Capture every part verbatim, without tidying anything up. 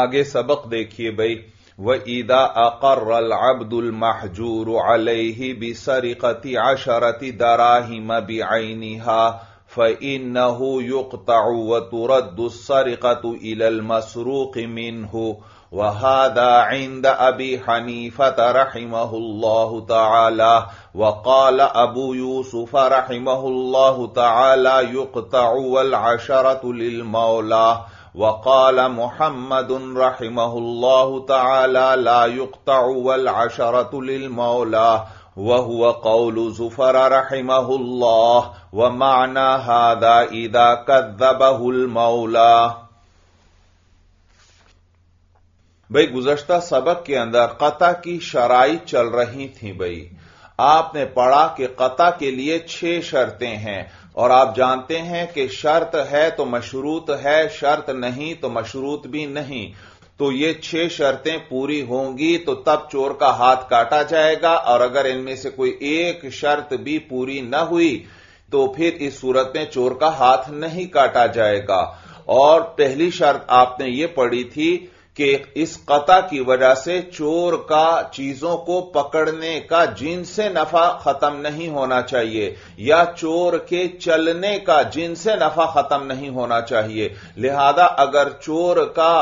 आगे सबक देखिए भाई। वईदा अकर्रल अब्दुल महजूर अलैहि बिसरिकति अशरति दराहिम बिअइनिहा फइन्नहु युक्तअु व तुरद्दु सरिकतु इलल मसरूक़ि मिन्हु व हादा इंद अबी हनीफा रहिमहुल्लाहु तआला व क़ाल अबू यूसुफ रहिमहुल्लाहु तआला युक्तअु वल अशरतु लिल मौला वक़ाल मुहम्मदुन रहिमहुल्लाहु तआला ला युक्तअु वल अशरतु लिल मौला वहुव क़ौलु ज़ुफ़र रहिमहुल्लाह व मअना हादा इदा कज़्ज़बहुल मौला। भाई गुज़श्ता सबक के अंदर क़ता की शराई चल रही थी। भाई आपने पढ़ा कि क़ता के लिए छह शर्तें हैं और आप जानते हैं कि शर्त है तो मशरूत है, शर्त नहीं तो मशरूत भी नहीं। तो ये छह शर्तें पूरी होंगी तो तब चोर का हाथ काटा जाएगा, और अगर इनमें से कोई एक शर्त भी पूरी न हुई तो फिर इस सूरत में चोर का हाथ नहीं काटा जाएगा। और पहली शर्त आपने ये पढ़ी थी कि इस कता की वजह से चोर का चीजों को पकड़ने का जिनसे नफा खत्म नहीं होना चाहिए या चोर के चलने का जिनसे नफा खत्म नहीं होना चाहिए। लिहाजा अगर चोर का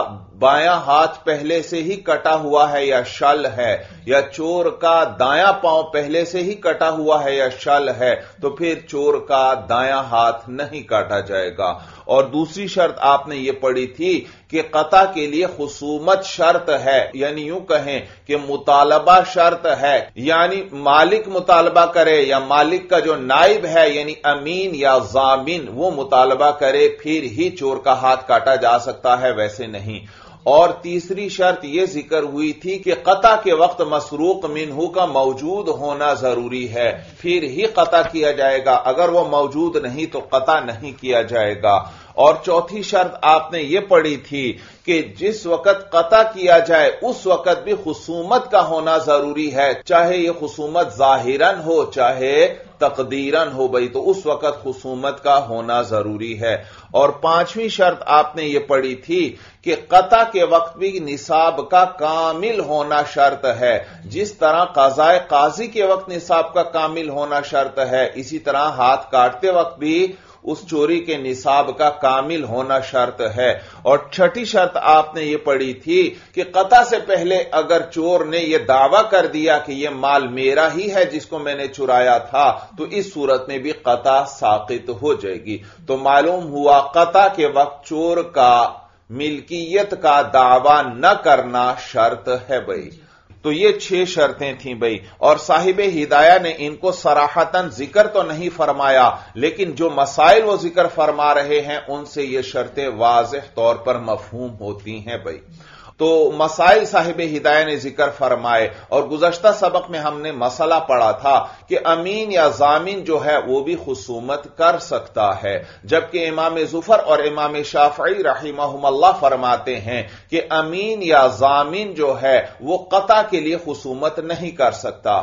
बायां हाथ पहले से ही कटा हुआ है या शल है, या चोर का दायां पांव पहले से ही कटा हुआ है या शल है, तो फिर चोर का दायां हाथ नहीं काटा जाएगा। और दूसरी शर्त आपने ये पढ़ी थी कि कता के लिए खुसूमत शर्त है, यानी यूं कहें कि मुतालबा शर्त है, यानी मालिक मुतालबा करे या मालिक का जो नाइब है यानी अमीन या जामिन वो मुतालबा करे, फिर ही चोर का हाथ काटा जा सकता है, वैसे नहीं। और तीसरी शर्त यह जिक्र हुई थी कि कता के वक्त मसरूक मिनहू का मौजूद होना जरूरी है, फिर ही कता किया जाएगा, अगर वह मौजूद नहीं तो कता नहीं किया जाएगा। और चौथी शर्त आपने यह पढ़ी थी कि जिस वक्त कता किया जाए उस वक्त भी खुसूमत का होना जरूरी है, चाहे यह खुसूमत जाहिरन हो चाहे तकदीरन हो, भाई तो उस वक्त खुसूमत का होना जरूरी है। और पांचवी शर्त आपने यह पढ़ी थी कि कता के वक्त भी निसाब का कामिल होना शर्त है, जिस तरह कज़ाए काजी के वक्त निसाब का कामिल होना शर्त है, इसी तरह हाथ काटते वक्त भी उस चोरी के निसाब का कामिल होना शर्त है। और छठी शर्त आपने ये पढ़ी थी कि कता से पहले अगर चोर ने यह दावा कर दिया कि यह माल मेरा ही है जिसको मैंने चुराया था, तो इस सूरत में भी कता साकित हो जाएगी। तो मालूम हुआ कता के वक्त चोर का मिल्कियत का दावा न करना शर्त है। भाई तो ये छह शर्तें थीं भाई, और साहिबे हिदाया ने इनको सराहतन जिक्र तो नहीं फरमाया, लेकिन जो मसाइल वो जिक्र फरमा रहे हैं उनसे ये शर्तें वाज़ेह तौर पर मफहूम होती हैं। भाई तो मसाइल साहिबे हिदाया ने जिक्र फरमाए, और गुज़श्ता सबक में हमने मसला पढ़ा था कि अमीन या जामिन जो है वो भी खुसूमत कर सकता है, जबकि इमाम जुफर और इमाम शाफई रहिमहुल्लाह फरमाते हैं कि अमीन या जामिन जो है वो कता के लिए खुसूमत नहीं कर सकता।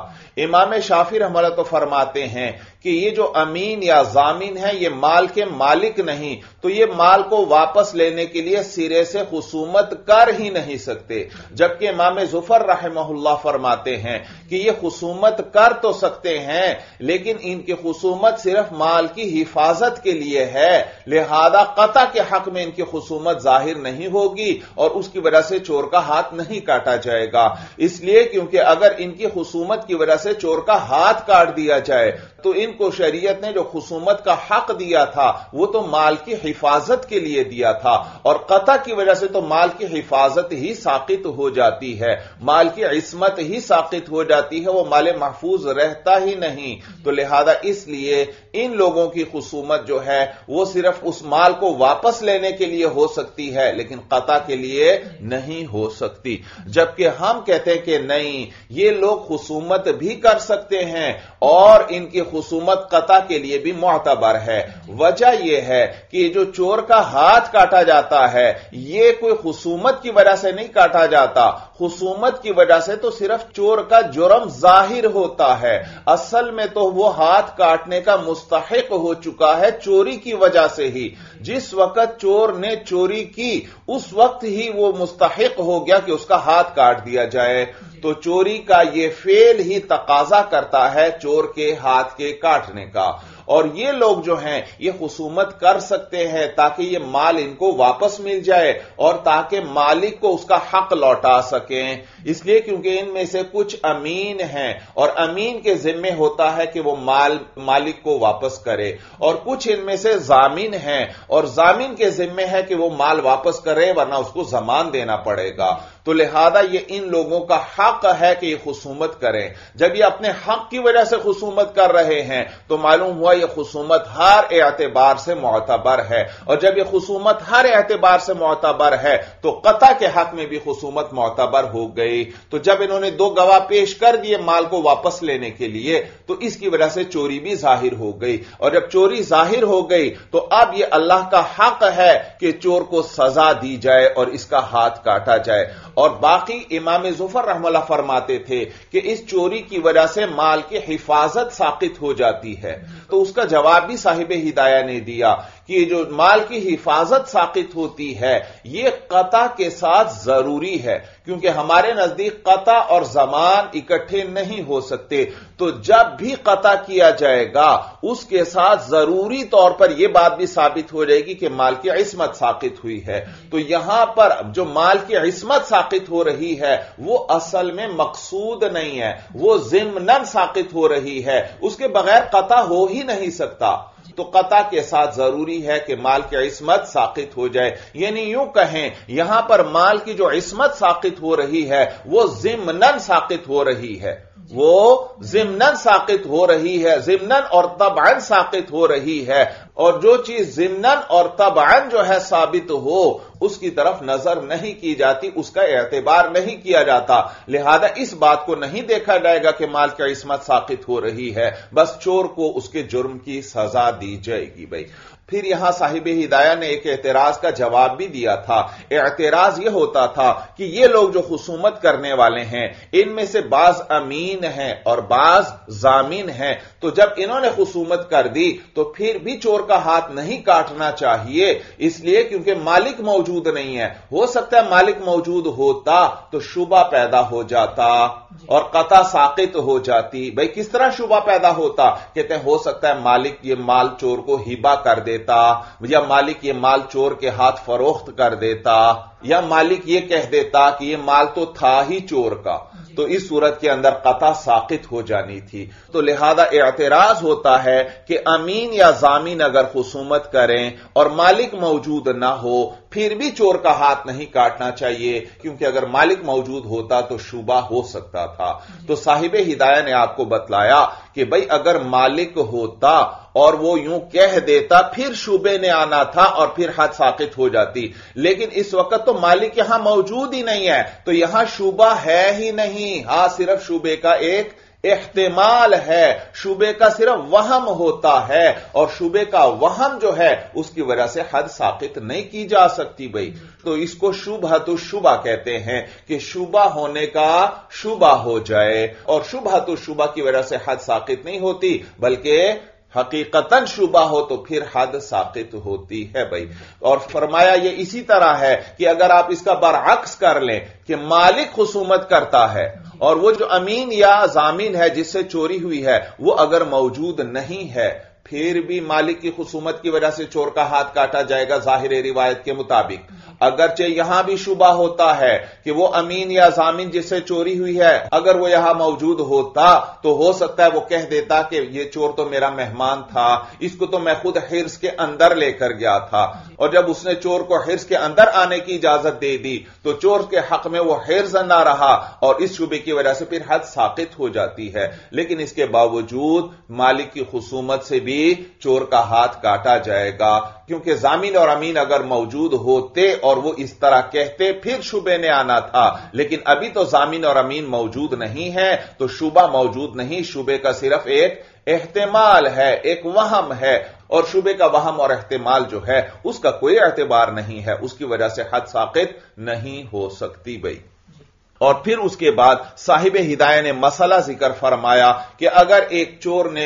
इमाम शाफी रहमतुल्लाह तो फरमाते हैं कि ये जो अमीन या जामिन है ये माल के मालिक नहीं, तो ये माल को वापस लेने के लिए सिरे से खुसूमत कर ही नहीं सकते, जबकि इमाम जुफर रहमहुल्लाह फरमाते हैं कि ये खुसूमत कर तो सकते हैं लेकिन इनकी खुसूमत सिर्फ माल की हिफाजत के लिए है, लिहाजा कता के हक में इनकी खुसूमत जाहिर नहीं होगी और उसकी वजह से चोर का हाथ नहीं काटा जाएगा। इसलिए क्योंकि अगर इनकी खुसूमत की वजह से चोर का हाथ काट दिया जाए तो इनको शरीयत ने जो खुसूमत का हक दिया था वो तो माल की हिफाजत के लिए दिया था, और कता की वजह से तो माल की हिफाजत ही साकित हो जाती है, माल की इस्मत ही साकित हो जाती है, वो माल महफूज रहता ही नहीं। तो लिहाजा इसलिए इन लोगों की खुसूमत जो है वो सिर्फ उस माल को वापस लेने के लिए हो सकती है, लेकिन कता के लिए नहीं हो सकती। जबकि हम कहते हैं कि नहीं, ये लोग खुसूमत भी कर सकते हैं और इनकी खुसूमत कता के लिए भी मुअतबर है। वजह यह है कि जो चोर का हाथ काटा जाता है ये कोई खुसूमत की वजह से नहीं काटा जाता, हुसूमत की वजह से तो सिर्फ चोर का जुर्म जाहिर होता है, असल में तो वो हाथ काटने का मुस्तहिक हो चुका है चोरी की वजह से ही। जिस वक्त चोर ने चोरी की उस वक्त ही वो मुस्तहिक हो गया कि उसका हाथ काट दिया जाए। तो चोरी का ये फेल ही तकाजा करता है चोर के हाथ के काटने का। और ये लोग जो हैं ये हुसूमत कर सकते हैं ताकि ये माल इनको वापस मिल जाए और ताकि मालिक को उसका हक लौटा सकें, इसलिए क्योंकि इनमें से कुछ अमीन हैं और अमीन के जिम्मे होता है कि वो माल मालिक को वापस करे, और कुछ इनमें से जामीन हैं और जामीन के जिम्मे है कि वो माल वापस करे वरना उसको जमान देना पड़ेगा। तो लिहाजा ये इन लोगों का हक है कि ये हुसूमत करें। जब ये अपने हक की वजह से हुसूमत कर रहे हैं तो मालूम हुआ ये हुसूमत हर एतबार से मोतबर है, और जब ये हुसूमत हर एतबार से मोतबर है तो कता के हक में भी हुसूमत मोतबर हो गई। तो जब इन्होंने दो गवाह पेश कर दिए माल को वापस लेने के लिए तो इसकी वजह से चोरी भी जाहिर हो गई, और जब चोरी जाहिर हो गई तो अब यह अल्लाह का हक है कि चोर को सजा दी जाए और इसका हाथ काटा जाए। और बाकी इमाम जुफर रहमतुल्लाह फरमाते थे कि इस चोरी की वजह से माल की हिफाजत साकित हो जाती है, तो उसका जवाब भी साहिब हिदाया ने दिया कि जो माल की हिफाजत साकित होती है यह कता के साथ जरूरी है, क्योंकि हमारे नजदीक कता और जमान इकट्ठे नहीं हो सकते। तो जब भी कता किया जाएगा उसके साथ जरूरी तौर पर यह बात भी साबित हो जाएगी कि माल की इस्मत साकित हुई है। तो यहां पर जो माल की इस्मत साकित हो रही है वो असल में मकसूद नहीं है, वो ज़िम्नन साकित हो रही है, उसके बगैर कता हो ही नहीं सकता। तो कता के साथ जरूरी है कि माल की इस्मत साकित हो जाए, यानी यूं कहें यहां पर माल की जो इस्मत साकित हो रही है वो ज़िम्नन साकित हो रही है, वो ज़िम्नन साकित हो रही है, ज़िम्नन और तबअन साकित हो रही है। और जो चीज ज़िम्नन और तबअन जो है साबित हो उसकी तरफ नजर नहीं की जाती, उसका एतबार नहीं किया जाता, लिहाजा इस बात को नहीं देखा जाएगा कि माल की इस्मत साकित हो रही है, बस चोर को उसके जुर्म की सजा दी जाएगी। भाई फिर यहां साहिब हिदाया ने एक एतराज का जवाब भी दिया था। एतराज यह होता था कि ये लोग जो हुसूमत करने वाले हैं इनमें से बाज अमीन हैं और बाज जामीन हैं, तो जब इन्होंने हुसूमत कर दी तो फिर भी चोर का हाथ नहीं काटना चाहिए, इसलिए क्योंकि मालिक मौजूद नहीं है। हो सकता है मालिक मौजूद होता तो शुबा पैदा हो जाता और कता साकित हो जाती। भाई किस तरह शुबा पैदा होता? कहते हैं हो सकता है मालिक ये माल चोर को हिबा कर दे देता, या मालिक ये माल चोर के हाथ फरोख्त कर देता, या मालिक ये कह देता कि ये माल तो था ही चोर का, तो इस सूरत के अंदर कता साकित हो जानी थी। तो लिहाजा एतराज होता है कि अमीन या जामीन अगर हुसूमत करें और मालिक मौजूद ना हो फिर भी चोर का हाथ नहीं काटना चाहिए, क्योंकि अगर मालिक मौजूद होता तो शुबा हो सकता था। तो साहिब हिदाया ने आपको बतलाया कि भाई अगर मालिक होता और वो यूं कह देता फिर शुबे ने आना था और फिर हद साकित हो जाती, लेकिन इस वक्त तो मालिक यहां मौजूद ही नहीं है, तो यहां शुबा है ही नहीं। हां सिर्फ शुबे का एक एहतिमाल है, शुबे का सिर्फ वहम होता है, और शुबे का वहम जो है उसकी वजह से हद साकित नहीं की जा सकती। भाई तो इसको शुबहतु शुबा कहते हैं कि शुबा होने का शुबा हो जाए, और शुबहतु शुबा की वजह से हद साकित नहीं होती, बल्कि हकीकतन शुबा हो तो फिर हद साकित होती है। भाई और फरमाया ये इसी तरह है कि अगर आप इसका बरअक्स कर लें कि मालिक हुसूमत करता है और वो जो अमीन या जामीन है जिससे चोरी हुई है वो अगर मौजूद नहीं है फिर भी मालिक की हुसूमत की वजह से चोर का हाथ काटा जाएगा जाहिर रिवायत के मुताबिक। अगरचे यहां भी शुबा होता है कि वो अमीन या जामीन जिससे चोरी हुई है अगर वो यहां मौजूद होता तो हो सकता है वो कह देता कि ये चोर तो मेरा मेहमान था, इसको तो मैं खुद हिर्स के अंदर लेकर गया था, और जब उसने चोर को हिर्स के अंदर आने की इजाजत दे दी तो चोर के हक में वो हिर्स ना रहा, और इस शुबे की वजह से फिर हद साकित हो जाती है। लेकिन इसके बावजूद मालिक की हुसूमत से भी चोर का हाथ काटा जाएगा, क्योंकि जामीन और अमीन अगर मौजूद होते और वो इस तरह कहते फिर शुबे ने आना था, लेकिन अभी तो जामीन और अमीन मौजूद नहीं है तो शुबा मौजूद नहीं, शुबे का सिर्फ एक एहतिमाल है, एक वहम है, और शुबे का वहम और एहतिमाल जो है उसका कोई एतबार नहीं है, उसकी वजह से हद साकित नहीं हो सकती। भाई और फिर उसके बाद साहिब हिदायत ने मसला जिक्र फरमाया कि अगर एक चोर ने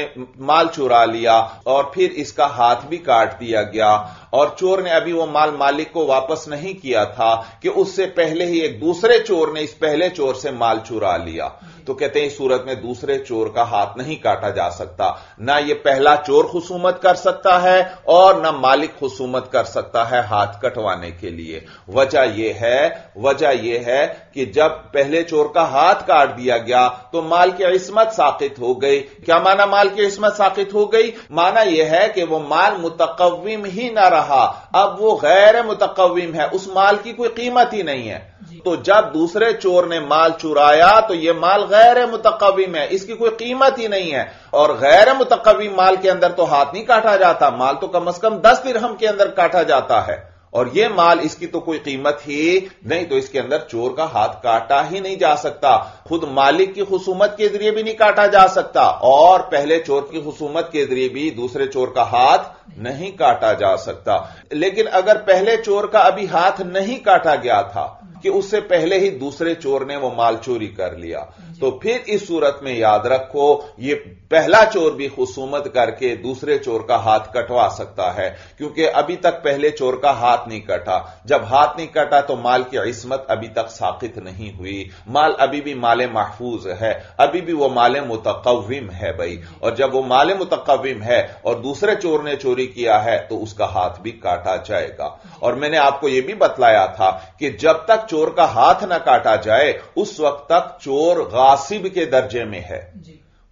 माल चुरा लिया और फिर इसका हाथ भी काट दिया गया और चोर ने अभी वो माल मालिक को वापस नहीं किया था कि उससे पहले ही एक दूसरे चोर ने इस पहले चोर से माल चुरा लिया, तो कहते हैं इस सूरत में दूसरे चोर का हाथ नहीं काटा जा सकता, ना ये पहला चोर खुसूमत कर सकता है और ना मालिक खुसूमत कर सकता है हाथ कटवाने के लिए। वजह यह है वजह यह है कि जब पहले चोर का हाथ काट दिया गया तो माल की इस्मत साकित हो गई। क्या माना माल की इस्मत साकित हो गई? माना यह है कि वह माल मुतकव्विम ही ना रहा, अब वो गैर मुतकव्विम है, उस माल की कोई कीमत ही नहीं है। तो जब दूसरे चोर ने माल चुराया तो यह माल गैर मुतकव्विम है, इसकी कोई कीमत ही नहीं है। और गैर मुतकव्विम माल के अंदर तो हाथ नहीं काटा जाता, माल तो कम से कम दस दिरहम के अंदर काटा जाता है और यह माल इसकी तो कोई कीमत ही नहीं, तो इसके अंदर चोर का हाथ काटा ही नहीं जा सकता। खुद मालिक की हुसूमत के जरिए भी नहीं काटा जा सकता और पहले चोर की हुसूमत के जरिए भी दूसरे चोर का हाथ नहीं काटा जा सकता। लेकिन अगर पहले चोर का अभी हाथ नहीं काटा गया था कि उससे पहले ही दूसरे चोर ने वो माल चोरी कर लिया, तो फिर इस सूरत में याद रखो ये पहला चोर भी खुसूमत करके दूसरे चोर का हाथ कटवा सकता है, क्योंकि अभी तक पहले चोर का हाथ नहीं कटा। जब हाथ नहीं कटा तो माल की इस्मत अभी तक साकित नहीं हुई, माल अभी भी माले महफूज है, अभी भी वो माले मुतकव्विम है भाई। और जब वो माले मुतकव्विम है और दूसरे चोर ने चोरी किया है तो उसका हाथ भी काटा जाएगा। और मैंने आपको यह भी बतलाया था कि जब तक चोर का हाथ ना काटा जाए उस वक्त तक चोर गासिब के दर्जे में है,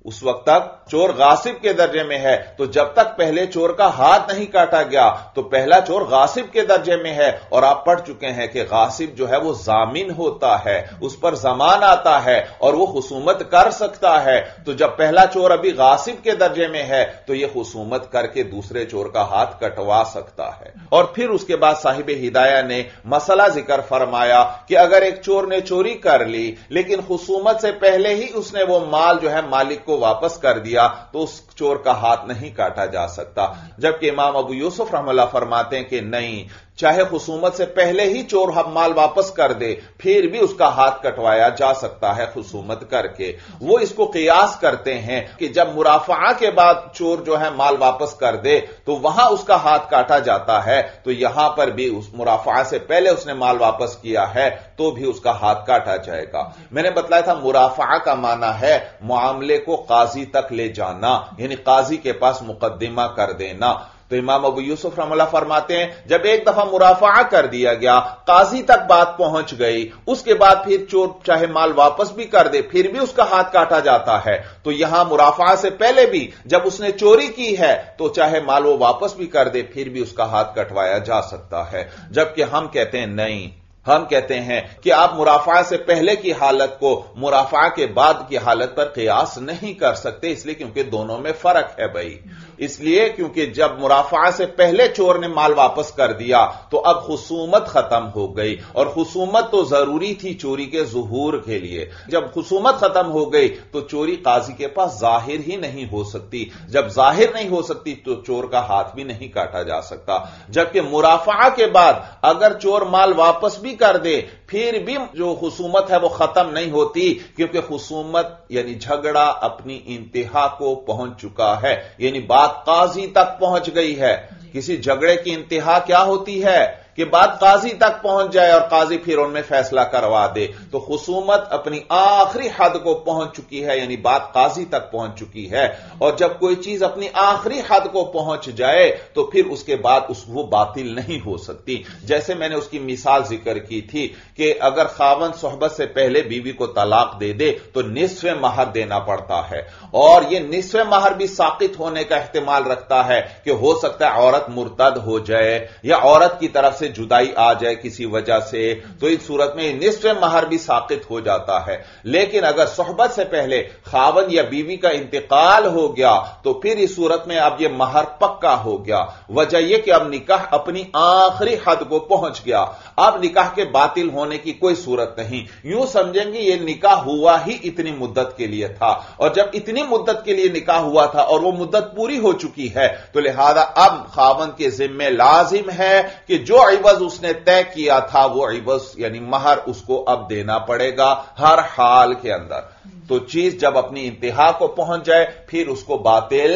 उस वक्त तक चोर गासिब के दर्जे में है। तो जब तक पहले चोर का हाथ नहीं काटा गया तो पहला चोर गासिब के दर्जे में है। और आप पढ़ चुके हैं कि गासिब जो है वो जामिन होता है, उस पर जमान आता है और वो हुसूमत कर सकता है। तो जब पहला चोर अभी गासिब के दर्जे में है तो ये हुसूमत करके दूसरे चोर का हाथ कटवा सकता है। और फिर उसके बाद साहिब हिदाया ने मसला जिक्र फरमाया कि अगर एक चोर ने चोरी कर ली लेकिन हुसूमत से पहले ही उसने वो माल जो है मालिक को वापस कर दिया तो उस चोर का हाथ नहीं काटा जा सकता। जबकि इमाम अबू यूसुफ रहमतुल्लाह फरमाते हैं कि नहीं, चाहे हुसूमत से पहले ही चोर हम माल वापस कर दे फिर भी उसका हाथ कटवाया जा सकता है हुसूमत करके। वो इसको कियास करते हैं कि जब मुराफा के बाद चोर जो है माल वापस कर दे तो वहां उसका हाथ काटा जाता है, तो यहां पर भी उस मुराफा से पहले उसने माल वापस किया है तो भी उसका हाथ काटा जाएगा। मैंने बताया था मुराफा का माना है मामले को काजी तक ले जाना, यानी काजी के पास मुकदमा कर देना। तो इमाम अबू यूसुफ रहमतुल्लाह फरमाते हैं जब एक दफा मुराफा कर दिया गया, काजी तक बात पहुंच गई, उसके बाद फिर चोर चाहे माल वापस भी कर दे फिर भी उसका हाथ काटा जाता है। तो यहां मुराफा से पहले भी जब उसने चोरी की है तो चाहे माल वो वापस भी कर दे फिर भी उसका हाथ कटवाया जा सकता है। जबकि हम कहते हैं नहीं, हम कहते हैं कि आप मुराफा से पहले की हालत को मुराफा के बाद की हालत पर कयास नहीं कर सकते, इसलिए क्योंकि दोनों में फर्क है भाई। इसलिए क्योंकि जब मुराफा से पहले चोर ने माल वापस कर दिया तो अब हुसूमत खत्म हो गई और हुसूमत तो जरूरी थी चोरी के ज़ुहूर के लिए। जब हुसूमत खत्म हो गई तो चोरी काजी के पास जाहिर ही नहीं हो सकती, जब जाहिर नहीं हो सकती तो चोर का हाथ भी नहीं काटा जा सकता। जबकि मुराफा के बाद अगर चोर माल वापस भी कर दे फिर भी जो हुसूमत है वो खत्म नहीं होती, क्योंकि हुसूमत यानी झगड़ा अपनी इंतहा को पहुंच चुका है, यानी बात काजी तक पहुंच गई है। किसी झगड़े की इंतहा क्या होती है कि बात काजी तक पहुंच जाए और काजी फिर उनमें फैसला करवा दे। तो हुसूमत अपनी आखिरी हद को पहुंच चुकी है, यानी बात काजी तक पहुंच चुकी है। और जब कोई चीज अपनी आखिरी हद को पहुंच जाए तो फिर उसके बाद उस वो बातिल नहीं हो सकती। जैसे मैंने उसकी मिसाल जिक्र की थी कि अगर खावन सोहबत से पहले बीवी को तलाक दे दे तो निस्फ़े महर देना पड़ता है और यह निस्फ़े महर भी साकित होने का एहतिमाल रखता है कि हो सकता है औरत मुर्तद हो जाए या औरत की तरफ से जुदाई आ जाए किसी वजह से, तो इस सूरत में निस्फ़े महर भी साकित हो जाता है। लेकिन अगर सोहबत से पहले खावन या बीवी का इंतकाल हो गया तो फिर इस सूरत में अब यह महर पक्का हो गया। वजह यह कि अब निकाह अपनी आखिरी हद को पहुंच गया, अब निकाह के बातिल होने की कोई सूरत नहीं। यूं समझेंगे यह निकाह हुआ ही इतनी मुद्दत के लिए था और जब इतनी मुद्दत के लिए निकाह हुआ था और वह मुद्दत पूरी हो चुकी है तो लिहाजा अब खावन के जिम्मे लाजिम है कि जो इवज उसने तय किया था वो इवज यानी महर उसको अब देना पड़ेगा हर हाल के अंदर। तो चीज जब अपनी इंतहा को पहुंच जाए फिर उसको बातिल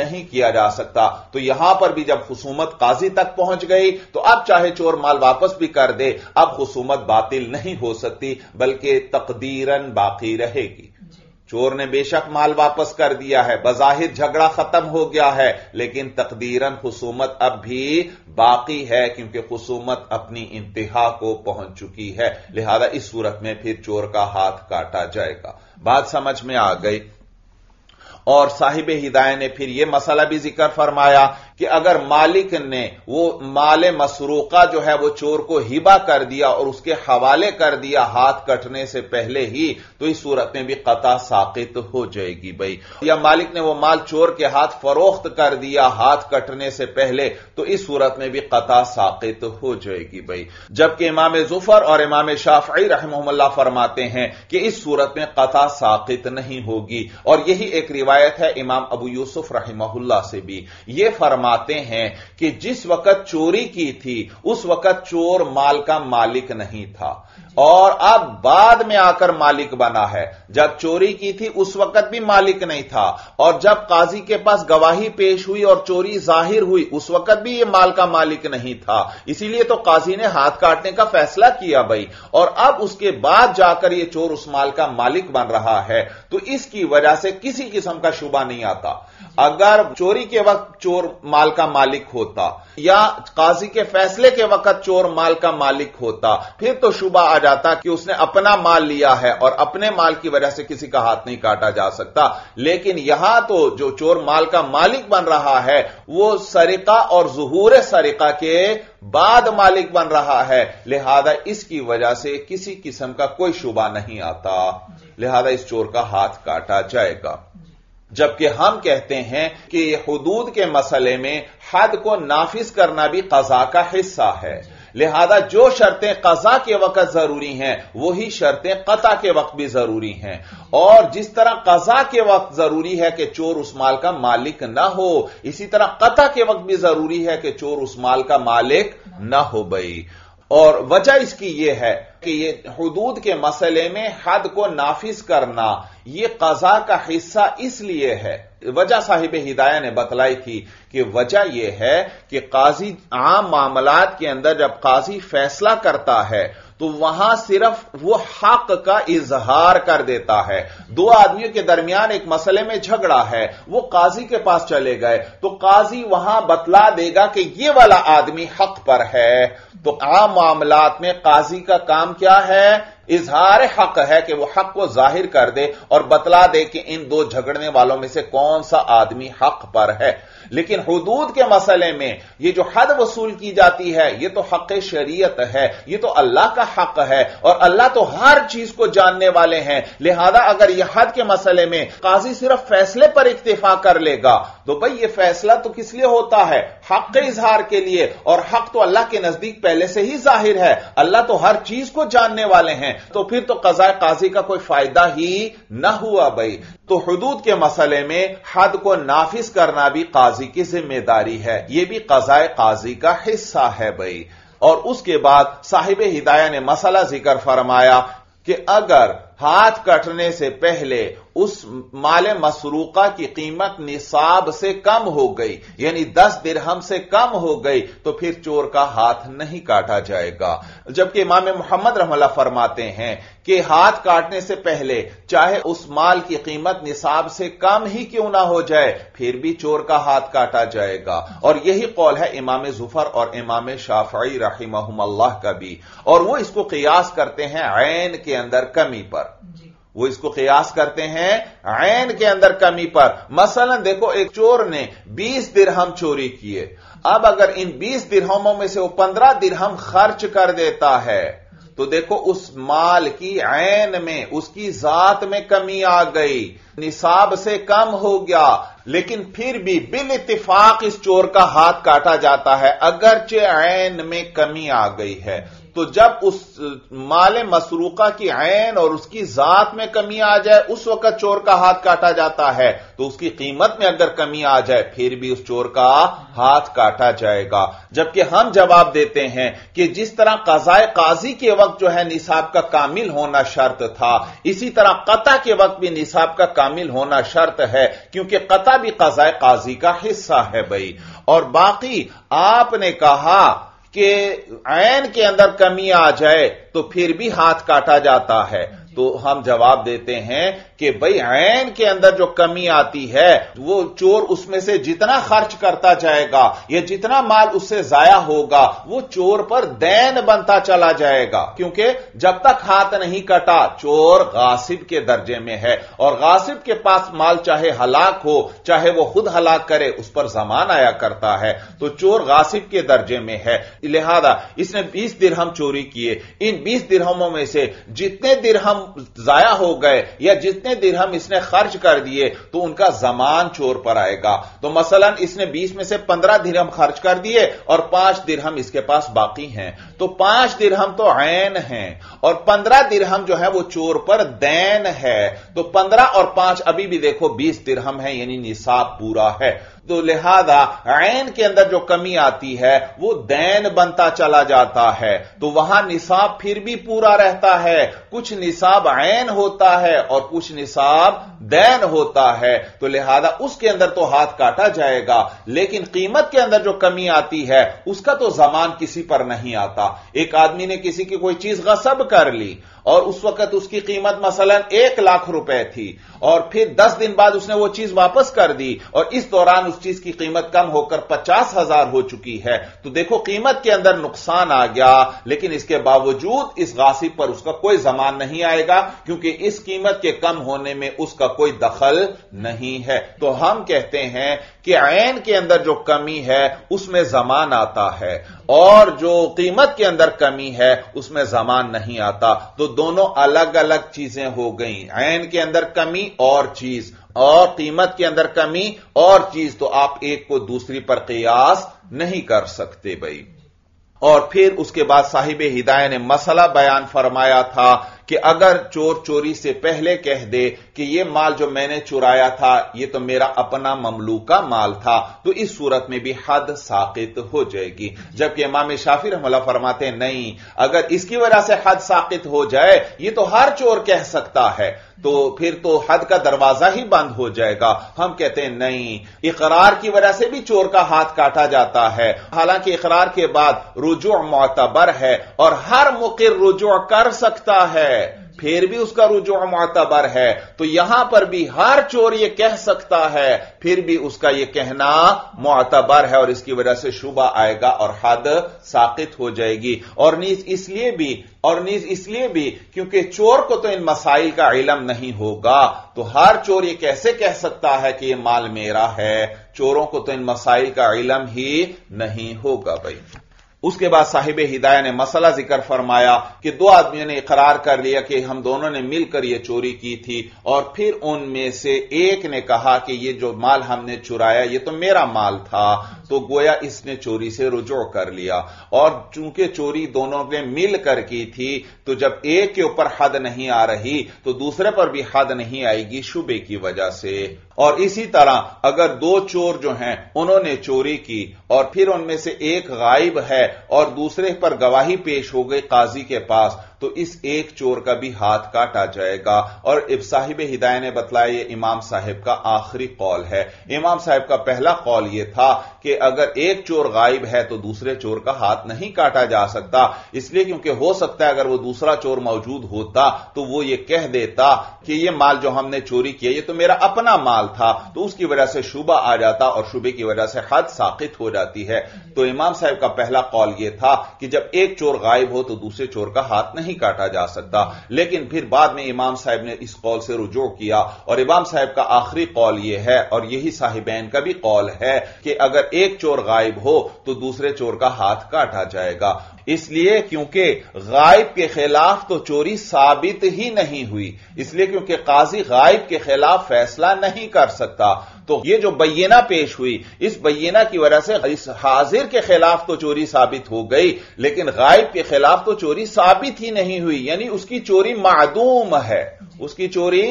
नहीं किया जा सकता। तो यहां पर भी जब हुसूमत काजी तक पहुंच गई तो अब चाहे चोर माल वापस भी कर दे, अब हुसूमत बातिल नहीं हो सकती बल्कि तकदीरन बाकी रहेगी। चोर ने बेशक माल वापस कर दिया है, बजाहिर झगड़ा खत्म हो गया है, लेकिन तकदीरन हुसूमत अब भी बाकी है क्योंकि हुसूमत अपनी इंतहा को पहुंच चुकी है। लिहाजा इस सूरत में फिर चोर का हाथ काटा जाएगा। बात समझ में आ गई। और साहिब हिदायत ने फिर यह मसला भी जिक्र फरमाया कि अगर मालिक ने वो माले मसरूका जो है वो चोर को हिबा कर दिया और उसके हवाले कर दिया हाथ कटने से पहले ही, तो इस सूरत में भी कता साकित हो जाएगी भाई। या मालिक ने वो माल चोर के हाथ फरोख्त कर दिया हाथ कटने से पहले, तो इस सूरत में भी कता साकित हो जाएगी भाई। जबकि इमाम जुफर और इमाम शाफई रहमहुल्लाह फरमाते हैं कि इस सूरत में कता साकित नहीं होगी। और यही एक रिवायत है इमाम अबू यूसुफ रहमहुल्लाह से भी। ये फरमा आते हैं कि जिस वक्त चोरी की थी उस वक्त चोर माल का मालिक नहीं था और अब बाद में आकर मालिक बना है। जब चोरी की थी उस वक्त भी मालिक नहीं था और जब काजी के पास गवाही पेश हुई और चोरी जाहिर हुई उस वक्त भी यह माल का मालिक नहीं था। इसीलिए तो काजी ने हाथ काटने का फैसला किया भाई। और अब उसके बाद जाकर यह चोर उस माल का मालिक बन रहा है, तो इसकी वजह से किसी किस्म का शुबा नहीं आता। अगर चोरी के वक्त चोर माल का मालिक होता या काजी के फैसले के वक्त चोर माल का मालिक होता फिर तो शुबा आ जाता कि उसने अपना माल लिया है और अपने माल की वजह से किसी का हाथ नहीं काटा जा सकता। लेकिन यहां तो जो चोर माल का मालिक बन रहा है वो सरिका और ज़ुहूर सरिका के बाद मालिक बन रहा है, लिहाजा इसकी वजह से किसी किस्म का कोई शुबा नहीं आता, लिहाजा इस चोर का हाथ काटा जाएगा। जबकि हम कहते हैं कि हुदूद के मसले में हद को नाफिज करना भी कज़ा का हिस्सा है, लिहाजा जो शर्तें कज़ा के वक्त जरूरी हैं वही शर्तें कता के वक्त भी जरूरी हैं। और जिस तरह कज़ा के वक्त जरूरी है कि चोर उस माल का मालिक ना हो, इसी तरह कता के वक्त भी जरूरी है कि चोर उस माल का मालिक ना हो भाई। और वजह इसकी यह है कि यह हुदूद के मसले में हद को नाफिज करना यह कज़ा का हिस्सा इसलिए है। वजह साहिब हिदायत ने बतलाई थी कि वजह यह है कि काजी आम मामलात के अंदर जब काजी फैसला करता है तो वहां सिर्फ वो हक का इजहार कर देता है। दो आदमियों के दरमियान एक मसले में झगड़ा है, वो काजी के पास चले गए तो काजी वहां बतला देगा कि ये वाला आदमी हक पर है। तो आम मामलात में काजी का काम क्या है? इजहार हक है कि वह हक को जाहिर कर दे और बतला दे कि इन दो झगड़ने वालों में से कौन सा आदमी हक पर है। लेकिन हुदूद के मसले में यह जो हद वसूल की जाती है यह तो हक शरीयत है, यह तो अल्लाह का हक है और अल्लाह तो हर चीज को जानने वाले हैं। लिहाजा अगर यह हद के मसले में काजी सिर्फ फैसले पर इत्तिफा कर लेगा तो भाई यह फैसला तो किस लिए होता है? हक के इजहार के लिए। और हक तो अल्लाह के नजदीक पहले से ही जाहिर है, अल्लाह तो हर चीज को जानने वाले हैं, तो फिर तो कज़ाए काजी का कोई फायदा ही ना हुआ भाई। तो हुदूद के मसले में हद को नाफिज करना भी काजी की जिम्मेदारी है, यह भी कज़ाए काजी का हिस्सा है भाई। और उसके बाद साहिब हिदायत ने मसला जिक्र फरमाया कि अगर हाथ कटने से पहले उस माले मसरूका की कीमत निसाब से कम हो गई यानी दस दिरहम से कम हो गई तो फिर चोर का हाथ नहीं काटा जाएगा। जबकि इमाम मोहम्मद रहमतुल्लाह फरमाते हैं कि हाथ काटने से पहले चाहे उस माल की कीमत निसाब से कम ही क्यों ना हो जाए फिर भी चोर का हाथ काटा जाएगा। और यही कौल है इमाम जुफर और इमाम शाफई रहिमहुमुल्लाह का भी। और वो इसको कियास करते हैं ऐन के अंदर कमी पर, वो इसको कियास करते हैं ऐन के अंदर कमी पर। मसलन देखो एक चोर ने बीस दिरहम चोरी किए, अब अगर इन बीस दिरहमों में से वो पंद्रह दिरहम खर्च कर देता है तो देखो उस माल की ऐन में, उसकी जात में कमी आ गई, निसाब से कम हो गया, लेकिन फिर भी बिल इत्तिफाक इस चोर का हाथ काटा जाता है अगरचे ऐन में कमी आ गई है। तो जब उस माल मसरूका की ऐन और उसकी जात में कमी आ जाए उस वक्त चोर का हाथ काटा जाता है। तो उसकी कीमत में अगर कमी आ जाए फिर भी उस चोर का हाथ काटा जाएगा। जबकि हम जवाब देते हैं कि जिस तरह कज़ाए काजी के वक्त जो है निसाब का कामिल होना शर्त था, इसी तरह कता के वक्त भी निसाब का कामिल होना शर्त है, क्योंकि कता भी कज़ाए काजी का हिस्सा है भाई। और बाकी आपने कहा कि ऐन के अंदर कमी आ जाए तो फिर भी हाथ काटा जाता है, तो हम जवाब देते हैं कि भाई ऐन के अंदर जो कमी आती है वो चोर उसमें से जितना खर्च करता जाएगा या जितना माल उससे जाया होगा वो चोर पर दैन बनता चला जाएगा, क्योंकि जब तक हाथ नहीं कटा चोर गासिब के दर्जे में है और गासिब के पास माल चाहे हलाक हो चाहे वो खुद हलाक करे उस पर जमान आया करता है। तो चोर गासिब के दर्जे में है, लिहाजा इसने बीस दिरहम चोरी किए, इन बीस दिरहमों में से जितने दिरहम जाया हो गए या जितने दिरहम इसने खर्च कर दिए तो उनका जमान चोर पर आएगा। तो मसलन इसने बीस में से पंद्रह दिरहम खर्च कर दिए और पांच दिरहम इसके पास बाकी हैं, तो पांच दिरहम तो ऐन हैं और पंद्रह दिरहम जो है वो चोर पर दैन है। तो पंद्रह और पांच अभी भी देखो बीस दिरहम है, यानी निसाब पूरा है। तो लिहाजा ऐन के अंदर जो कमी आती है वो दैन बनता चला जाता है, तो वहां निसाब फिर भी पूरा रहता है। कुछ निसाब ऐन होता है और कुछ निसाब दैन होता है, तो लिहाजा उसके अंदर तो हाथ काटा जाएगा, लेकिन कीमत के अंदर जो कमी आती है उसका तो जमान किसी पर नहीं आता। एक आदमी ने किसी की कोई चीज गसब कर ली और उस वक्त उसकी कीमत मसलन एक लाख रुपए थी और फिर दस दिन बाद उसने वो चीज वापस कर दी और इस दौरान उस चीज की कीमत कम होकर पचास हजार हो चुकी है, तो देखो कीमत के अंदर नुकसान आ गया, लेकिन इसके बावजूद इस गासिब पर उसका कोई जमान नहीं आएगा क्योंकि इस कीमत के कम होने में उसका कोई दखल नहीं है। तो हम कहते हैं कि ऐन के अंदर जो कमी है उसमें जमान आता है और जो कीमत के अंदर कमी है उसमें जमान नहीं आता, तो दोनों अलग अलग चीजें हो गई, ऐन के अंदर कमी और चीज और कीमत के अंदर कमी और चीज, तो आप एक को दूसरी पर कियास नहीं कर सकते भाई। और फिर उसके बाद साहिब हिदायत ने मसला बयान फरमाया था कि अगर चोर चोरी से पहले कह दे कि यह माल जो मैंने चुराया था यह तो मेरा अपना ममलूका माल था, तो इस सूरत में भी हद साकित हो जाएगी। जबकि इमाम शाफी रहमतुल्लाह फरमाते नहीं, अगर इसकी वजह से हद साकित हो जाए यह तो हर चोर कह सकता है, तो फिर तो हद का दरवाजा ही बंद हो जाएगा। हम कहते हैं नहीं, इकरार की वजह से भी चोर का हाथ काटा जाता है, हालांकि इकरार के बाद रुजू मोतबर है और हर मुकिर रुजू कर सकता है, फिर भी उसका रुजू मोतबर है। तो यहां पर भी हर चोर यह कह सकता है, फिर भी उसका यह कहना मोतबर है और इसकी वजह से शुबा आएगा और हद साकित हो जाएगी। और नीज इसलिए भी और नीज इसलिए भी क्योंकि चोर को तो इन मसाइल का इलम नहीं होगा, तो हर चोर यह कैसे कह सकता है कि यह माल मेरा है, चोरों को तो इन मसाइल का इलम ही नहीं होगा भाई। उसके बाद साहिब हिदायत ने मसला जिक्र फरमाया कि दो आदमियों ने इकरार कर लिया कि हम दोनों ने मिलकर यह चोरी की थी, और फिर उनमें से एक ने कहा कि यह जो माल हमने चुराया यह तो मेरा माल था, तो गोया इसने चोरी से रुजू कर लिया। और चूंकि चोरी दोनों ने मिलकर की थी तो जब एक के ऊपर हद नहीं आ रही तो दूसरे पर भी हद नहीं आएगी शुबे की वजह से। और इसी तरह अगर दो चोर जो हैं उन्होंने चोरी की और फिर उनमें से एक गायब है और दूसरे पर गवाही पेश हो गई काजी के पास, तो इस एक चोर का भी हाथ काटा जाएगा। और इब साहिब हिदायत ने बतलाया यह इमाम साहब का आखिरी कौल है। इमाम साहब का पहला कौल यह था कि अगर एक चोर गायब है तो दूसरे चोर का हाथ नहीं काटा जा सकता, इसलिए क्योंकि हो सकता है अगर वह दूसरा चोर मौजूद होता तो वो ये कह देता कि यह माल जो हमने चोरी किया यह तो मेरा अपना माल था, तो उसकी वजह से शुबा आ जाता और शुबे की वजह से हद साकित हो जाती है। तो इमाम साहब का पहला कौल यह था कि जब एक चोर गायब हो तो दूसरे चोर का हाथ नहीं काटा जा सकता। लेकिन फिर बाद में इमाम साहब ने इस कौल से रुजू किया और इमाम साहब का आखिरी कौल यह है और यही साहिबैन का भी कौल है कि अगर एक चोर गायब हो तो दूसरे चोर का हाथ काटा जाएगा। इसलिए क्योंकि गायब के खिलाफ तो चोरी साबित ही नहीं हुई, इसलिए क्योंकि काजी गायब के खिलाफ फैसला नहीं कर सकता। तो यह जो बय्यना पेश हुई, इस बय्यना की वजह से इस हाजिर के खिलाफ तो चोरी साबित हो गई, लेकिन गायब के खिलाफ तो चोरी साबित ही नहीं हुई, यानी उसकी चोरी मादूम है, उसकी चोरी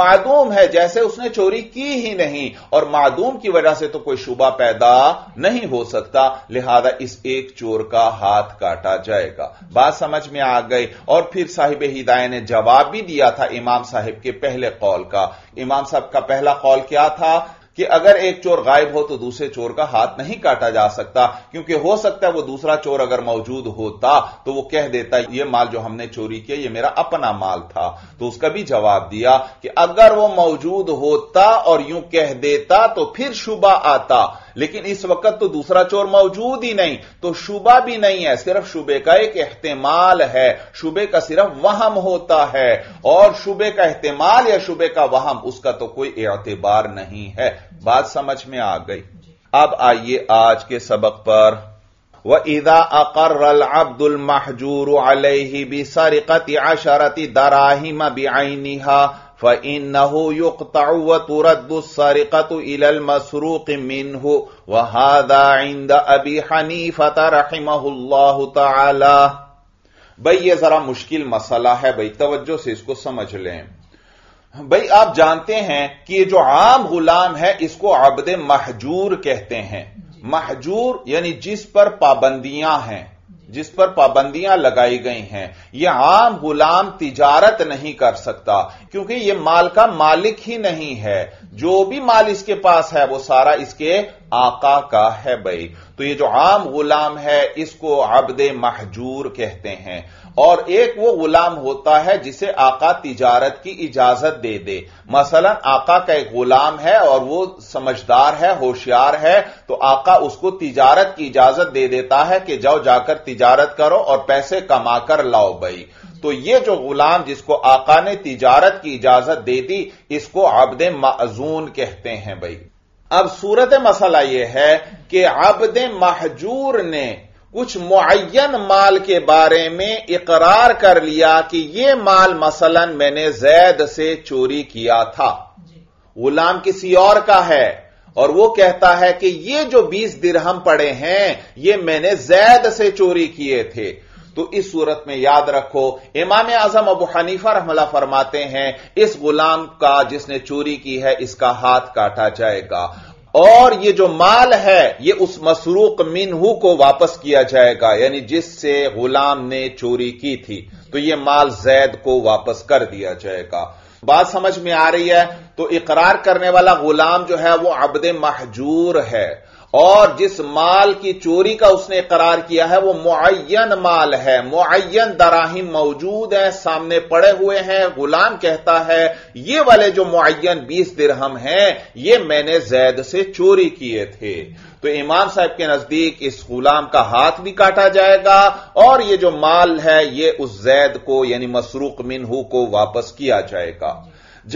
मादूम है, जैसे उसने चोरी की ही नहीं, और मादूम की वजह से तो कोई शुबा पैदा नहीं हो सकता, लिहाजा इस एक चोर का हाथ काटा जाएगा। बात समझ में आ गई। और फिर साहिब हिदायत ने जवाब भी दिया था इमाम साहिब के पहले कौल का। इमाम साहब का पहला कौल क्या था कि अगर एक चोर गायब हो तो दूसरे चोर का हाथ नहीं काटा जा सकता, क्योंकि हो सकता है वो दूसरा चोर अगर मौजूद होता तो वो कह देता ये माल जो हमने चोरी किया ये मेरा अपना माल था। तो उसका भी जवाब दिया कि अगर वो मौजूद होता और यूं कह देता तो फिर शुबा आता, लेकिन इस वक्त तो दूसरा चोर मौजूद ही नहीं, तो शुबा भी नहीं है, सिर्फ शुबे का एक एहतेमाल है, शुबे का सिर्फ वहम होता है, और शुबे का एहतेमाल या शुबे का वहम उसका तो कोई एतबार नहीं है। बात समझ में आ गई। अब आइए आज के सबक पर। व इदा अक़र्र अल अब्दुल महजूर अलैहि बिसरिक़ति अशरति दराहिम बिअइनिहा फ़इन्नहु युक़्तअु व तुरद्दु अस्सरिक़तु इलल मसरूक़ि मिन्हु व हाज़ा इंद अबी हनीफ़ा रहिमहुल्लाहु तआला। भाई ये जरा मुश्किल मसला है, भाई तवज्जो से इसको समझ लें। भाई आप जानते हैं कि ये जो आम गुलाम है इसको अब्द महजूर कहते हैं। महजूर यानी जिस पर पाबंदियां हैं, जिस पर पाबंदियां लगाई गई हैं। यह आम गुलाम तिजारत नहीं कर सकता क्योंकि यह माल का मालिक ही नहीं है, जो भी माल इसके पास है वो सारा इसके आका का है। भाई तो ये जो आम गुलाम है इसको अब्द महजूर कहते हैं। और एक वो गुलाम होता है जिसे आका तिजारत की इजाजत दे दे। मसलन आका का एक गुलाम है और वो समझदार है, होशियार है, तो आका उसको तिजारत की इजाजत दे देता है कि जाओ जाकर तिजारत करो और पैसे कमाकर लाओ। भाई तो ये जो गुलाम जिसको आका ने तिजारत की इजाजत दे दी इसको अब्द माजून कहते हैं। भाई अब सूरत मसला यह है कि अब्द महजूर ने कुछ मुअय्यन माल के बारे में इकरार कर लिया कि यह माल मसलन मैंने जैद से चोरी किया था, गुलाम किसी और का है, और वो कहता है कि यह जो बीस दिरहम पड़े हैं यह मैंने जैद से चोरी किए थे। तो इस सूरत में याद रखो इमाम आजम अबू हनीफा रहमतुल्लाह फरमाते हैं इस गुलाम का जिसने चोरी की है इसका हाथ काटा जाएगा, और ये जो माल है ये उस मसरूक मिनहू को वापस किया जाएगा, यानी जिससे गुलाम ने चोरी की थी, तो ये माल जैद को वापस कर दिया जाएगा। बात समझ में आ रही है। तो इकरार करने वाला गुलाम जो है वो अब्द महजूर है, और जिस माल की चोरी का उसने करार किया है वो मुअय्यन माल है, मुअय्यन दराहिम मौजूद है, सामने पड़े हुए हैं। गुलाम कहता है ये वाले जो मुअय्यन बीस दिरहम हैं ये मैंने जैद से चोरी किए थे। तो इमाम साहब के नजदीक इस गुलाम का हाथ भी काटा जाएगा और ये जो माल है ये उस जैद को यानी मसरूक मिनहू को वापस किया जाएगा।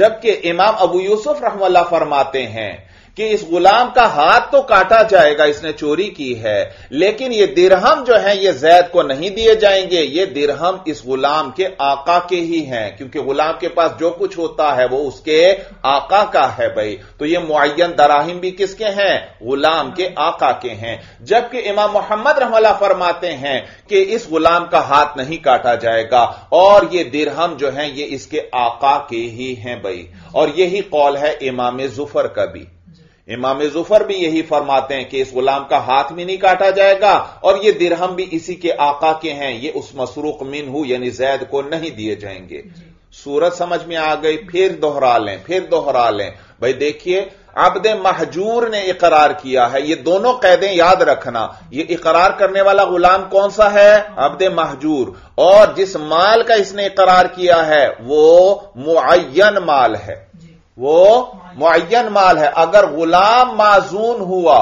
जबकि इमाम अबू यूसुफ रहमतुल्लाह फरमाते हैं कि इस गुलाम का हाथ तो काटा जाएगा, इसने चोरी की है, लेकिन ये दिरहम जो है ये जैद को नहीं दिए जाएंगे, ये दिरहम इस गुलाम के आका के ही हैं, क्योंकि गुलाम के पास जो कुछ होता है वो उसके आका का है। भाई तो ये मुअय्यन दराहिम भी किसके हैं? गुलाम के आका के हैं। जबकि इमाम मोहम्मद रहमतुल्लाह फरमाते हैं कि इस गुलाम का हाथ नहीं काटा जाएगा और ये दिरहम जो है ये इसके आका के ही हैं। भाई और यही कौल है इमाम जुफर का भी। इमाम जुफर भी यही फरमाते हैं कि इस गुलाम का हाथ भी नहीं काटा जाएगा और ये दिरहम भी इसी के आका के हैं, ये उस मसरूक मिनहू यानी जैद को नहीं दिए जाएंगे। सूरत समझ में आ गई। फिर दोहरा लें, फिर दोहरा लें। भाई देखिए अब्द महजूर ने इकरार किया है, ये दोनों कैदें याद रखना। ये इकरार करने वाला गुलाम कौन सा है? अब्द महजूर। और जिस माल का इसने इकरार किया है वो मुअय्यन माल है, वो मुअय्यन माल है। अगर गुलाम माजून हुआ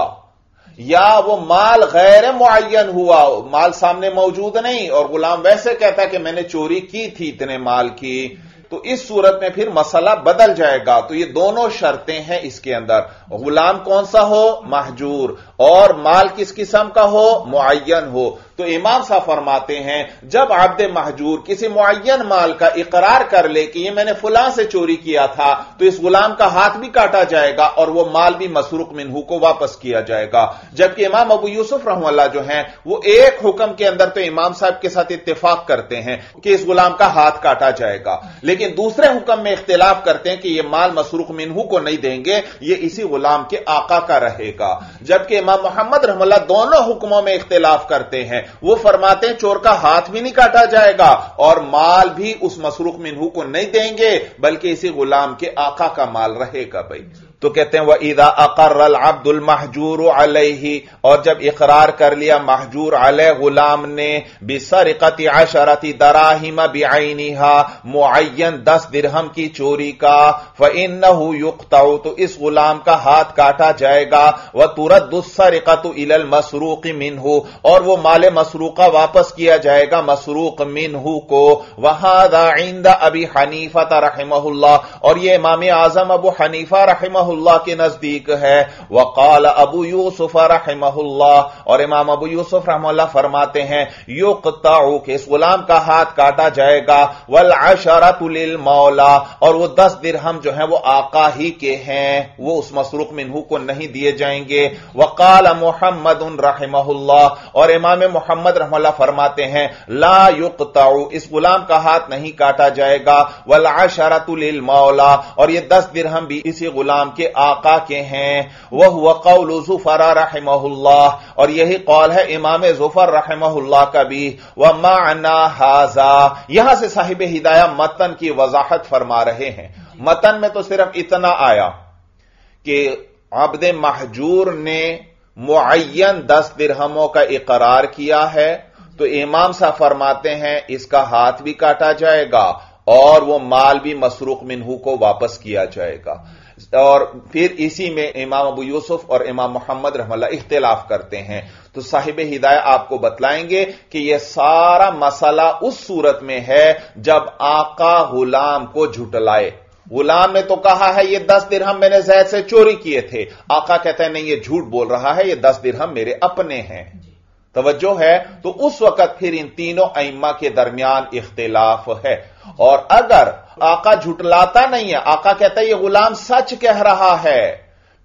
या वो माल गैर मुअय्यन हुआ, माल सामने मौजूद नहीं और गुलाम वैसे कहता है कि मैंने चोरी की थी इतने माल की, तो इस सूरत में फिर मसला बदल जाएगा। तो ये दोनों शर्तें हैं इसके अंदर, गुलाम कौन सा हो, महजूर, और माल किस किस्म का हो, मुअय्यन हो। तो इमाम साहब फरमाते हैं जब आब्द महजूर किसी मुअय्यन माल का इकरार कर ले कि ये मैंने फुलां से चोरी किया था, तो इस गुलाम का हाथ भी काटा जाएगा और वह माल भी मसरूक मिन्हू को वापस किया जाएगा। जबकि इमाम अबू यूसुफ रहमतुल्लाह जो हैं वो एक हुक्म के अंदर तो इमाम साहब के साथ इत्तिफाक करते हैं कि इस गुलाम का हाथ काटा जाएगा, लेकिन दूसरे हुक्म में इख्तिलाफ करते हैं कि यह माल मसरूक मिन्हू को नहीं देंगे, यह इसी गुलाम के आका का रहेगा। जबकि इमाम मोहम्मद रहमतुल्लाह दोनों हुक्मों में इख्तिलाफ करते हैं। वो फरमाते हैं चोर का हाथ भी नहीं काटा जाएगा और माल भी उस मसरूक मिन्हू को नहीं देंगे, बल्कि इसी गुलाम के आका का माल रहेगा। भाई तो कहते हैं वइदा अकर्रल अब्दुल महजूर अलैहि, और जब इकरार कर लिया महजूर अलैह गुलाम ने, बिसरिकति अशरति दराहिम बिअइनिहा, मुअय्यन दस दिरहम की चोरी का, फइन्नहु युक्तउ, तो इस गुलाम का हाथ काटा जाएगा, व तुरद्दु सरिकतु इलल मसरूक मिन्हु, और वो माल मसरूका वापस किया जाएगा मसरूक मिन्हु को। वहादा इंद अबी हनीफा रहमहुल्लाह, और ये इमाम आजम अबू हनीफा रहमहुल्लाह अल्लाह के नजदीक है। वकाल अबू यूसुफ रहमतुल्लाह, और इमाम अबू यूसुफ रहमतुल्लाह फरमाते हैं युक्ताउ, के इस गुलाम का हाथ काटा जाएगा, वल अशरतु लिल मौला, और वो दस दिरहम जो है वो आका ही के हैं, वो उस मसरूक मिन्हू को नहीं दिए जाएंगे। वकाल मोहम्मद रहमतुल्लाह, और इमाम मोहम्मद रहमतुल्लाह फरमाते हैं ला युक्ताउ, इस गुलाम का हाथ नहीं काटा जाएगा, वल अशरतु लिल मौला, और ये दस दिरहम भी इसी गुलाम के आका के हैं। वह हुआ कौल जुफरा रहमहुल्लाह, और यही कौल है इमाम जुफर रहमहुल्लाह का भी। व माना हाजा, यहां से साहिब हिदाया मतन की वजाहत फरमा रहे हैं। मतन में तो सिर्फ इतना आया कि अब्द महजूर ने मुअय्यन दस दिरहमों का इकरार किया है, तो इमाम साहब फरमाते हैं इसका हाथ भी काटा जाएगा और वह माल भी मसरूक मिन्हू को वापस किया जाएगा। और फिर इसी में इमाम अबू यूसुफ और इमाम मोहम्मद रहमतुल्लाह इख्तिलाफ करते हैं। तो साहिब हिदायत आपको बतलाएंगे कि यह सारा मसला उस सूरत में है जब आका गुलाम को झुटलाए। गुलाम ने तो कहा है यह दस दिरहम मैंने जैद से चोरी किए थे, आका कहता है नहीं यह झूठ बोल रहा है, यह दस दिरहम मेरे अपने हैं। तवज्जो है। तो उस वक्त फिर इन तीनों अइम्मा के दरमियान इख्तिलाफ है। और अगर आका झुटलाता नहीं है, आका कहता है ये गुलाम सच कह रहा है,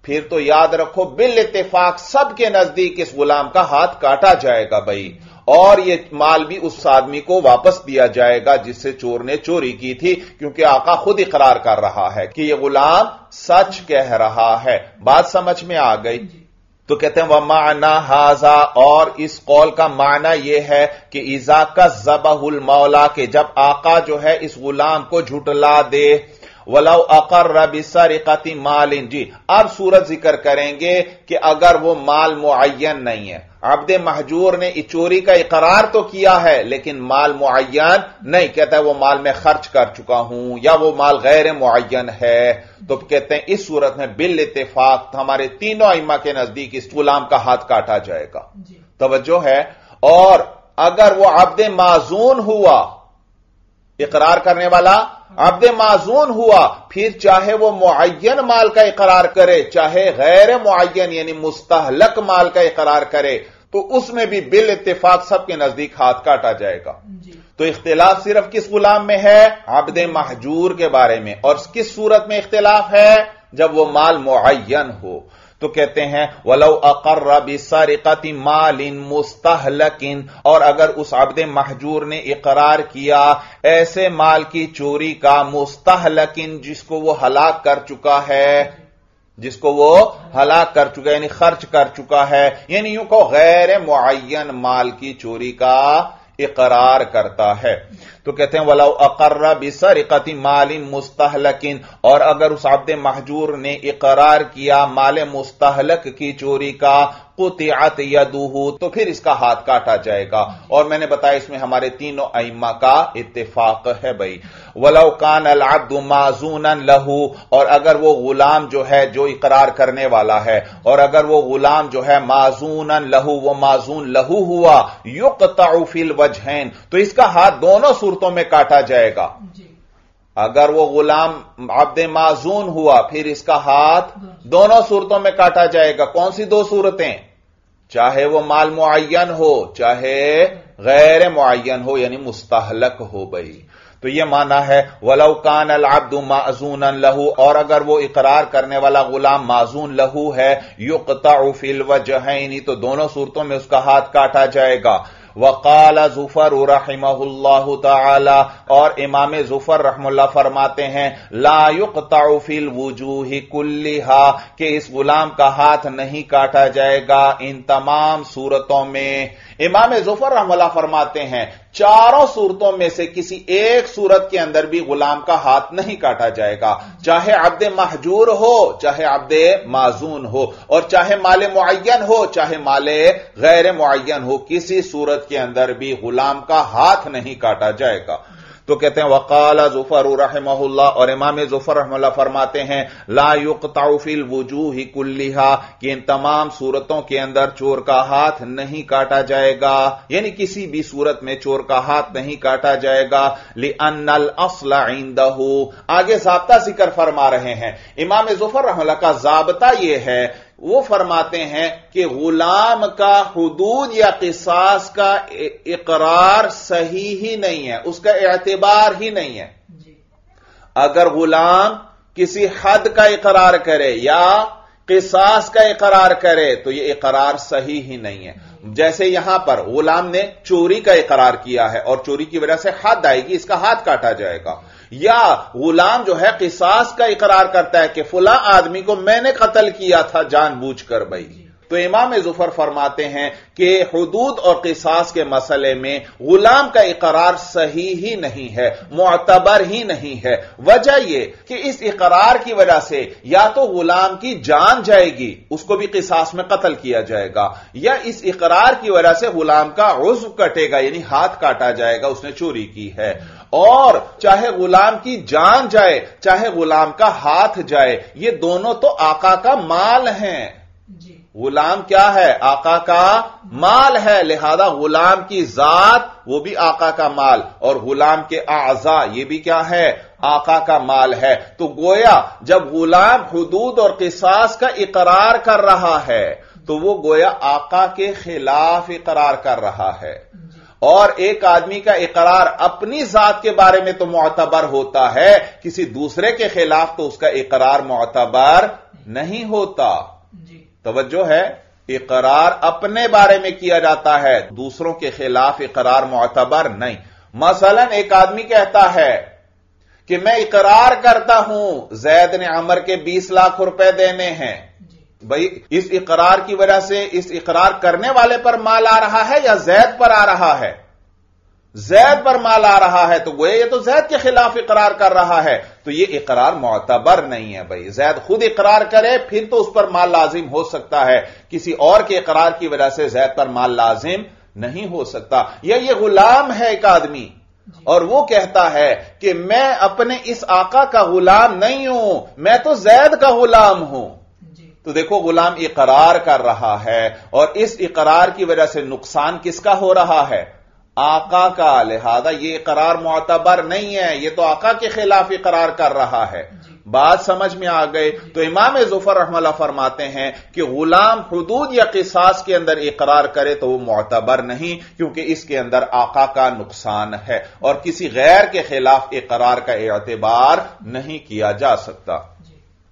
फिर तो याद रखो बिल इत्तेफाक सबके नजदीक इस गुलाम का हाथ काटा जाएगा भाई, और ये माल भी उस आदमी को वापस दिया जाएगा जिससे चोर ने चोरी की थी, क्योंकि आका खुद इकरार कर रहा है कि ये गुलाम सच कह रहा है। बात समझ में आ गई। तो कहते हैं वह माना हाजा, और इस कौल का माना यह है कि इजा का ज़बहुल मौला, के जब आका जो है इस गुलाम को झुटला दे। वलाउ अकर्र बिसरिकति मालिन, जी अब सूरत जिक्र करेंगे कि अगर वो माल मुअय्यन नहीं है, अब्द महजूर ने चोरी का इकरार तो किया है लेकिन माल मुअय्यन नहीं, कहता है वो माल मैं खर्च कर चुका हूं, या वो माल गैर मुअय्यन है, तो कहते हैं इस सूरत में बिल इत्तेफाक हमारे तीनों अइम्मा के नजदीक इस गुलाम का हाथ काटा जाएगा। तवज्जो है। और अगर वो अब्द माजून हुआ, इकरार करने वाला अब्द माजून हुआ, फिर चाहे वो मुअय्यन माल का इकरार करे चाहे गैर मुअय्यन यानी मुस्तहलक माल का इकरार करे, तो उसमें भी बिल इत्तेफाक सबके नजदीक हाथ काटा जाएगा। तो इख्तिलाफ सिर्फ किस गुलाम में है, अब्द महजूर के बारे में। और किस सूरत में इख्तिलाफ है, जब वो माल मुअय्यन हो। तो कहते हैं वलौ अकर्र बिसरिकति मालिन मुस्तहलकिन, और अगर उस अब्द महजूर ने इकरार किया ऐसे माल की चोरी का मुस्तहलकिन जिसको वो हलाक कर चुका है, जिसको वो हलाक कर चुका है यानी खर्च कर चुका है, यानी यूं को गैर मुअय्यन माल की चोरी का इकरार करता है। तो कहते हैं वलाउ अकर्र बिसरिकति मालिन मुस्तहलकिन, और अगर उस अब्द महजूर ने इकरार किया माल मुस्तहलक की चोरी का, कुतिअत यदुहु, तो फिर इसका हाथ काटा जाएगा। और मैंने बताया इसमें हमारे तीनों अइम्मा का इत्तेफाक है भाई। वलाउ कान अल अब्दु माजूनन लहू, और अगर वो गुलाम जो है जो इकरार करने वाला है, और अगर वो गुलाम जो है माजूनन लहू, वो माजून लहू हुआ, युक्तउ फिल वजहैन, तो इसका हाथ दोनों सूरतों में काटा जाएगा। अगर वो गुलाम अब्दे माजून हुआ फिर इसका हाथ दोनों सूरतों में काटा जाएगा। कौन सी दो सूरतें? चाहे वो माल मुअय्यन हो चाहे गैर मुअय्यन हो, यानी मुस्तहलक हो। भाई तो ये माना है वलौ कान अल अब्दु माजूनन लहू, और अगर वो इकरार करने वाला गुलाम माजून लहू है युक्तअ फिल वजहैनी, तो दोनों सूरतों में उसका हाथ काटा जाएगा। वकाला जुफर रहमहुल्लाहु ताला, और इमाम जुफर रहमुल्लाह फरमाते हैं ला युक्ताउ फिल वुजूहि कुल्लिहा, कि इस गुलाम का हाथ नहीं काटा जाएगा इन तमाम सूरतों में। इमाम जुफर रहमुल्लाह फरमाते हैं चारों सूरतों में से किसी एक सूरत के अंदर भी गुलाम का हाथ नहीं काटा जाएगा, चाहे अब्दे महजूर हो चाहे अब्दे माजून हो, और चाहे माले मुअय्यन हो चाहे माले गैर मुअय्यन हो, किसी सूरत के अंदर भी गुलाम का हाथ नहीं काटा जाएगा। तो कहते हैं वकाला जुफर रहमहुल्लाह, और इमाम जुफर रहमहुल्लाह फरमाते हैं ला युक्ताउ फिल वुजूहि कुल्लिहा, कि इन तमाम सूरतों के अंदर चोर का हाथ नहीं काटा जाएगा, यानी किसी भी सूरत में चोर का हाथ नहीं काटा जाएगा। लिअन्नल अस्ला इंदहु, आगे ज़ाब्ता जिक्र फरमा रहे हैं इमाम जुफर रहमहुल्लाह का। ज़ाब्ता यह है, वो फरमाते हैं कि गुलाम का हुदूद या किसास का इकरार सही ही नहीं है, उसका एतबार ही नहीं है। अगर गुलाम किसी हद का इकरार करे या किसास का इकरार करे तो यह इकरार सही ही नहीं है। जैसे यहां पर गुलाम ने चोरी का इकरार किया है और चोरी की वजह से हद आएगी, इसका हाथ काटा जाएगा। या गुलाम जो है किसास का इकरार करता है कि फुला आदमी को मैंने कत्ल किया था जानबूझकर। भाई तो इमाम जुफर फरमाते हैं कि हुदूद और किसास के मसले में गुलाम का इकरार सही ही नहीं है, मुअतबर ही नहीं है। वजह यह कि इस इकरार की वजह से या तो गुलाम की जान जाएगी, उसको भी किसास में कत्ल किया जाएगा, या इस इकरार की वजह से गुलाम का उज्व कटेगा, यानी हाथ काटा जाएगा, उसने चोरी की है। और चाहे गुलाम की जान जाए चाहे गुलाम का हाथ जाए, ये दोनों तो आका का माल हैं। गुलाम क्या है? आका का माल है। लिहाजा गुलाम की जात वो भी आका का माल, और गुलाम के आजा ये भी क्या है? आका का माल है। तो गोया जब गुलाम हुदूद और किसास का इकरार कर रहा है तो वो गोया आका के खिलाफ इकरार कर रहा है। और एक आदमी का इकरार अपनी जात के बारे में तो मुअतबर होता है, किसी दूसरे के खिलाफ तो उसका इकरार मुअतबर नहीं होता। तवज्जो है, इकरार अपने बारे में किया जाता है, दूसरों के खिलाफ इकरार मुअतबर नहीं। मसलन एक आदमी कहता है कि मैं इकरार करता हूं जैद ने अमर के बीस लाख रुपए देने हैं। भाई इस इकरार की वजह से इस इकरार करने वाले पर माल आ रहा है या जैद पर आ रहा है? जैद पर माल आ रहा है, तो गोया ये तो जैद के खिलाफ इकरार कर रहा है, तो ये इकरार मुअतबर नहीं है। भाई जैद खुद इकरार करे फिर तो उस पर माल लाजिम हो सकता है, किसी और के इकरार की वजह से जैद पर माल लाजिम नहीं हो सकता। या ये गुलाम है एक आदमी और वो कहता है कि मैं अपने इस आका का गुलाम नहीं हूं, मैं तो जैद का गुलाम हूं। तो देखो गुलाम इकरार कर रहा है और इस इकरार की वजह से नुकसान किसका हो रहा है? आका का। लिहाजा ये इकरार मुअतबर नहीं है, ये तो आका के खिलाफ इकरार कर रहा है। बात समझ में आ गई। तो इमाम जुफर रहमहुल्लाह फरमाते हैं कि गुलाम हुदूद या किसास के अंदर इकरार करे तो वो मुअतबर नहीं, क्योंकि इसके अंदर आका का नुकसान है और किसी गैर के खिलाफ इकरार का एतबार नहीं किया जा सकता।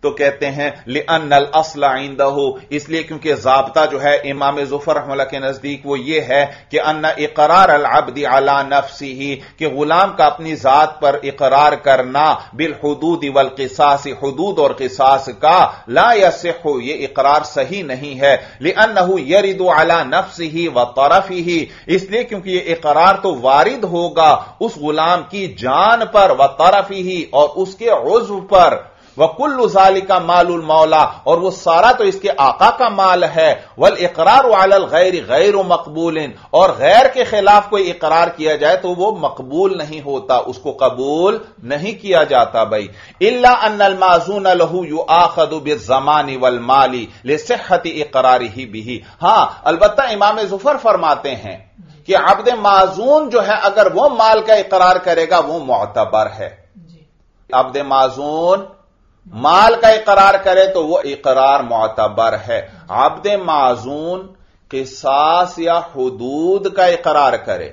तो कहते हैं लिअन्नल अस्ला इंदहु, इसलिए क्योंकि ज़ाब्ता जो है इमाम जुफर रहमहुल्लाह के नजदीक वो ये है कि अन्ना इकरार अल अब्दी अला नफ्सिही, कि गुलाम का अपनी जात पर इकरार करना बिल हुदूदी वल किसास, हुदूद और किसास का ला यसिहु, ये इकरार सही नहीं है। लिअन्नहु यरिदु अला नफ्सिही व तरफिही, इसलिए क्योंकि ये इकरार तो वारिद होगा उस गुलाम की जान पर व तरफिही और उसके उज्व पर। वकुल्लु ज़ालिका मालुल मौला, और वो सारा तो इसके आका का माल है। वल इकरार अलल गैर गैर मकबूलिन, और गैर के खिलाफ कोई इकरार किया जाए तो वो मकबूल नहीं होता, उसको कबूल नहीं किया जाता। भाई इल्ला अन्नल माजून लहू युआखदु बिज़ज़मानी वल माली लिसिहति इकरारिही बिही। हां, अलबत्ता इमाम जुफर फरमाते हैं कि अब्द माजून जो है अगर वो माल का इकरार करेगा वो मुअतबर है, अब्द माजून माल का इकरार करे तो वह इकरार मोतबर है। अब्द माजून किसास या हुदूद का इकरार करे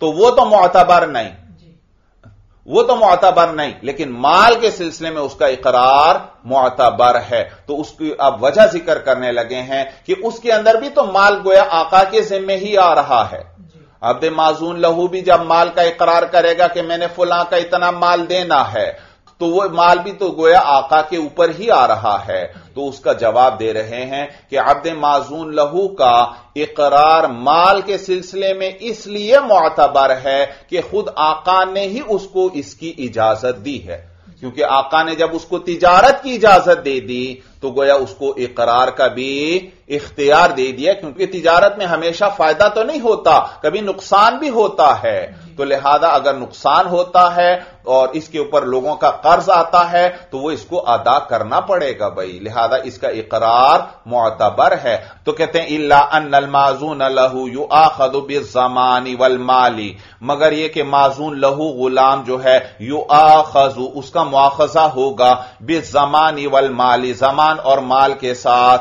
तो वह तो मोतबर नहीं, वो तो मोतबर नहीं, लेकिन माल के सिलसिले में उसका इकरार मोतबर है। तो उसकी अब वजह जिक्र करने लगे हैं कि उसके अंदर भी तो माल गोया आका के जिम्मे ही आ रहा है। अब्द माजून लहू भी जब माल का इकरार करेगा कि मैंने फुलां का इतना माल देना है तो वो माल भी तो गोया आका के ऊपर ही आ रहा है। तो उसका जवाब दे रहे हैं कि अब्द माजून लहू का इकरार माल के सिलसिले में इसलिए मोतबर है कि खुद आका ने ही उसको इसकी इजाजत दी है, क्योंकि आका ने जब उसको तिजारत की इजाजत दे दी तो गोया उसको इकरार का भी इख्तियार दे दिया, क्योंकि तिजारत में हमेशा फायदा तो नहीं होता, कभी नुकसान भी होता है। तो लिहाजा अगर नुकसान होता है और इसके ऊपर लोगों का कर्ज आता है तो वो इसको अदा करना पड़ेगा भाई, लिहाजा इसका इकरार मोतबर है। तो कहते हैं इल्ला अन्नल माजून लहू युआखदु बिज़मानी वल माली, मगर यह कि माजून लहू गुलाम जो है युआखजु उसका मुआखजा होगा बिज़मानी वल माली जमान और माल के साथ,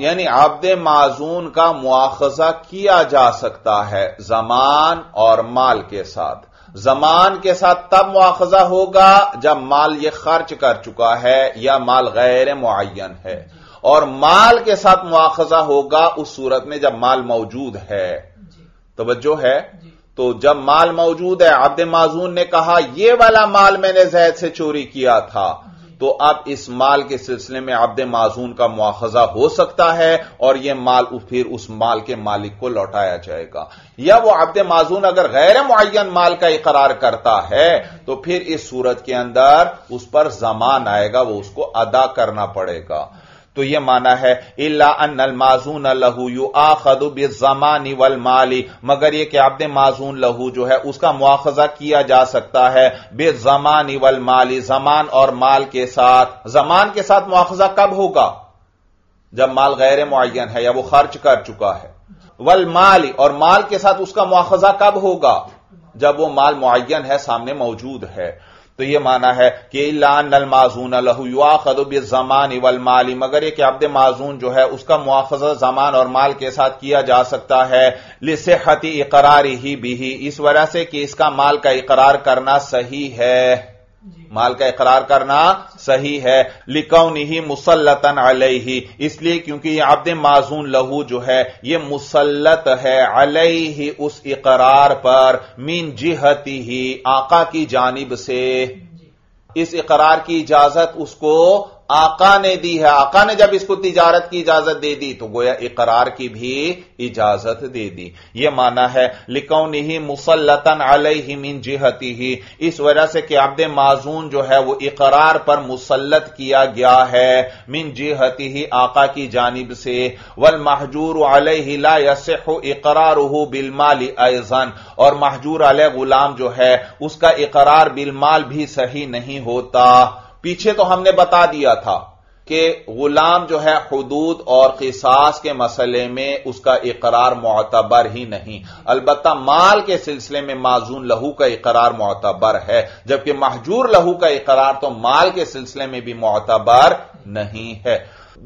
यानी अब्द माजून का मुआखजा किया जा सकता है जमान और माल के साथ। जमान के साथ तब मुआखजा होगा जब माल ये खर्च कर चुका है या माल गैर मुअय्यन है, और माल के साथ मुआखजा होगा उस सूरत में जब माल मौजूद है। तवज्जो है, तो जब माल मौजूद है अब्द माजून ने कहा यह वाला माल मैंने जैद से चोरी किया था, तो अब इस माल के सिलसिले में अब्द माजून का मुआखजा हो सकता है और यह माल फिर उस माल के मालिक को लौटाया जाएगा। या वह अब्द माजून अगर गैर मुअय्यन माल का इकरार करता है तो फिर इस सूरत के अंदर उस पर जमान आएगा, वह उसको अदा करना पड़ेगा। तो यह माना है इल्ला अन्नल माजून लहू युआखदु बिज़मानी वल माली, मगर यह कि अब्द माजून लहू जो है उसका मुआखजा किया जा सकता है बिज़मानी वल माली जमान और माल के साथ। जमान के साथ मुआखजा कब होगा? जब माल गैर मुअय्यन है या वो खर्च कर चुका है। वल माली, और माल के साथ उसका मुआखजा कब होगा? जब वो माल मुअय्यन है, सामने मौजूद है। तो यह माना है कि इल्ला अन्नल माजून लहू युआखदु बिज़मानी वल माली, मगर यह कि अब्द माजून जो है उसका मुआखजा जमान और माल के साथ किया जा सकता है लिसिहति इकरारिही बिही, इस वजह से कि इसका माल का इकरार करना सही है, माल का इकरार करना सही है लिकौनिही मुसल्लतन अलैहि, इसलिए क्योंकि यह अब्द माजून लहू जो है यह मुसल्लत है अलैहि उस इकरार पर मिन जिहतिही आका की जानिब से, इस इकरार की इजाजत उसको आका ने दी है। आका ने जब इसको तिजारत की इजाजत दे दी तो गोया इकरार की भी इजाजत दे दी। यह माना है लिकौनिही मुसल्लतन अलैहि मिन जिहतिही, इस वजह से कि अब्द माजून जो है वो इकरार पर मुसल्लत किया गया है मिन जिहतिही आका की जानिब से। वल महजूर अलैहि ला यसिहु इकरारुहु बिल माल अयज़न, और महजूर अलैह गुलाम जो है उसका इकरार बिल माल भी सही नहीं होता। पीछे तो हमने बता दिया था कि गुलाम जो है हुदूद और किसास के मसले में उसका इकरार मोतबर ही नहीं, अलबत्ता माल के सिलसिले में माजून लहू का इकरार मोतबर है, जबकि महजूर लहू का इकरार तो माल के सिलसिले में भी मोतबर नहीं है।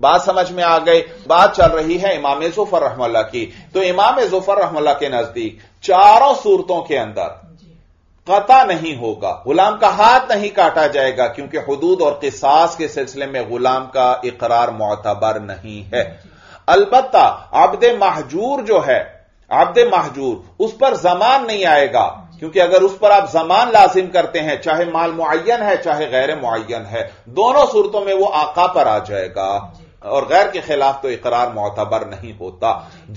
बात समझ में आ गई। बात चल रही है इमाम जुफर रहमतुल्लाह की। तो इमाम जुफर रहमतुल्लाह के नजदीक चारों सूरतों के अंदर कता नहीं होगा, गुलाम का हाथ नहीं काटा जाएगा, क्योंकि हुदूद और किसास के सिलसिले में गुलाम का इकरार मोतबर नहीं है। अलबत्ता अब्द महजूर जो है, अब्द महजूर उस पर जमान नहीं आएगा, क्योंकि अगर उस पर आप जमान लाजिम करते हैं चाहे माल मुअय्यन है चाहे गैर मुअय्यन है, दोनों सूरतों में वो आका पर आ जाएगा और गैर के खिलाफ तो इकरार मोतबर नहीं होता।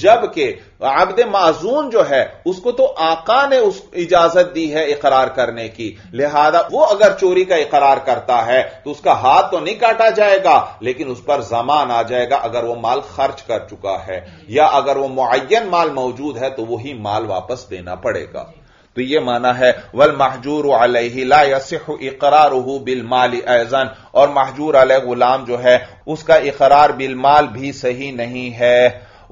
जबकि अब्द माजून जो है उसको तो आका ने उस इजाजत दी है इकरार करने की, लिहाजा वो अगर चोरी का इकरार करता है तो उसका हाथ तो नहीं काटा जाएगा, लेकिन उस पर जमान आ जाएगा अगर वो माल खर्च कर चुका है, या अगर वो मुअय्यन माल मौजूद है तो वही माल वापस देना पड़ेगा। तो यह माना है वल महजूर अलैहि ला यसिहु इकरारुहु बिल माल अयज़न, और महजूर अलैह गुलाम जो है उसका इकरार बिल माल भी सही नहीं है।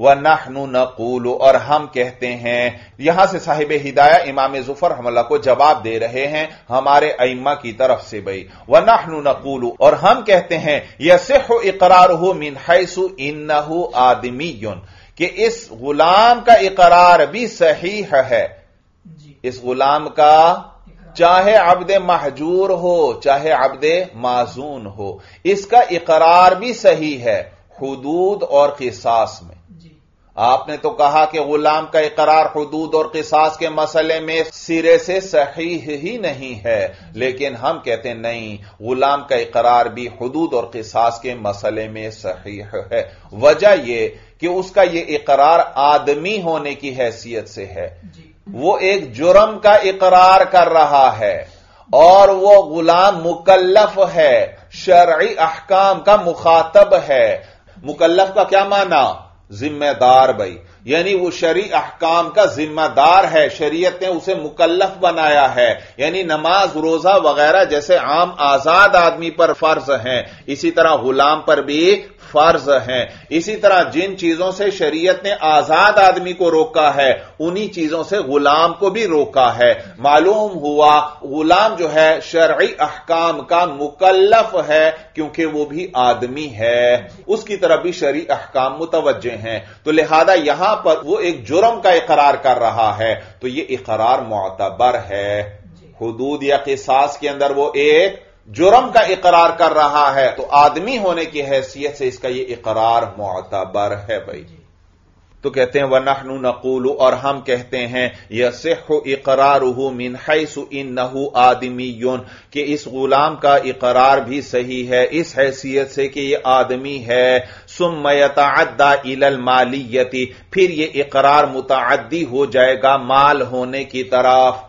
व नहनु नकूल, और हम कहते हैं। यहां से साहिब हिदाया इमाम जुफर हमला को जवाब दे रहे हैं हमारे अइम्मा की तरफ से। भाई व नहनु नकूल, और हम कहते हैं यसहु इकरारहु मिन हैसु इन्नहु आदमीयुन, कि इस गुलाम का इकरार भी सही है। इस गुलाम का, चाहे अब्दे महजूर हो चाहे अब्दे माजून हो, इसका इकरार भी सही है हुदूद और किसास में। आपने तो कहा कि गुलाम का इकरार हुदूद और किसास के मसले में सिरे से सही ही नहीं है, लेकिन हम कहते हैं नहीं, गुलाम का इकरार भी हुदूद और किसास के मसले में सही है। वजह यह कि उसका यह इकरार आदमी होने की हैसियत से है। वो एक जुर्म का इकरार कर रहा है और वो गुलाम मुकल्लफ है, शरई अहकाम का मुखातब है। मुकल्लफ का क्या माना? जिम्मेदार। भाई यानी वो शरई अहकाम का जिम्मेदार है, शरीयत ने उसे मुकल्लफ बनाया है। यानी नमाज रोजा वगैरह जैसे आम आजाद आदमी पर फर्ज है, इसी तरह गुलाम पर भी फर्ज हैं। इसी तरह जिन चीजों से शरीयत ने आजाद आदमी को रोका है, उन्हीं चीजों से गुलाम को भी रोका है। मालूम हुआ गुलाम जो है शरई अहकाम का मुकल्लफ है, क्योंकि वो भी आदमी है, उसकी तरफ भी शरई अहकाम मुतवज्जे हैं। तो लिहाजा यहां पर वो एक जुर्म का इकरार कर रहा है, तो ये इकरार मुअतबर है। हुदूद या किसास के अंदर वो एक जुर्म का इकरार कर रहा है, तो आदमी होने की हैसियत से इसका यह इकरार मुअतबर है। भाई तो कहते हैं वनहनु नकूलु, और हम कहते हैं यसहु इकरारुहु मिन हैसु इन्नहु आदमीयुन, कि इस गुलाम का इकरार भी सही है इस हैसियत से कि यह आदमी है। सुम्मा यतअद्दा इलल मालियति, फिर यह इकरार मुतअद्दी हो जाएगा माल होने की तरफ।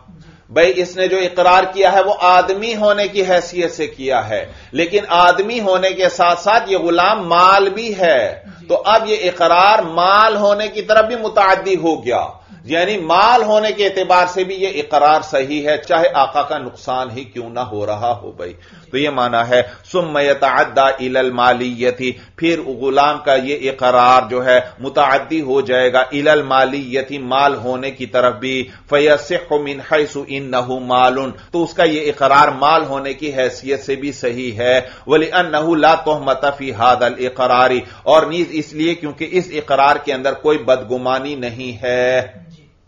भाई इसने जो इकरार किया है वो आदमी होने की हैसियत से किया है, लेकिन आदमी होने के साथ साथ ये गुलाम माल भी है, तो अब ये इकरार माल होने की तरफ भी मुताद्दी हो गया। यानी माल होने के एतबार से भी ये इकरार सही है, चाहे आका का नुकसान ही क्यों ना हो रहा हो। भाई तो ये माना है। सुम्मा यतअद्दा इलल मालियति, फिर गुलाम का ये इकरार जो है मुतअद्दी हो जाएगा इलल मालियति, माल होने की तरफ भी। फयसिहु मिन हैसु इन्नहु मालुन, तो उसका ये इकरार माल होने की हैसियत से भी सही है। वलिअन्नहु ला तुहमत फी हादल इकरारी, और नीज इसलिए क्योंकि इस इकरार के अंदर कोई बदगुमानी नहीं है।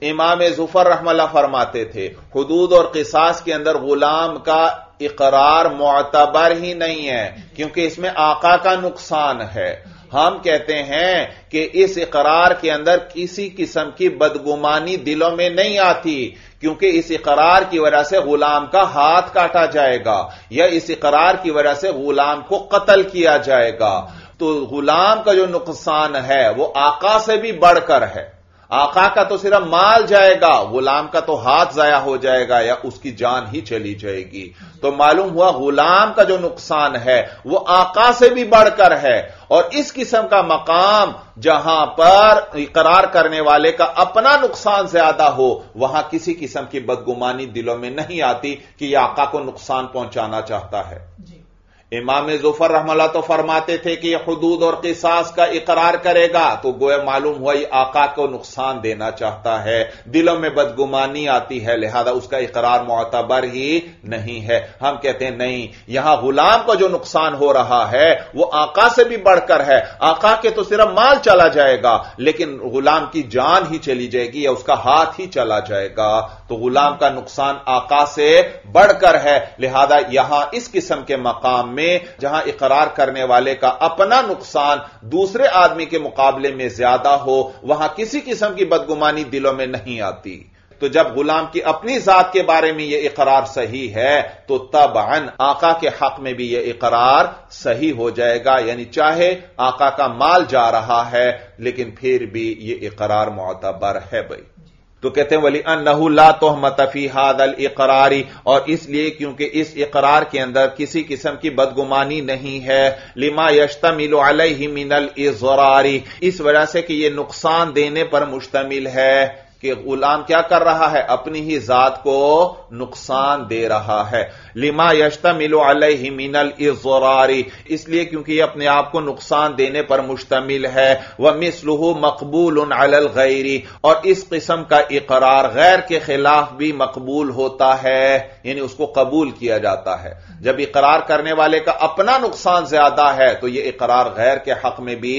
इमाम जुफर रहमतुल्लाह फरमाते थे हुदूद और किसास के अंदर गुलाम का इकरार मुअतबर ही नहीं है, क्योंकि इसमें आका का नुकसान है। हम कहते हैं कि इस इकरार के अंदर किसी किस्म की बदगुमानी दिलों में नहीं आती, क्योंकि इस इकरार की वजह से गुलाम का हाथ काटा जाएगा या इस इकरार की वजह से गुलाम को कत्ल किया जाएगा। तो गुलाम का जो नुकसान है वो आका से भी बढ़कर है। आका का तो सिर्फ माल जाएगा, गुलाम का तो हाथ जाया हो जाएगा या उसकी जान ही चली जाएगी। तो मालूम हुआ गुलाम का जो नुकसान है वो आका से भी बढ़कर है। और इस किस्म का मकाम जहां पर इकरार करने वाले का अपना नुकसान ज्यादा हो, वहां किसी किस्म की बदगुमानी दिलों में नहीं आती कि यह आका को नुकसान पहुंचाना चाहता है। इमाम जुफर रहमतुल्लाह तो फरमाते थे कि यह हुदूद और किसास का इकरार करेगा तो गोया मालूम हुआ यह आका को नुकसान देना चाहता है, दिलों में बदगुमानी आती है, लिहाजा उसका इकरार मुअतबर ही नहीं है। हम कहते हैं नहीं, यहां गुलाम का जो नुकसान हो रहा है वो आका से भी बढ़कर है। आका के तो सिर्फ माल चला जाएगा, लेकिन गुलाम की जान ही चली जाएगी या उसका हाथ ही चला जाएगा। तो गुलाम का नुकसान आका से बढ़कर है, लिहाजा यहां इस किस्म के मकाम में जहां इकरार करने वाले का अपना नुकसान दूसरे आदमी के मुकाबले में ज्यादा हो, वहां किसी किस्म की बदगुमानी दिलों में नहीं आती। तो जब गुलाम की अपनी जात के बारे में यह इकरार सही है, तो तबअन आका के हक में भी यह इकरार सही हो जाएगा। यानी चाहे आका का माल जा रहा है, लेकिन फिर भी यह इकरार मुअतबर है। भाई तो कहते हैं वली अन्नहु ला तुहमत फी हादल इकरारी, और इसलिए क्योंकि इस इकरार के अंदर किसी किस्म की बदगुमानी नहीं है। लिमा यश्तमिलु अलैहि मिनल इज़रारी, इस वजह से कि यह नुकसान देने पर मुश्तमिल है कि गुलाम क्या कर रहा है, अपनी ही जात को नुकसान दे रहा है। लिमा यश्तमिलु अलैहि मिनल इज़रारी, इसलिए क्योंकि यह अपने आप को नुकसान देने पर मुश्तमिल है। वह मिसलुहु मकबूलुन अलल गैरी, और इस किस्म का इकरार गैर के खिलाफ भी मकबूल होता है, यानी उसको कबूल किया जाता है। जब इकरार करने वाले का अपना नुकसान ज्यादा है तो यह इकरार गैर के हक में भी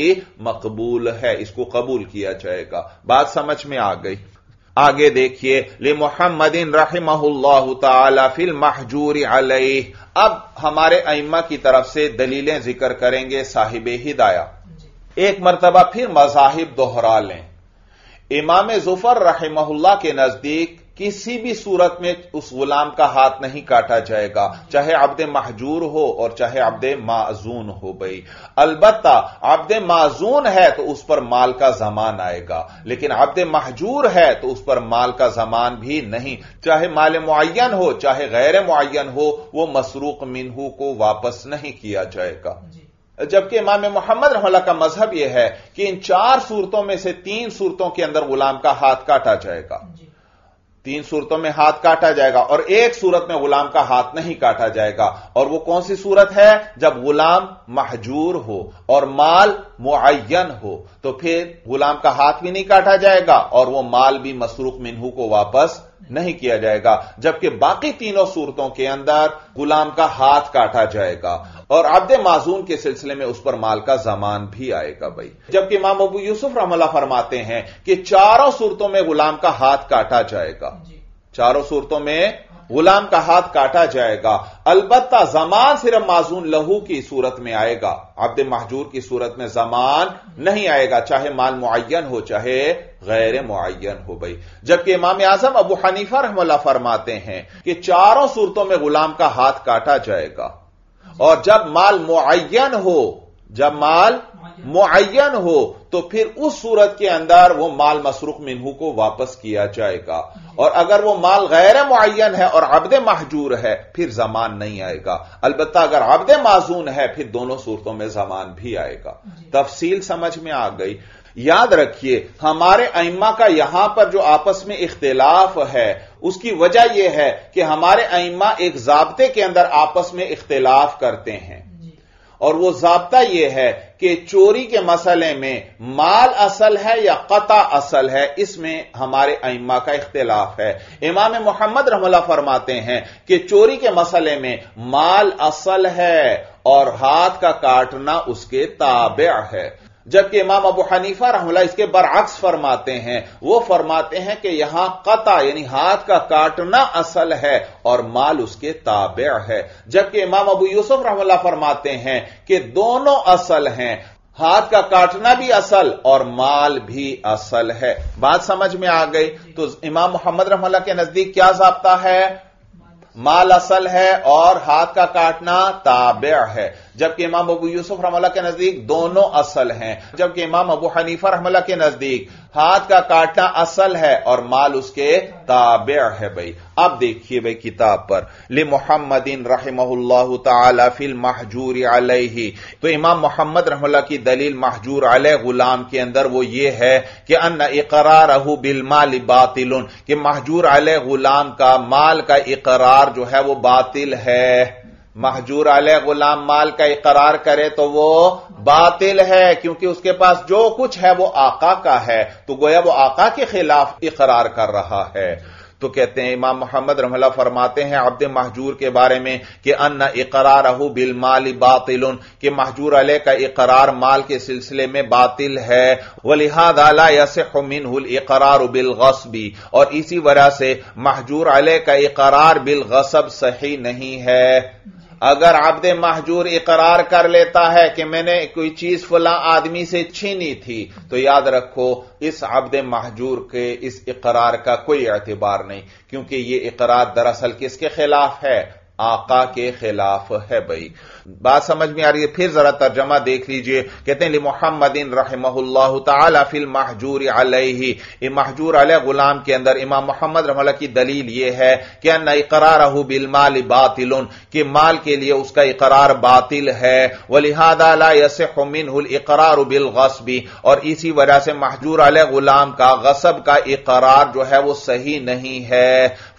मकबूल है, इसको कबूल किया जाएगा। बात समझ में आ गई। आगे देखिए, ले मुहम्मदिन रहमहुल्लाहु ताला फिल महजूरी अलैह। अब हमारे अइम्मा की तरफ से दलीलें जिक्र करेंगे साहिबे हिदाया। एक मरतबा फिर मज़ाहिब दोहरा लें। इमाम जुफर रहमहुल्लाह के नजदीक किसी भी सूरत में उस गुलाम का हाथ नहीं काटा जाएगा, चाहे अब्द महजूर हो और चाहे अब्द माजून हो। भाई अलबत्ता अब्द माजून है तो उस पर माल का जमान आएगा, लेकिन अब्द महजूर है तो उस पर माल का जमान भी नहीं। चाहे माल मुअय्यन हो चाहे गैर मुअय्यन हो, वो मसरूक मिन्हू को वापस नहीं किया जाएगा। जबकि इमाम मोहम्मद रहमतुल्लाह का मजहब यह है कि इन चार सूरतों में से तीन सूरतों के अंदर गुलाम का हाथ काटा जाएगा। तीन सूरतों में हाथ काटा जाएगा और एक सूरत में गुलाम का हाथ नहीं काटा जाएगा। और वो कौन सी सूरत है? जब गुलाम महजूर हो और माल मुअय्यन हो, तो फिर गुलाम का हाथ भी नहीं काटा जाएगा और वो माल भी मसरूक मिन्हू को वापस नहीं किया जाएगा। जबकि बाकी तीनों सूरतों के अंदर गुलाम का हाथ काटा जाएगा और अब्द माजून के सिलसिले में उस पर माल का जमान भी आएगा। भाई जबकि इमाम अबू यूसुफ रहमतुल्लाह फरमाते हैं कि चारों सूरतों में गुलाम का हाथ काटा जाएगा, चारों सूरतों में गुलाम का हाथ काटा जाएगा। अलबत्ता जमान सिर्फ माजून लहू की सूरत में आएगा, अब्द महजूर की सूरत में जमान नहीं आएगा, चाहे माल मुअय्यन हो चाहे गैर मुअय्यन हो। भाई जबकि इमाम आजम अबू हनीफा रहमतुल्लाह फरमाते हैं कि चारों सूरतों में गुलाम का हाथ काटा जाएगा। और जब माल मुअय्यन हो, जब माल मुअय्यन हो तो फिर उस सूरत के अंदर वो माल मसरूक मिन्हू को वापस किया जाएगा। और अगर वो माल गैर मुअय्यन है और अब्द महजूर है फिर जमान नहीं आएगा। अलबत्ता अगर अब्द माजून है फिर दोनों सूरतों में जमान भी आएगा। तफसील समझ में आ गई। याद रखिए, हमारे अइम्मा का यहां पर जो आपस में इख्तिलाफ है उसकी वजह यह है कि हमारे अइम्मा एक ज़ाब्ते के अंदर आपस में इख्तिलाफ करते हैं। और वो ज़ाब्ता यह है कि चोरी के मसले में माल असल है या कता असल है, इसमें हमारे अइम्मा का इख्तिलाफ है। इमाम मोहम्मद रहमतुल्लाह फरमाते हैं कि चोरी के मसले में माल असल है और हाथ का काटना उसके ताबे है। जबकि इमाम अबू हनीफा रहमतुल्लाह इसके बरअक्स फरमाते हैं, वो फरमाते हैं कि यहां कता यानी हाथ का काटना असल है और माल उसके ताबे है। जबकि इमाम अबू यूसुफ रहमतुल्लाह फरमाते हैं कि दोनों असल हैं, हाथ का काटना भी असल और माल भी असल है। बात समझ में आ गई। तो इमाम मोहम्मद रहमतुल्लाह के नजदीक क्या ज़ाब्ता है? माल असल है और हाथ का काटना ताबे है। जबकि इमाम अबू यूसुफ रहमतुल्लाह के नजदीक दोनों असल हैं। जबकि इमाम अबू हनीफा रहमतुल्लाह के नजदीक हाथ का काटना असल है और माल उसके ताबे है। भाई अब देखिए भाई किताब पर, ले मुहम्मदिन रहमहुल्लाहु ताला फिल महजूर अलैहि। तो इमाम मोहम्मद रहमतुल्लाह की दलील महजूर अलैह गुलाम के अंदर वो ये है कि अन्ना इकरारहु बिल माल बातिलुन, कि महजूर अलैह गुलाम का माल का इकरार जो है वो बातिल है। महजूर अलैह गुलाम माल का इकरार करे तो वो बातिल है, क्योंकि उसके पास जो कुछ है वो आका का है, तो गोया वो आका के खिलाफ इकरार कर रहा है। तो कहते हैं इमाम मोहम्मद रहमतुल्लाह फरमाते हैं अब्द महजूर के बारे में कि अन्ना इकरारहु बिल माल बातिलुन, कि महजूर अलैह का इकरार माल के सिलसिले में बातिल है। वलिहादा ला यसहु मिनहुल इकरार बिल गस्बी, और इसी वजह से महजूर अलैह का इकरार बिल गस्ब सही नहीं है। अगर अब्द महजूर इकरार कर लेता है कि मैंने कोई चीज फला आदमी से छीनी थी, तो याद रखो इस अब्द महजूर के इस इकरार का कोई एतबार नहीं, क्योंकि यह इकरार दरअसल किसके खिलाफ है? आका के खिलाफ है। भाई बात समझ में आ रही है? फिर जरा तर्जमा देख लीजिए। कहते हैं लिमुहम्मदिन रहमहुल्लाहु ताला फिल महजूर अलैहि, ये महजूर अलैह गुलाम के अंदर इमाम मोहम्मद रहमहुल्लाह की दलील ये है कि अन्ना इकरारहु बिल माल बातिलुन, कि माल के लिए उसका इकरार बातिल है। वलिहादा ला यसहु मिनहुल इकरार बिल गस्बी, और इसी वजह से महजूर अलैह गुलाम का गसब का इकरार जो है वो सही नहीं है।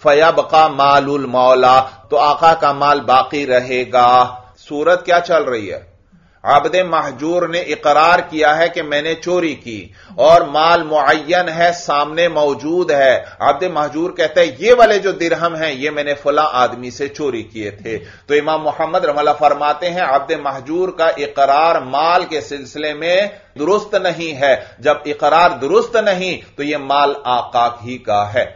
फयबका मालुल मौला, तो आका का माल बाकी रहेगा। सूरत क्या चल रही है? आबद महजूर ने इकरार किया है कि मैंने चोरी की और माल मुअय्यन है, सामने मौजूद है। आबद महजूर कहता है ये वाले जो दिरहम हैं ये मैंने फला आदमी से चोरी किए थे। तो इमाम मोहम्मद रमला फरमाते हैं आबद महजूर का इकरार माल के सिलसिले में दुरुस्त नहीं है। जब इकरार दुरुस्त नहीं तो यह माल आका ही का है।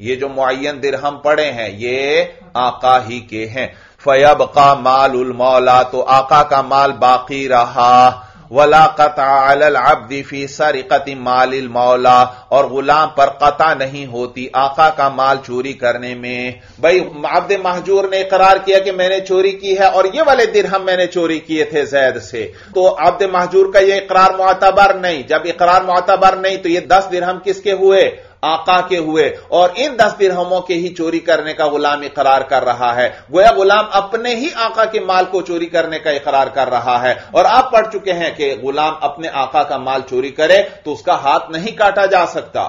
ये जो मुअय्यन दिरहम पड़े हैं ये आका ही के हैं। फयबका मालुल मौला, तो आका का माल बाकी रहा। वला कता अलल अब्दी फी सरिकति मालिल मौला, और गुलाम पर कता नहीं होती आका का माल चोरी करने में। भाई अब्द महजूर ने इकरार किया कि मैंने चोरी की है और ये वाले दिरहम मैंने चोरी किए थे जैद से, तो अब्द महजूर का यह इकरार मुअतबर नहीं। जब इकरार मुअतबर नहीं तो यह दस दिरहम किसके हुए? आका के हुए। और इन दस दिरहमों के ही चोरी करने का गुलाम इकरार कर रहा है। गोया गुलाम अपने ही आका के माल को चोरी करने का इकरार कर रहा है। और आप पढ़ चुके हैं कि गुलाम अपने आका का माल चोरी करे तो उसका हाथ नहीं काटा जा सकता।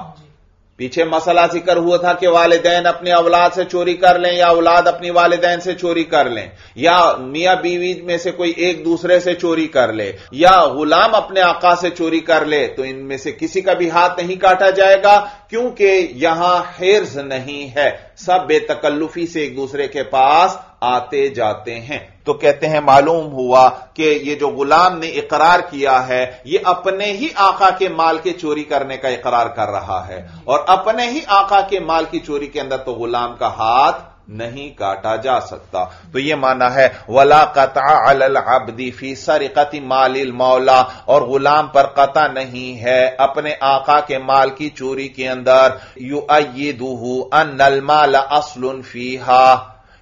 पीछे मसला जिक्र हुआ था कि वालिदैन अपने औलाद से चोरी कर लें या औलाद अपनी वालिदैन से चोरी कर लें या मियां बीवी में से कोई एक दूसरे से चोरी कर ले या गुलाम अपने आका से चोरी कर ले, तो इनमें से किसी का भी हाथ नहीं काटा जाएगा क्योंकि यहां हिर्ज नहीं है, सब बेतकल्लुफी से एक दूसरे के पास आते जाते हैं। तो कहते हैं मालूम हुआ कि ये जो गुलाम ने इकरार किया है ये अपने ही आका के माल के चोरी करने का इकरार कर रहा है और अपने ही आका के माल की चोरी के अंदर तो गुलाम का हाथ नहीं काटा जा सकता। तो यह माना है वला कता अलल अब्दी फी सरिकति मालिल मौला, और गुलाम पर कता नहीं है अपने आका के माल की चोरी के अंदर। युअय्यिदुहु अन्नल माल अस्लुन फीहा,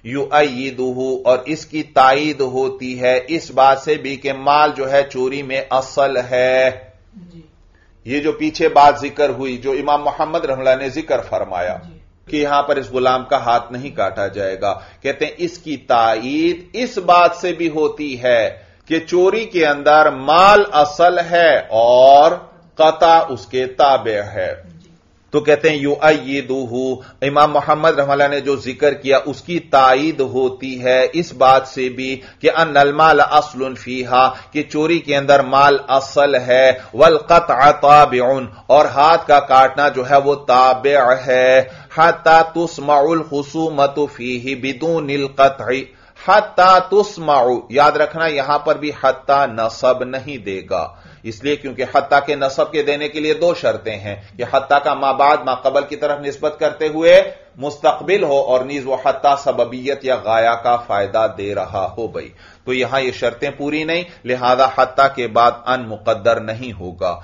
युअय्यिदुहु, और इसकी तायीद होती है इस बात से भी कि माल जो है चोरी में असल है। ये जो पीछे बात जिक्र हुई जो इमाम मोहम्मद रहमहुल्लाह ने जिक्र फरमाया कि यहां पर इस गुलाम का हाथ नहीं काटा जाएगा, कहते हैं इसकी तायीद इस बात से भी होती है कि चोरी के अंदर माल असल है और कता उसके ताबे है। तो कहते हैं युअय्यिदुहु, इमाम मोहम्मद रहमहुल्लाह ने जो जिक्र किया उसकी तायीद होती है इस बात से भी कि अन्नल माल अस्लुन फीहा, कि चोरी के अंदर माल असल है। वल कतअ ताबिउन, और हाथ का काटना जो है वो ताबे है। हत्ता तुस्मउल खुसूमतु फीही बिदूनिल कतअ, हत्ता तुस्मउ, याद रखना यहां पर भी हत्ता नसब नहीं देगा, इसलिए क्योंकि हत्ता के नसब के देने के लिए दो शर्तें हैं कि हत्ता का मा बाद मा कबल की तरफ निस्बत करते हुए मुस्तकबिल हो और नीज वह हत्ता सबबियत या गाया का फायदा दे रहा हो। भाई तो यहां ये शर्तें पूरी नहीं, लिहाजा हत्ता के बाद अन मुकद्दर नहीं होगा।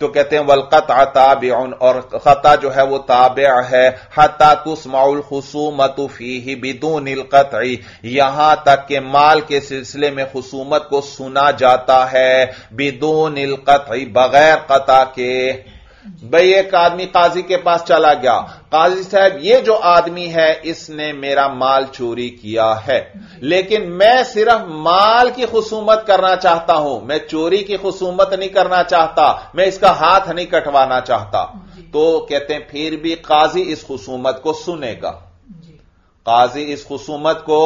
तो कहते हैं वलक़तअ ताबिउन, और क़ता जो है वो ताबे है। हत्ता तुस्मउल खुसूमतु फीही बिदूनिल क़तई, यहां तक के माल के सिलसिले में खुसूमत को सुना जाता है बिदूनिल क़तई, बगैर क़ता के। भाई एक आदमी काजी के पास चला गया, काजी साहब ये जो आदमी है इसने मेरा माल चोरी किया है लेकिन मैं सिर्फ माल की खुसूमत करना चाहता हूं, मैं चोरी की खुसूमत नहीं करना चाहता, मैं इसका हाथ नहीं कटवाना चाहता। तो कहते हैं फिर भी काजी इस खुसूमत को सुनेगा, काजी इस खुसूमत को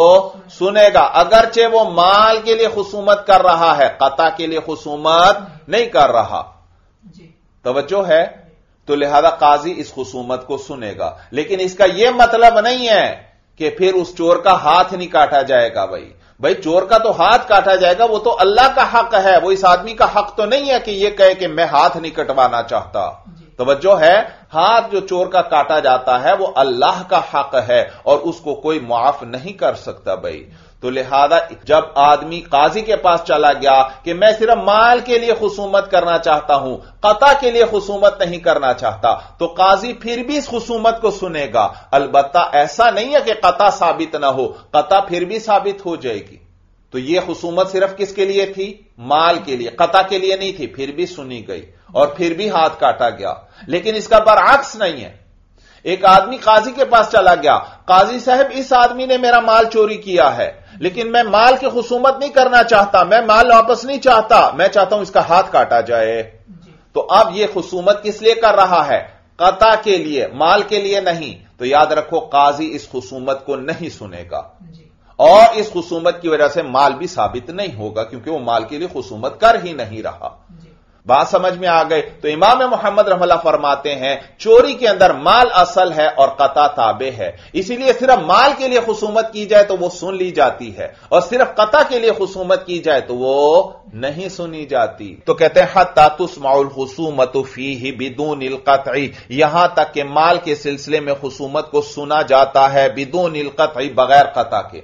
सुनेगा अगरचे वो माल के लिए खुसूमत कर रहा है, कता के लिए खुसूमत नहीं कर रहा। तवज्जो है? तो लिहाजा काजी इस खुसूमत को सुनेगा लेकिन इसका यह मतलब नहीं है कि फिर उस चोर का हाथ नहीं काटा जाएगा। भाई भाई चोर का तो हाथ काटा जाएगा, वो तो अल्लाह का हक है, वो इस आदमी का हक तो नहीं है कि यह कहे कि मैं हाथ नहीं कटवाना चाहता। तवज्जो है, हाथ जो चोर का काटा जाता है वो अल्लाह का हक है और उसको कोई मुआफ नहीं कर सकता भाई। तो लिहाजा जब आदमी काजी के पास चला गया कि मैं सिर्फ माल के लिए खुसूमत करना चाहता हूं, कता के लिए खुसूमत नहीं करना चाहता, तो काजी फिर भी इस खुसूमत को सुनेगा। अलबत्ता ऐसा नहीं है कि कता साबित ना हो, कता फिर भी साबित हो जाएगी। तो यह खुसूमत सिर्फ किसके लिए थी? माल के लिए, कता के लिए नहीं थी, फिर भी सुनी गई और फिर भी हाथ काटा गया। लेकिन इसका बरअक्स नहीं है, एक आदमी काजी के पास चला गया, काजी साहब इस आदमी ने मेरा माल चोरी किया है, लेकिन मैं माल की खुसूमत नहीं करना चाहता, मैं माल वापस नहीं चाहता, मैं चाहता हूं इसका हाथ काटा जाए। तो अब यह खुसूमत किस लिए कर रहा है? कता के लिए, माल के लिए नहीं। तो याद रखो काजी इस खुसूमत को नहीं सुनेगा और इस खुसूमत की वजह से माल भी साबित नहीं होगा, क्योंकि वो माल के लिए खुसूमत कर ही नहीं रहा। बात समझ में आ गई? तो इमाम मोहम्मद रहमतुल्लाह फरमाते हैं चोरी के अंदर माल असल है और कता ताबे है, इसीलिए सिर्फ माल के लिए खुसूमत की जाए तो वो सुन ली जाती है और सिर्फ कता के लिए खुसूमत की जाए तो वो नहीं सुनी जाती। तो कहते हैं हत्ता तुस्माउल खुसूमतु फीही बिदूनिल कतई, यहां तक के माल के सिलसिले में खुसूमत को सुना जाता है बिदूनिल कतई, बगैर कता के।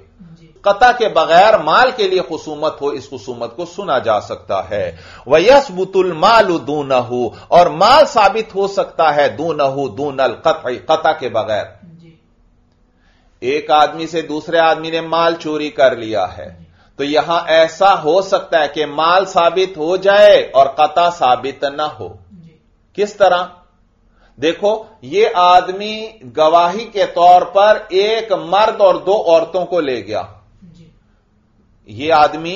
कता के बगैर माल के लिए खुसूमत हो, इस खुसूमत को सुना जा सकता है। वयसबुतुल मालु दूनहु, और माल साबित हो सकता है दूनहु दूनल कतई, कता के बगैर। एक आदमी से दूसरे आदमी ने माल चोरी कर लिया है, तो यहां ऐसा हो सकता है कि माल साबित हो जाए और कता साबित ना हो। किस तरह? देखो, ये आदमी गवाही के तौर पर एक मर्द और दो औरतों को ले गया। ये आदमी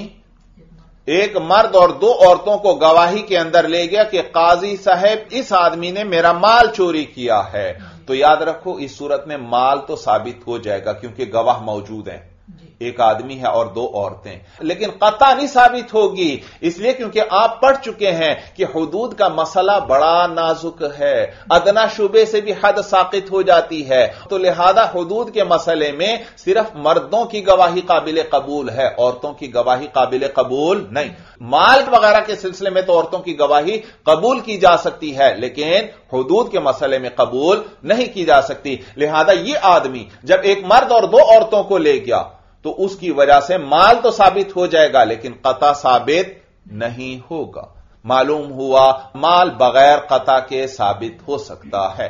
एक मर्द और दो औरतों को गवाही के अंदर ले गया कि काजी साहब इस आदमी ने मेरा माल चोरी किया है। तो याद रखो इस सूरत में माल तो साबित हो जाएगा क्योंकि गवाह मौजूद हैं, एक आदमी है और दो औरतें। लेकिन कता नहीं साबित होगी, इसलिए क्योंकि आप पढ़ चुके हैं कि हुदूद का मसला बड़ा नाजुक है, अदना शुबे से भी हद साकित हो जाती है। तो लिहाजा हुदूद के मसले में सिर्फ मर्दों की गवाही काबिल कबूल है, औरतों की गवाही काबिल कबूल नहीं। माल वगैरह के सिलसिले में तो औरतों की गवाही कबूल की जा सकती है, लेकिन हुदूद के मसले में कबूल नहीं की जा सकती। लिहाजा यह आदमी जब एक मर्द और दो औरतों को ले गया तो उसकी वजह से माल तो साबित हो जाएगा लेकिन कता साबित नहीं होगा। मालूम हुआ माल बगैर कता के साबित हो सकता है।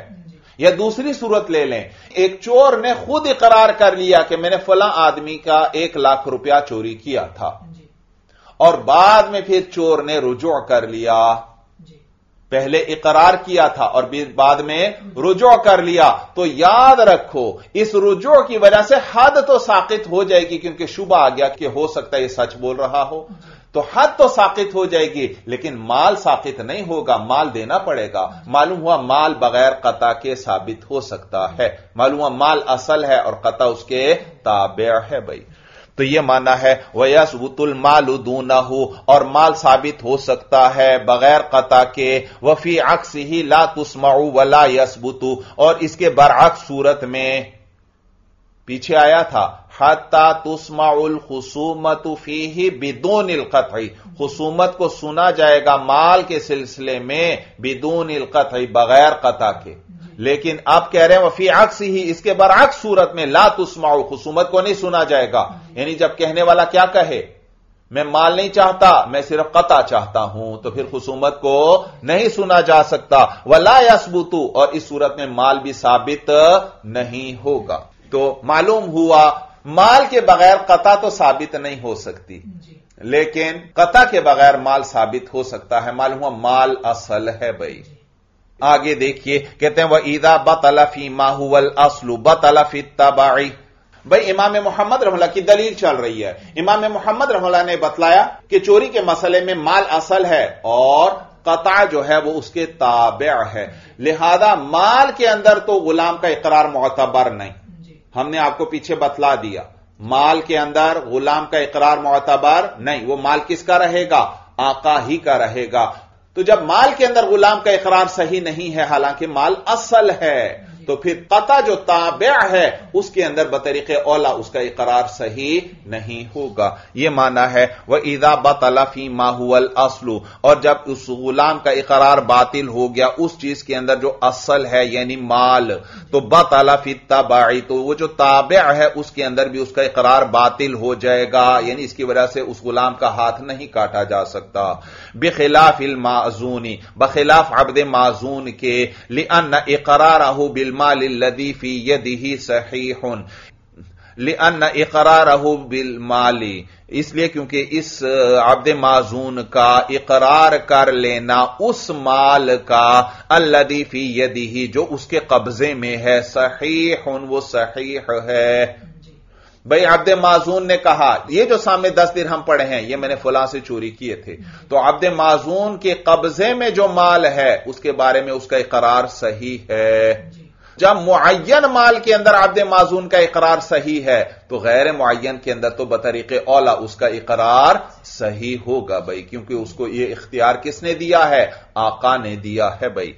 या दूसरी सूरत ले लें, एक चोर ने खुद इकरार कर लिया कि मैंने फलां आदमी का एक लाख रुपया चोरी किया था, और बाद में फिर चोर ने रुजू कर लिया। पहले इकरार किया था और बाद में रुजू कर लिया। तो याद रखो इस रुजू की वजह से हद तो साकित हो जाएगी, क्योंकि शुबा आ गया कि हो सकता है ये सच बोल रहा हो, तो हद तो साकित हो जाएगी लेकिन माल साकित नहीं होगा, माल देना पड़ेगा। मालूम हुआ माल बगैर कता के साबित हो सकता है। मालूम हुआ माल असल है और कता उसके ताबे है भाई। तो यह माना है वयसबुतुल मालु दूनहु, और माल साबित हो सकता है बगैर कता के। वफी अक्सिही ला तुस्माउ वला यसबुतु, और इसके बरअक्स सूरत में पीछे आया था हत्ता तुस्माउल खुसूमतु फीही बिदूनिल कतई, खुसूमत को सुना जाएगा माल के सिलसिले में बिदूनिल कतई, बगैर कता के। लेकिन आप कह रहे हैं वफी अक्स ही, इसके बरअक्स सूरत में ला तुस्माउ, खुसूमत को नहीं सुना जाएगा। यानी जब कहने वाला क्या कहे, मैं माल नहीं चाहता, मैं सिर्फ कता चाहता हूं, तो फिर खुसूमत को नहीं सुना जा सकता। वला यसबुतु, और इस सूरत में माल भी साबित नहीं होगा। तो मालूम हुआ माल के बगैर कता तो साबित नहीं हो सकती, लेकिन कता के बगैर माल साबित हो सकता है। मालूम हुआ माल असल है भाई। आगे देखिए, कहते हैं वह ईदा बतला फी माहुवल असलु बतला फी तबाई। भाई इमाम मोहम्मद रहमतुल्लाह की दलील चल रही है। इमाम मोहम्मद रहमतुल्लाह ने बतलाया कि चोरी के मसले में माल असल है और कता जो है वो उसके ताबे है। लिहाजा माल के अंदर तो गुलाम का इकरार मोतबर नहीं, हमने आपको पीछे बतला दिया। माल के अंदर गुलाम का इकरार मोतबर नहीं, वो माल किसका रहेगा? आका ही का रहेगा। तो जब माल के अंदर गुलाम का इकरार सही नहीं है, हालांकि माल असल है, तो फिर कता जो ताबे है उसके अंदर बतरीके औला उसका इकरार सही नहीं होगा। यह माना है वह इदा बतला फी माहुअल असलू, और जब उस गुलाम का इकरार बातिल हो गया उस चीज के अंदर जो असल है यानी माल, तो बतला फी तबाई, तो वो जो ताबे है उसके अंदर भी उसका इकरार बातिल हो जाएगा, यानी इसकी वजह से उस गुलाम का हाथ नहीं काटा जा सकता। बिखिलाफ इल माजूनी, बखिलाफ अब्द माजून के, लिअन्ना इकरारहु बिलमाल लदी फी यदिही सहीहुन, लिअन्ना इकरारहु बिलमाली, इसलिए क्योंकि इस अब्द माजून का इकरार कर लेना उस माल का अल्लदी फी यदिही जो उसके कब्जे में है, सहीहुन वो सहीह है। भाई अब्द माजून ने कहा ये जो सामने दस दिरहम पड़े हैं ये मैंने फुला से चोरी किए थे, तो अब्द माजून के कब्जे में जो माल है उसके बारे में उसका इकरार सही है। जब मुअय्यन माल के अंदर अब्द माजून का इकरार सही है तो गैर मुअय्यन के अंदर तो बतरीके औला उसका इकरार सही होगा भाई, क्योंकि उसको ये इख्तियार किसने दिया है? आका ने दिया है भाई।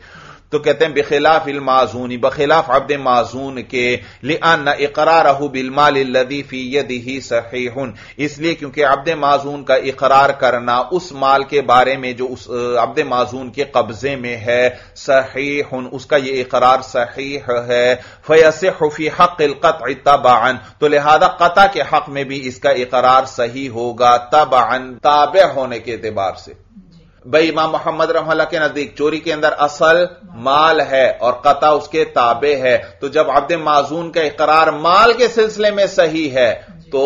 तो कहते हैं बिखिलाफ इल माजूनी, बखिलाफ अब्द माजून के, लिअन्ना इकरारहु बिलमाल लदी फी यदिही सहीहुन, इसलिए क्योंकि अब्द माजून का इकरार करना उस माल के बारे में जो उस अब्द माजून के कब्जे में है, सहीहुन उसका यह इकरार सहीह है। फयसिहु फी हक़्क़िल क़त्अ तबअन, तो लिहाजा क़त्अ के हक में भी इसका इकरार सही होगा तबअन, ताबे होने के एतबार से। भाई इमाम मोहम्मद रहमतुल्लाह के नजदीक चोरी के अंदर असल माल है और कता उसके ताबे है, तो जब अब्द माजून का इकरार माल के सिलसिले में सही है तो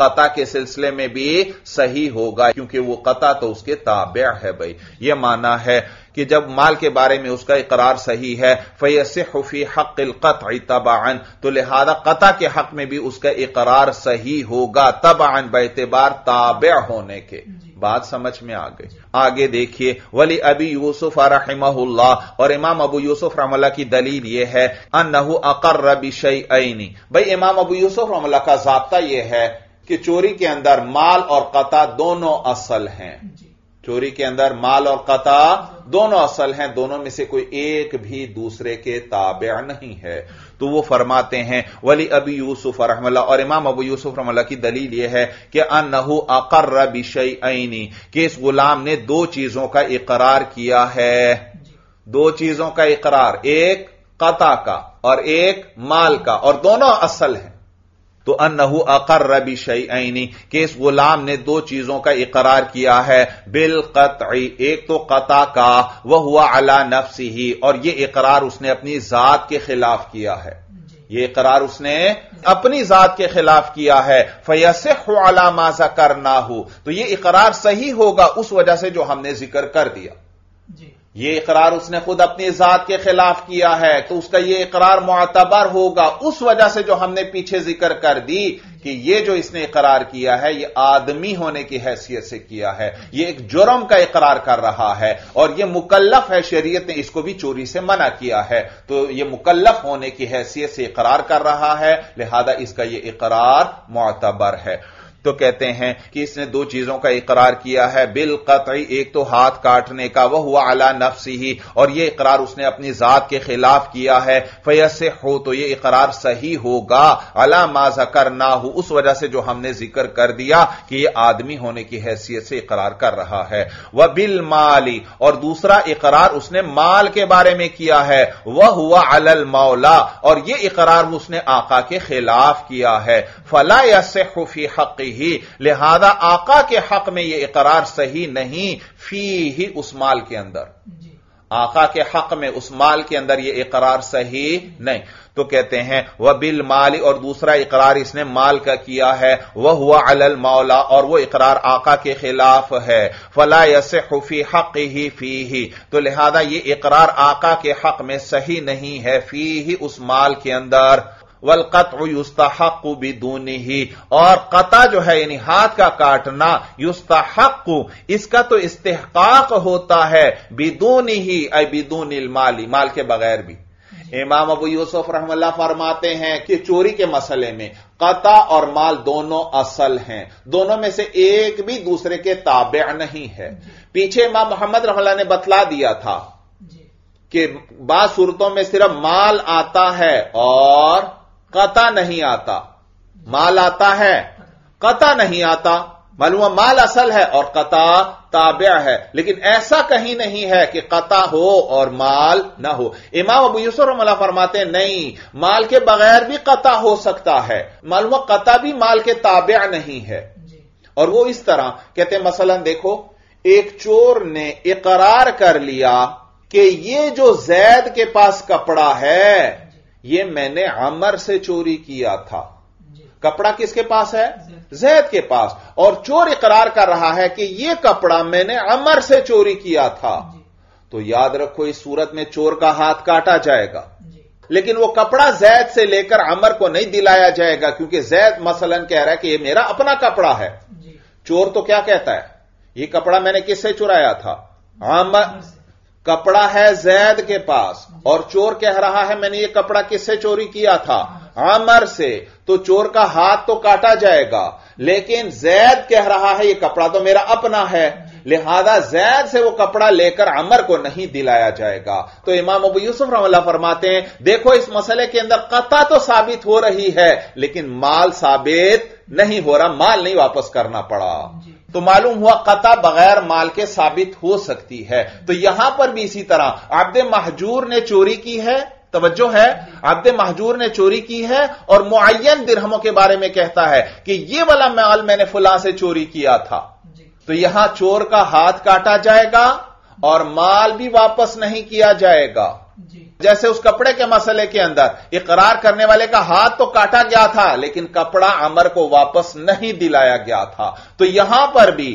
कता के सिलसिले में भी सही होगा, क्योंकि वो कता तो उसके ताबे है भाई। ये माना है कि जब माल के बारे में उसका इकरार सही है फयसिहु फी हक़्क़िल क़त्अ तबअन, तो लिहाजा कता के हक में भी उसका इकरार सही होगा तबअन बइतबार ताबे होने के। बात समझ में आ गई। आगे देखिए वली अबी यूसुफ रहमहुल्लाह, और इमाम अबू यूसुफ रहमहुल्लाह की दलील यह है अन्नहु अक़र्र बिशैअैनि, भाई इमाम अबू यूसुफ रहमहुल्लाह का ज़ाब्ता यह है कि चोरी के अंदर माल और कता दोनों असल हैं, चोरी के अंदर माल और कता दोनों असल हैं, दोनों में से कोई एक भी दूसरे के ताबे नहीं है। तो वो फरमाते हैं वली अबी यूसुफ रहमतुल्लाह, और इमाम अबू यूसुफ रहमतुल्लाह की दलील यह है कि अन्नहु अक़र्र बिशैअैनि, कि इस गुलाम ने दो चीजों का इकरार किया है, दो चीजों का इकरार, एक कता का और एक माल का, और दोनों असल हैं। तो अन्नहु अक़र्र बिशैअैनि, कि इस गुलाम ने दो चीजों का इकरार किया है बिल क़त्अी, एक तो कता का, वह हुआ अला नफ्सिही, और यह इकरार उसने अपनी जात के खिलाफ किया है, यह इकरार उसने अपनी जात के खिलाफ किया है। फयसिहु अला मा ज़करनाहु, तो यह इकरार सही होगा उस वजह से जो हमने जिक्र कर दिया, यह इकरार उसने खुद अपनी जात के खिलाफ किया है तो उसका यह इकरार मुअतबर होगा उस वजह से जो हमने पीछे जिक्र कर दी कि यह जो इसने इकरार किया है यह आदमी होने की हैसियत से किया है, यह एक जुर्म का इकरार कर रहा है और यह मुकल्लफ है, शरीयत ने इसको भी चोरी से मना किया है, तो यह मुकल्लफ होने की हैसियत से इकरार कर रहा है, लिहाजा इसका यह इकरार मुअतबर है। तो कहते हैं कि इसने दो चीजों का इकरार किया है बिल क़त्अी, एक तो हाथ काटने का, वह हुआ अला नफ्सिही, और यह इकरार उसने अपनी जात के खिलाफ किया है फयसिहु, तो यह इकरार सही होगा अला मा ज़करनाहु, उस वजह से जो हमने जिक्र कर दिया कि यह आदमी होने की हैसियत से इकरार कर रहा है। वह बिल माली, और दूसरा इकरार उसने माल के बारे में किया है वह हुआ अलल मौला, और यह इकरार उसने आका के खिलाफ किया है फला यसिहु फी हक़्क़िही, लिहाजा आका के हक में यह इकरार सही नहीं फी ही, उस माल के अंदर, आका के हक में उस माल के अंदर यह इकरार सही नहीं। तो कहते हैं वह बिल माल, और दूसरा इकरार इसने माल का किया है वह हुआ अलल मौला, और वह इकरार आका के खिलाफ है फला यसिहु फी हक़्क़िही फीही, तो लिहाजा यह इकरार आका के हक में सही नहीं है फी ही, उस माल के अंदर। वल क़त्अु युस्तहक़्क़ु बिदूनिही, और क़ता जो है यानी हाथ का काटना युस्तहक़्क़ु, इसका तो इस्तिहक़ाक़ होता है बिदूनिही ऐ बिदूनिल माली, माल के बगैर भी। इमाम अबू यूसुफ रहमतुल्लाह फरमाते हैं कि चोरी के मसले में क़ता और माल दोनों असल हैं, दोनों में से एक भी दूसरे के ताबे नहीं है। पीछे इमाम मोहम्मद रहमतुल्लाह ने बतला दिया था कि बाद सूरतों में सिर्फ माल आता है और कता नहीं आता। माल आता है, कता नहीं आता। मालूम माल असल है और कता ताब्या है, लेकिन ऐसा कहीं नहीं है कि कता हो और माल ना हो। इमाम अबू यूसुफ रहमतुल्लाह फरमाते नहीं, माल के बगैर भी कता हो सकता है। मालूम कता भी माल के ताब्या नहीं है। और वो इस तरह कहते मसलन देखो, एक चोर ने इकरार कर लिया कि ये जो जैद के पास कपड़ा है ये मैंने अमर से चोरी किया था। कपड़ा किसके पास है? जैद के पास। और चोर इकरार कर रहा है कि ये कपड़ा मैंने अमर से चोरी किया था। तो याद रखो इस सूरत में चोर का हाथ काटा जाएगा, लेकिन वो कपड़ा जैद से लेकर अमर को नहीं दिलाया जाएगा, क्योंकि जैद मसलन कह रहा है कि ये मेरा अपना कपड़ा है। चोर तो क्या कहता है, ये कपड़ा मैंने किससे चुराया था? अमर। कपड़ा है जैद के पास और चोर कह रहा है मैंने ये कपड़ा किससे चोरी किया था? अमर से। तो चोर का हाथ तो काटा जाएगा, लेकिन जैद कह रहा है ये कपड़ा तो मेरा अपना है, लिहाजा जैद से वो कपड़ा लेकर अमर को नहीं दिलाया जाएगा। तो इमाम अबू यूसुफ रहमतुल्लाह फरमाते हैं देखो इस मसले के अंदर कता तो साबित हो रही है, लेकिन माल साबित नहीं हो रहा, माल नहीं वापस करना पड़ा। तो मालूम हुआ कता बगैर माल के साबित हो सकती है। तो यहां पर भी इसी तरह अब्द महजूर ने चोरी की है, तवज्जो है, अब्द महजूर ने चोरी की है और मुअय्यन दिरहमों के बारे में कहता है कि यह वाला माल मैंने फुला से चोरी किया था। तो यहां चोर का हाथ काटा जाएगा और माल भी वापस नहीं किया जाएगा। जैसे उस कपड़े के मसले के अंदर इकरार करने वाले का हाथ तो काटा गया था, लेकिन कपड़ा अमर को वापस नहीं दिलाया गया था। तो यहां पर भी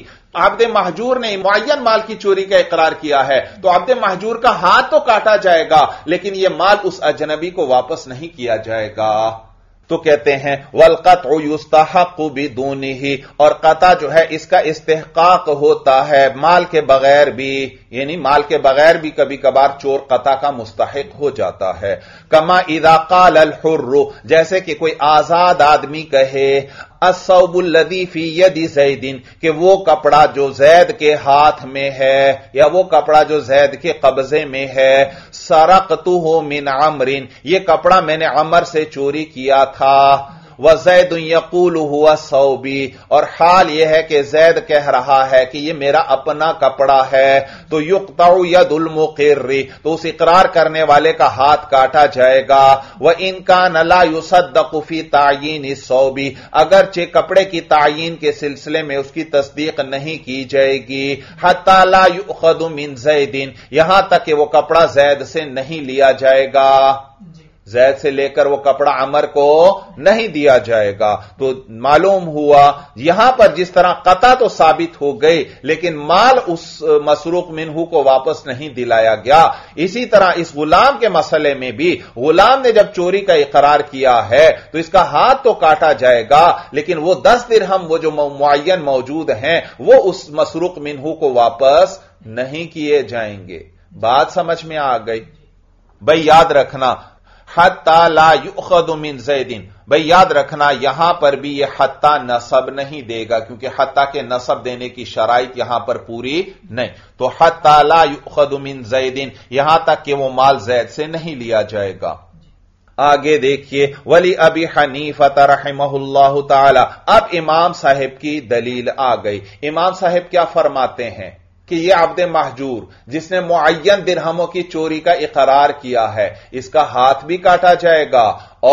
अब्द महजूर ने मुअय्यन माल की चोरी का इकरार किया है, तो अब्द महजूर का हाथ तो काटा जाएगा, लेकिन यह माल उस अजनबी को वापस नहीं किया जाएगा। तो कहते हैं वल्क़त्उ युस्तहक़्क़ु बिदूनिही, और क़ता जो है इसका इस्तेहक़ाक़ होता है माल के बगैर भी, यानी माल के बगैर भी कभी कभार चोर क़ता का मुस्तहिक़ हो जाता है। कमा इज़ा क़ाल अल हुर्रु, जैसे कि कोई आजाद आदमी कहे अस्सौबुल्लज़ी फ़ी यदि ज़ैदिन, कि वो कपड़ा जो जैद के हाथ में है या वो कपड़ा जो जैद के कब्जे में है, सरक़तुहु मिन अम्रिन, ये कपड़ा मैंने अमर से चोरी किया था। व ज़ैद यक़ूलु हुवा सौबी, और हाल यह है कि जैद कह रहा है कि यह मेरा अपना कपड़ा है। तो युक़्तउ यदुल मुक़िर्रि, तो उस इकरार करने वाले का हाथ काटा जाएगा। व इन कान ला युसद्दक़ु फ़ी तायीन सौबी, अगरचे कपड़े की तायीन के सिलसिले में उसकी तस्दीक नहीं की जाएगी। हत्ता ला युख़दु मिन ज़ैदिन, यहां तक कि वह कपड़ा जैद से नहीं लिया जाएगा, जैद से लेकर वो कपड़ा अमर को नहीं दिया जाएगा। तो मालूम हुआ यहां पर जिस तरह कता तो साबित हो गई, लेकिन माल उस मसरूक मिनहू को वापस नहीं दिलाया गया। इसी तरह इस गुलाम के मसले में भी गुलाम ने जब चोरी का इकरार किया है तो इसका हाथ तो काटा जाएगा, लेकिन वो दस दिरहम वो जो मुअय्यन मौजूद हैं वो उस मसरूक मिनहू को वापस नहीं किए जाएंगे। बात समझ में आ गई भाई? याद रखना हत्ता ला युखद मिन ज़ैदिन, भाई याद रखना यहां पर भी यह हत्ता नसब नहीं देगा, क्योंकि हत्ता के नसब देने की शराइत यहां पर पूरी नहीं। तो हत्ता ला युखद मिन ज़ैदिन, यहां तक कि वो माल जैद से नहीं लिया जाएगा। आगे देखिए वली अबी हनीफा रहमहुल्लाहु ताला, अब इमाम साहब की दलील आ गई। इमाम साहब क्या फरमाते हैं कि यह अब्द महजूर जिसने मुअय्यन दिरहमों की चोरी का इकरार किया है, इसका हाथ भी काटा जाएगा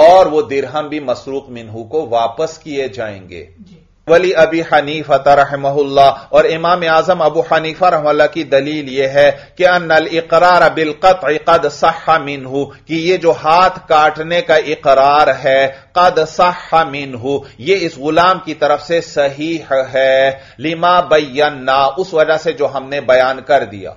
और वो दिरहम भी मसरूक मिनहू को वापस किए जाएंगे। वली अबी हनीफा रहमहुल्लाह, और इमाम आजम अबू हनीफा रहमहुल्लाह की दलील यह है कि अन्नल इकरार बिल क़त्अ क़द सह्हा मिनहू, कि ये जो हाथ काटने का इकरार है क़द सह्हा मिनहू, ये इस गुलाम की तरफ से सहीह है। लिमा बय्यन्ना, उस वजह से जो हमने बयान कर दिया।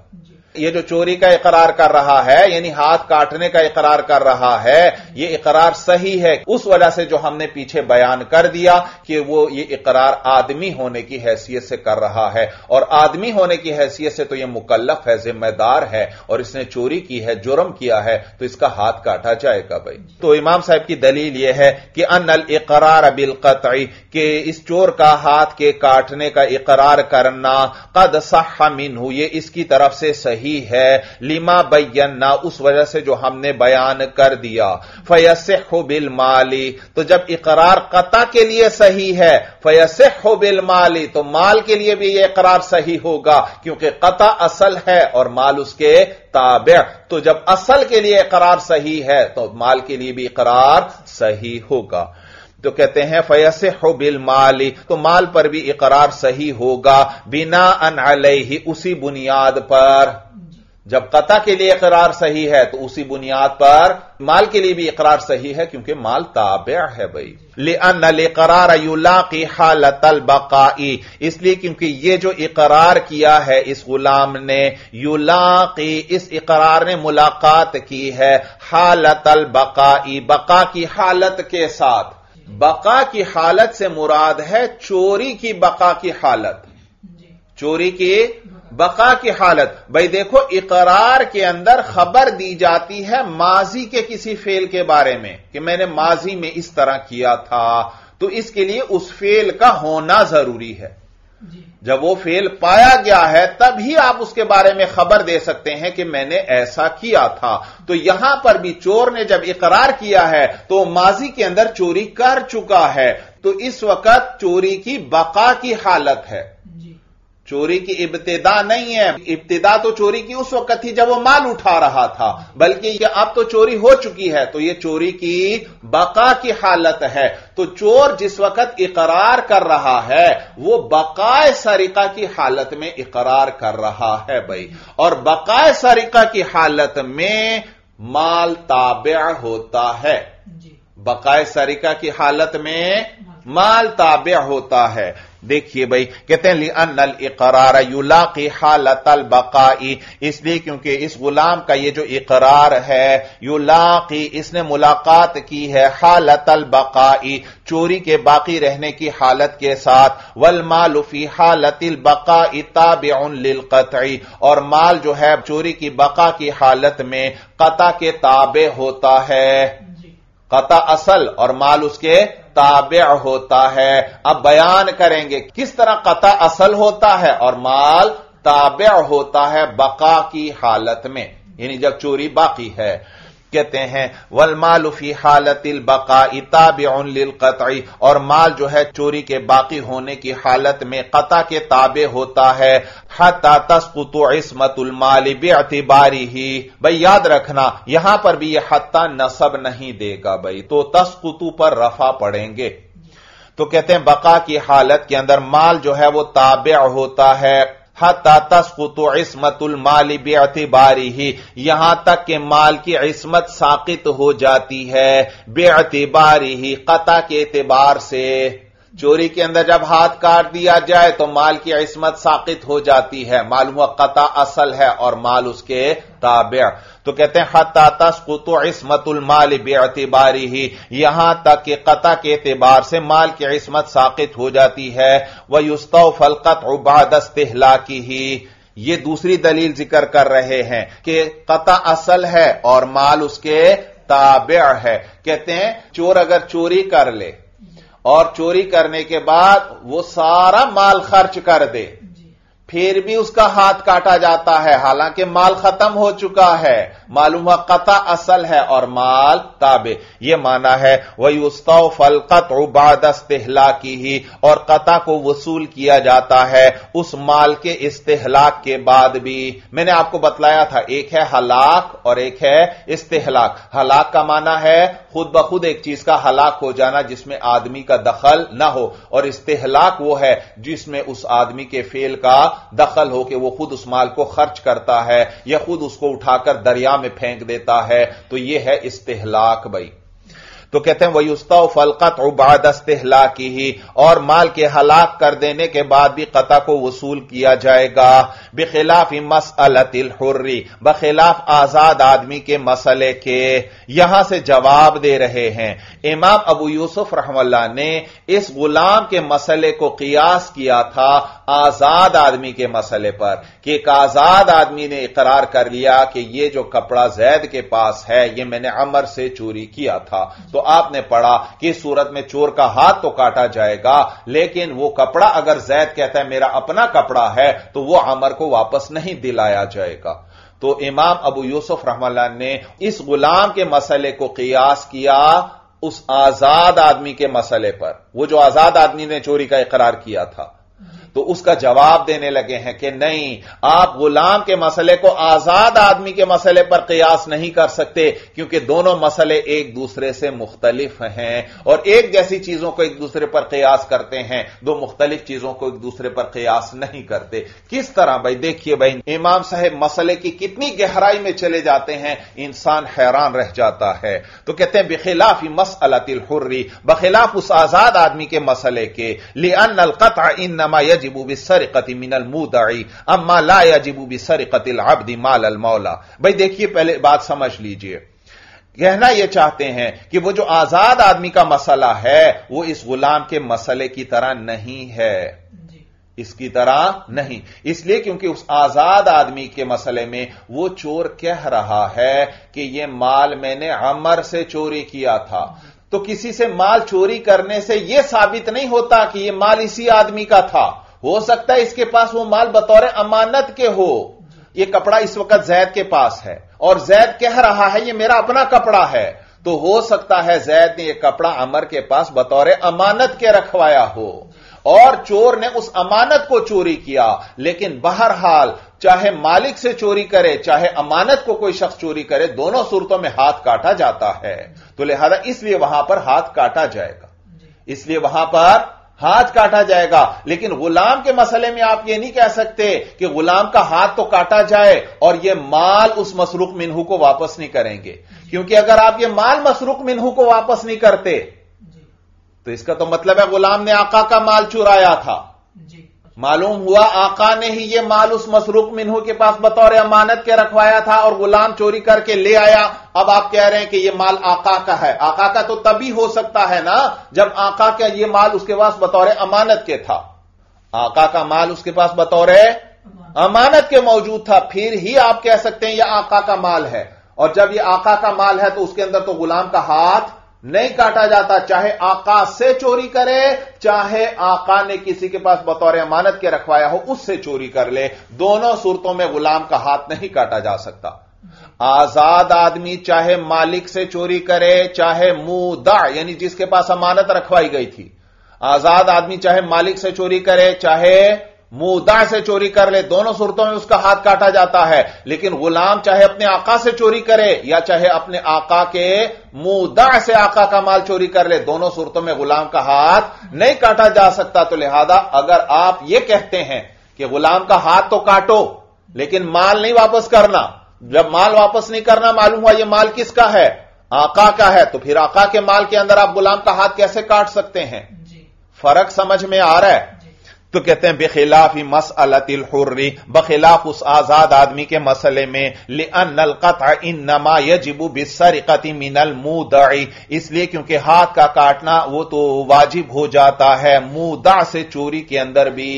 ये जो चोरी का इकरार कर रहा है यानी हाथ काटने का इकरार कर रहा है, ये इकरार सही है, उस वजह से जो हमने पीछे बयान कर दिया कि वो ये इकरार आदमी होने की हैसियत से कर रहा है, और आदमी होने की हैसियत से तो ये मुकल्लफ है, जिम्मेदार है, और इसने चोरी की है, जुर्म किया है, तो इसका हाथ काटा जाएगा भाई। तो इमाम साहब की दलील यह है कि अन्नल इकरार बिल क़त्अ, के इस चोर का हाथ के काटने का इकरार करना क़द सह्हा मिनहू, ये इसकी तरफ से सही यही है, लिमा बयन्ना, उस वजह से जो हमने बयान कर दिया। फयसिहु बिल माली, तो जब इकरार कता के लिए सही है फयसिहु बिल माली, तो माल के लिए भी यह इकरार सही होगा क्योंकि कता असल है और माल उसके ताबे। तो जब असल के लिए इकरार सही है तो माल के लिए भी इकरार सही होगा। तो कहते हैं फयसिहु बिल माली, तो माल पर भी इकरार सही होगा बिना अन अलैहि, उसी बुनियाद पर। जब कता के लिए इकरार सही है तो उसी बुनियाद पर माल के लिए भी इकरार सही है क्योंकि माल ताबे है भाई। लिअन्ना लिक़रार युलाक़ी हालतल बक़ाई, इसलिए क्योंकि यह जो इकरार किया है इस गुलाम ने, युलाक़ी, इस इकरार ने मुलाकात की है हालतल बक़ाई, बक़ा की हालत के साथ। बका की हालत से मुराद है चोरी की बका की हालत, चोरी की बका की हालत। भाई देखो इकरार के अंदर खबर दी जाती है माजी के किसी फेल के बारे में कि मैंने माजी में इस तरह किया था, तो इसके लिए उस फेल का होना जरूरी है। जब वो फेल पाया गया है तभी आप उसके बारे में खबर दे सकते हैं कि मैंने ऐसा किया था। तो यहां पर भी चोर ने जब इकरार किया है तो माजी के अंदर चोरी कर चुका है, तो इस वक्त चोरी की बका की हालत है, चोरी की इब्तिदा नहीं है। इब्तिदा तो चोरी की उस वक्त थी जब वो माल उठा रहा था, बल्कि ये अब तो चोरी हो चुकी है, तो ये चोरी की बका की हालत है। तो चोर जिस वक्त इकरार कर रहा है वो बकाए सरिका की हालत में इकरार कर रहा है भाई, और बकाए सरिका की हालत में माल ताबे होता है। बकाए सरिका की हालत में माल ताबे होता है। देखिए भाई कहते हैं लिअन्नल इकरार युलाकी हालतल बकाई, इसलिए क्योंकि इस गुलाम का ये जो इकरार है युलाकी, इसने मुलाकात की है हालतल बकाई, चोरी के बाकी रहने की हालत के साथ। वल मालु फी हालतिल बकाई ताबिउन लिल कतई, और माल जो है चोरी की बका की हालत में कता के ताबे होता है, कता असल और माल उसके ताबे होता है। अब बयान करेंगे किस तरह कता असल होता है और माल ताबे होता है बका की हालत में, यानी जब चोरी बाकी है। कहते हैं वल मालु फी हालतिल बकाई ताबिउन लिल कतई, और माल जो है चोरी के बाकी होने की हालत में कता के ताबे होता है। हत्ता तस्कुतु इस्मतुल माल बिइतिबारिही, भाई याद रखना यहां पर भी यह हत्ता नसब नहीं देगा भाई, तो तस्कुतु पर रफा पड़ेंगे। तो कहते हैं बका की हालत के अंदर माल जो है वो ताबे होता है हत्ता तस्कुतु इस्मतुल माल बिइतिबारिही, यहां तक के माल की इस्मत साकित हो जाती है बिइतिबारिही, कता के एतबार से। चोरी के अंदर जब हाथ काट दिया जाए तो माल की इस्मत साकित हो जाती है, माल हुआ कता असल है और माल उसके ताबे। तो कहते हैं हत्ता तस्कुतु इस्मतुल माल बिइतिबारिही, यहां तक कि कता के एतबार से माल की इस्मत साकित हो जाती है। व युस्तौफल कतउ बाद इस्तिहलाकिही, ये दूसरी दलील जिक्र कर रहे हैं कि कता असल है और माल उसके ताबे है। कहते हैं चोर अगर चोरी कर ले और चोरी करने के बाद वो सारा माल खर्च कर दे, फिर भी उसका हाथ काटा जाता है, हालांकि माल खत्म हो चुका है, मालूम हुआ कता असल है और माल ताबे। ये माना है वयुस्तौफल कतउ बाद इस्तिहलाकिही, और कता को वसूल किया जाता है उस माल के इस्तिहलाक के बाद भी। मैंने आपको बतलाया था एक है हलाक और एक है इस्तिहलाक। हलाक का माना है खुद ब खुद एक चीज का हलाक हो जाना जिसमें आदमी का दखल ना हो, और इस्तिहलाक वो है जिसमें उस आदमी के फेल का दखल हो कि वो खुद उस माल को खर्च करता है या खुद उसको उठाकर दरिया में फेंक देता है, तो यह है इस्तिहलाक भाई। तो कहते हैं वयुस्तौफल कतउ बाद इस्तिहलाकिही, और माल के हलाक कर देने के बाद भी कता को वसूल किया जाएगा। बिखिलाफ मसअलतिल हुर्री, बखिलाफ आजाद आदमी के मसले के। यहां से जवाब दे रहे हैं इमाम अबू यूसुफ रहमतुल्लाह ने इस गुलाम के मसले को कियास किया था आजाद आदमी के मसले पर, कि एक आजाद आदमी ने इकरार कर लिया कि यह जो कपड़ा जैद के पास है यह मैंने अमर से चोरी किया था। तो आपने पढ़ा कि इस सूरत में चोर का हाथ तो काटा जाएगा, लेकिन वो कपड़ा अगर जैद कहता है मेरा अपना कपड़ा है तो वो अमर को वापस नहीं दिलाया जाएगा। तो इमाम अबू यूसुफ रहमतुल्लाह ने इस गुलाम के मसले को कियास किया उस आजाद आदमी के मसले पर, वो जो आजाद आदमी ने चोरी का इकरार किया था। तो उसका जवाब देने लगे हैं कि नहीं, आप गुलाम के मसले को आजाद आदमी के मसले पर कियास नहीं कर सकते, क्योंकि दोनों मसले एक दूसरे से मुख्तलिफ हैं, और एक जैसी चीजों को एक दूसरे पर कियास करते हैं, दो मुख्तलिफ चीजों को एक दूसरे पर कियास नहीं करते। किस तरह भाई, देखिए भाई इमाम साहब मसले की कितनी गहराई में चले जाते हैं, इंसान हैरान रह जाता है। तो कहते हैं बखिलाफ मसअलतिल हुर्री, बखिलाफ उस आजाद आदमी के मसले के, लिअन्ना अलक़त्अ इन्नमा यजिबु बिस्सरिक़ति मिनल मुदई अम्मा ला यजिबु बिस्सरिक़तिल अब्दि मालल मौला। भाई देखिए, पहले बात समझ लीजिए, कहना यह चाहते हैं कि वो जो आजाद आदमी का मसला है वो इस गुलाम के मसले की तरह नहीं है, इसकी तरह नहीं, इसलिए क्योंकि उस आजाद आदमी के मसले में वो चोर कह रहा है कि यह माल मैंने अमर से चोरी किया था। तो किसी से माल चोरी करने से यह साबित नहीं होता कि यह माल इसी आदमी का था, हो सकता है इसके पास वो माल बतौर अमानत के हो। यह कपड़ा इस वक्त जैद के पास है और जैद कह रहा है यह मेरा अपना कपड़ा है, तो हो सकता है जैद ने यह कपड़ा अमर के पास बतौर अमानत के रखवाया हो और चोर ने उस अमानत को चोरी किया। लेकिन बहरहाल चाहे मालिक से चोरी करे चाहे अमानत को कोई शख्स चोरी करे, दोनों सूरतों में हाथ काटा जाता है। तो लिहाजा इसलिए वहां पर हाथ काटा जाएगा, इसलिए वहां पर हाथ काटा जाएगा। लेकिन गुलाम के मसले में आप यह नहीं कह सकते कि गुलाम का हाथ तो काटा जाए और यह माल उस मसरूक मिन्हू को वापस नहीं करेंगे, क्योंकि अगर आप यह माल मसरूक मिन्हू को वापस नहीं करते तो इसका तो मतलब है गुलाम ने आका का माल चुराया था। मालूम हुआ आका ने ही यह माल उस मसरूक मिन्हू के पास बतौर अमानत के रखवाया था और गुलाम चोरी करके ले आया। अब आप कह रहे हैं कि यह माल आका का है, आका का तो तभी हो सकता है ना जब आका का यह माल उसके पास बतौर अमानत के था। आका का माल उसके पास बतौर अमानत के मौजूद था, फिर ही आप कह सकते हैं यह आका का माल है। और जब यह आका का माल है तो उसके अंदर तो गुलाम का हाथ नहीं काटा जाता, चाहे आका से चोरी करे चाहे आका ने किसी के पास बतौर अमानत के रखवाया हो उससे चोरी कर ले, दोनों सूरतों में गुलाम का हाथ नहीं काटा जा सकता। आजाद आदमी चाहे मालिक से चोरी करे चाहे मुदा यानी जिसके पास अमानत रखवाई गई थी, आजाद आदमी चाहे मालिक से चोरी करे चाहे मुदा से चोरी कर ले, दोनों सूरतों में उसका हाथ काटा जाता है। लेकिन गुलाम चाहे अपने आका से चोरी करे या चाहे अपने आका के मुदा से आका का माल चोरी कर ले, दोनों सूरतों में गुलाम का हाथ नहीं काटा जा सकता। तो लिहाजा अगर आप यह कहते हैं कि गुलाम का हाथ तो काटो लेकिन माल नहीं वापस करना, जब माल वापस नहीं करना, मालूम हुआ यह माल किसका है, आका का है, तो फिर आका के माल के अंदर आप गुलाम का हाथ कैसे काट सकते हैं? फर्क समझ में आ रहा है? तो कहते हैं बखिलाफ मसअलतिल हुर्री, बखिलाफ उस आजाद आदमी के मसले में, लिअन्नल क़त्अ इन्नमा यजिबु बिस्सरिक़ति मिनल मुदई, इसलिए क्योंकि हाथ का काटना वो तो वाजिब हो जाता है मुदा से चोरी के अंदर भी।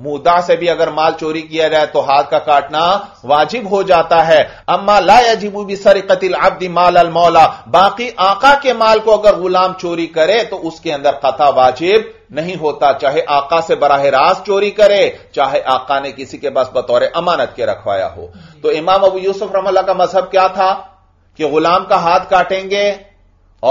मुदा से भी अगर माल चोरी किया जाए तो हाथ का काटना वाजिब हो जाता है। अम्मा ला यजिबु बिस्सरिक़तिल अब्दि मालल मौला, बाकी आका के माल को अगर गुलाम चोरी करे तो उसके अंदर क़त्अ वाजिब नहीं होता, चाहे आका से बराह रास्त चोरी करे चाहे आका ने किसी के पास बतौर अमानत के रखवाया हो। तो इमाम अबू यूसुफ रहमतुल्लाह का मजहब क्या था कि गुलाम का हाथ काटेंगे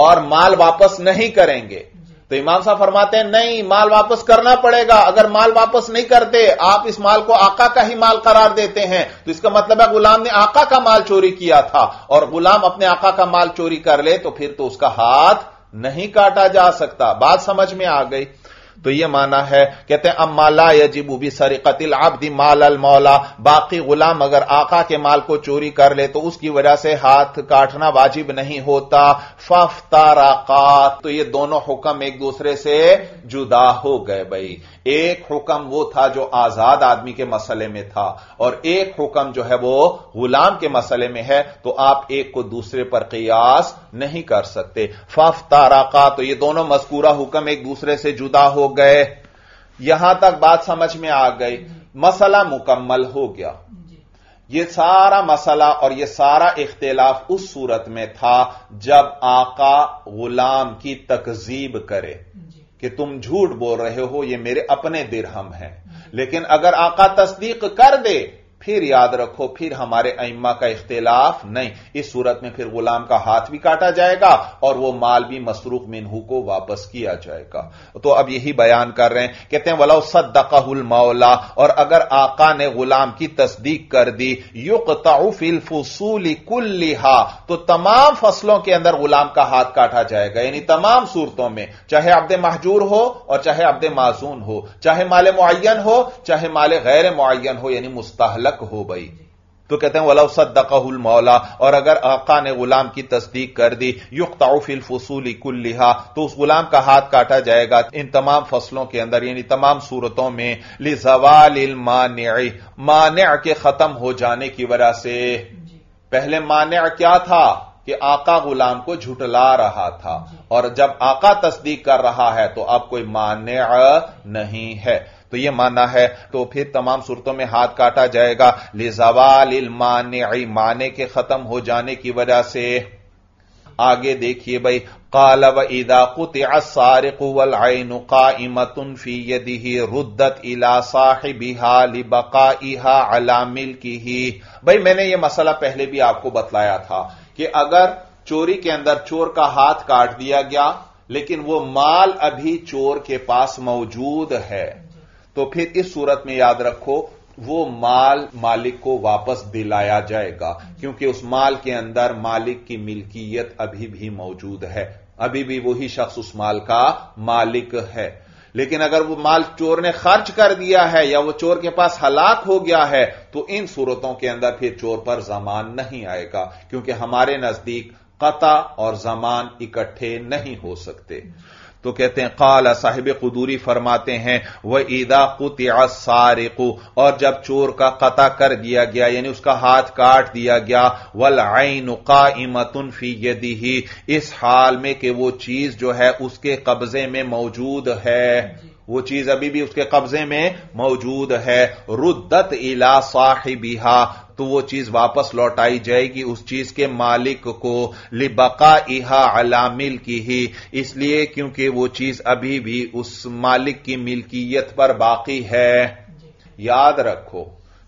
और माल वापस नहीं करेंगे। तो इमाम साहब फरमाते हैं नहीं, माल वापस करना पड़ेगा। अगर माल वापस नहीं करते, आप इस माल को आका का ही माल करार देते हैं, तो इसका मतलब है गुलाम ने आका का माल चोरी किया था और गुलाम अपने आका का माल चोरी कर ले तो फिर तो उसका हाथ नहीं काटा जा सकता। बात समझ में आ गई? तो यह माना है। कहते हैं अम्मा ला यजिबु बिस्सरिक़तिल अब्दि मालल मौला, बाकी गुलाम अगर आका के माल को चोरी कर ले तो उसकी वजह से हाथ काटना वाजिब नहीं होता। फफ्तारक़ा, तो ये दोनों हुक्म एक दूसरे से जुदा हो गए। भाई एक हुक्म वो था जो आजाद आदमी के मसले में था और एक हुक्म जो है वो गुलाम के मसले में है, तो आप एक को दूसरे पर कियास नहीं कर सकते। फफ्तारक़ा, तो ये दोनों मज़कूरा हुक्म एक दूसरे से जुदा हो गए। यहां तक बात समझ में आ गई, मसला मुकम्मल हो गया। यह सारा मसला और यह सारा इख्तिलाफ उस सूरत में था जब आका गुलाम की तकजीब करे कि तुम झूठ बोल रहे हो, यह मेरे अपने दिरहम हैं। लेकिन अगर आका तस्दीक कर दे फिर याद रखो फिर हमारे अइम्मा का इख्तिलाफ नहीं। इस सूरत में फिर गुलाम का हाथ भी काटा जाएगा और वो माल भी मसरूफ मिनहू को वापस किया जाएगा। तो अब यही बयान कर रहे हैं, कहते हैं वलौ सद्दक़हुल मौला, और अगर आका ने गुलाम की तस्दीक कर दी, युक़तअ फ़िल फ़ुसूलि कुल्लिहा, तो तमाम फसलों के अंदर गुलाम का हाथ काटा जाएगा, यानी तमाम सूरतों में, चाहे अब्दे महजूर हो और चाहे अब्दे माज़ून हो, चाहे माले मुअय्यन हो चाहे माले गैर मुअय्यन हो, यानी मुस्तहलक हो भाई। तो कहते हैं वलौ सद्दक़हुल मौला, और अगर आका ने गुलाम की तस्दीक कर दी, युक़तअ फ़िल फ़ुसूलि कुल्लिहा, तो उस गुलाम का हाथ काटा जाएगा इन तमाम फसलों के अंदर, यानी तमाम सूरतों में, लिज़वालिल मानिअ, मानिअ के खत्म हो जाने की वजह से। पहले मानिअ क्या था कि आका गुलाम को झुटला रहा था, और जब आका तस्दीक कर रहा है तो अब कोई मानिअ नहीं है। तो यह माना है। तो फिर तमाम सूरतों में हाथ काटा जाएगा लिज़वालिल मानिअ, माने के खत्म हो जाने की वजह से। आगे देखिए भाई, क़ाल व इदा क़ुतिअ सारिक़ु वल ऐनु क़ाइमतुन फ़ी यदिही रुद्दत इला साहिबिहा लिबक़ाइहा अला मिल्किही। भाई मैंने यह मसला पहले भी आपको बतलाया था कि अगर चोरी के अंदर चोर का हाथ काट दिया गया लेकिन वो माल अभी चोर के पास मौजूद है, तो फिर इस सूरत में याद रखो वो माल मालिक को वापस दिलाया जाएगा, क्योंकि उस माल के अंदर मालिक की मिल्कियत अभी भी मौजूद है, अभी भी वही शख्स उस माल का मालिक है। लेकिन अगर वो माल चोर ने खर्च कर दिया है या वो चोर के पास हलाक हो गया है, तो इन सूरतों के अंदर फिर चोर पर जमान नहीं आएगा, क्योंकि हमारे नजदीक कता और जमान इकट्ठे नहीं हो सकते। तो कहते हैं क़ाल, साहिब कुदूरी फरमाते हैं, व इदा क़ुतिअ सारिक़ु, और जब चोर का कता कर दिया गया यानी उसका हाथ काट दिया गया, वल ऐनु क़ाइमतुन फ़ी यदिही, इस हाल में कि वो चीज जो है उसके कब्जे में मौजूद है, वो चीज अभी भी उसके कब्जे में मौजूद है, रुद्दत इला साहिबिहा, तो वो चीज वापस लौटाई जाएगी उस चीज के मालिक को, लिबक़ाइहा अला मिल्किही, इसलिए क्योंकि वो चीज अभी भी उस मालिक की मिल्कियत पर बाकी है। याद रखो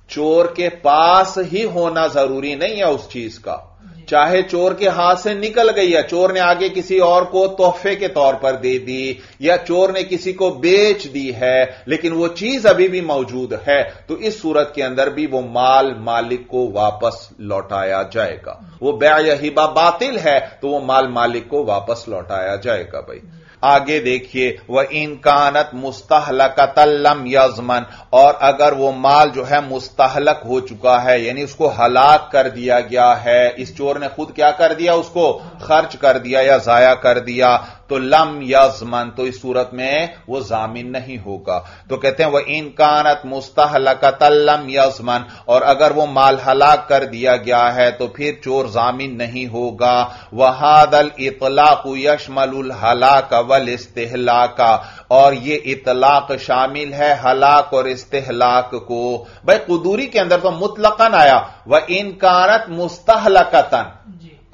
चोर के पास ही होना जरूरी नहीं है उस चीज का, चाहे चोर के हाथ से निकल गई है, चोर ने आगे किसी और को तोहफे के तौर पर दे दी या चोर ने किसी को बेच दी है, लेकिन वो चीज अभी भी मौजूद है, तो इस सूरत के अंदर भी वो माल मालिक को वापस लौटाया जाएगा। वो बेअ हिबा बातिल है, तो वो माल मालिक को वापस लौटाया जाएगा भाई। आगे देखिए, व इन कानत मुस्तहलकतन लम यज़मन, और अगर वो माल जो है मुस्तहलक हो चुका है यानी उसको हलाक कर दिया गया है, इस चोर ने खुद क्या कर दिया, उसको खर्च कर दिया या जाया कर दिया, तो लम यज़मन, तो इस सूरत में वो जामिन नहीं होगा। तो कहते हैं व इन कानत मुस्तहलकतन लम यज़मन, और अगर वो माल हलाक कर दिया गया है तो फिर चोर जामिन नहीं होगा। व हादल इतलाक़ु यशमलुल हलाक वल इस्तिहलाका, और ये इतलाक शामिल है हलाक और इस्तिहलाक को। भाई कुदूरी के अंदर तो मुतलकन आया, व इन कानत मुस्तहलकतन,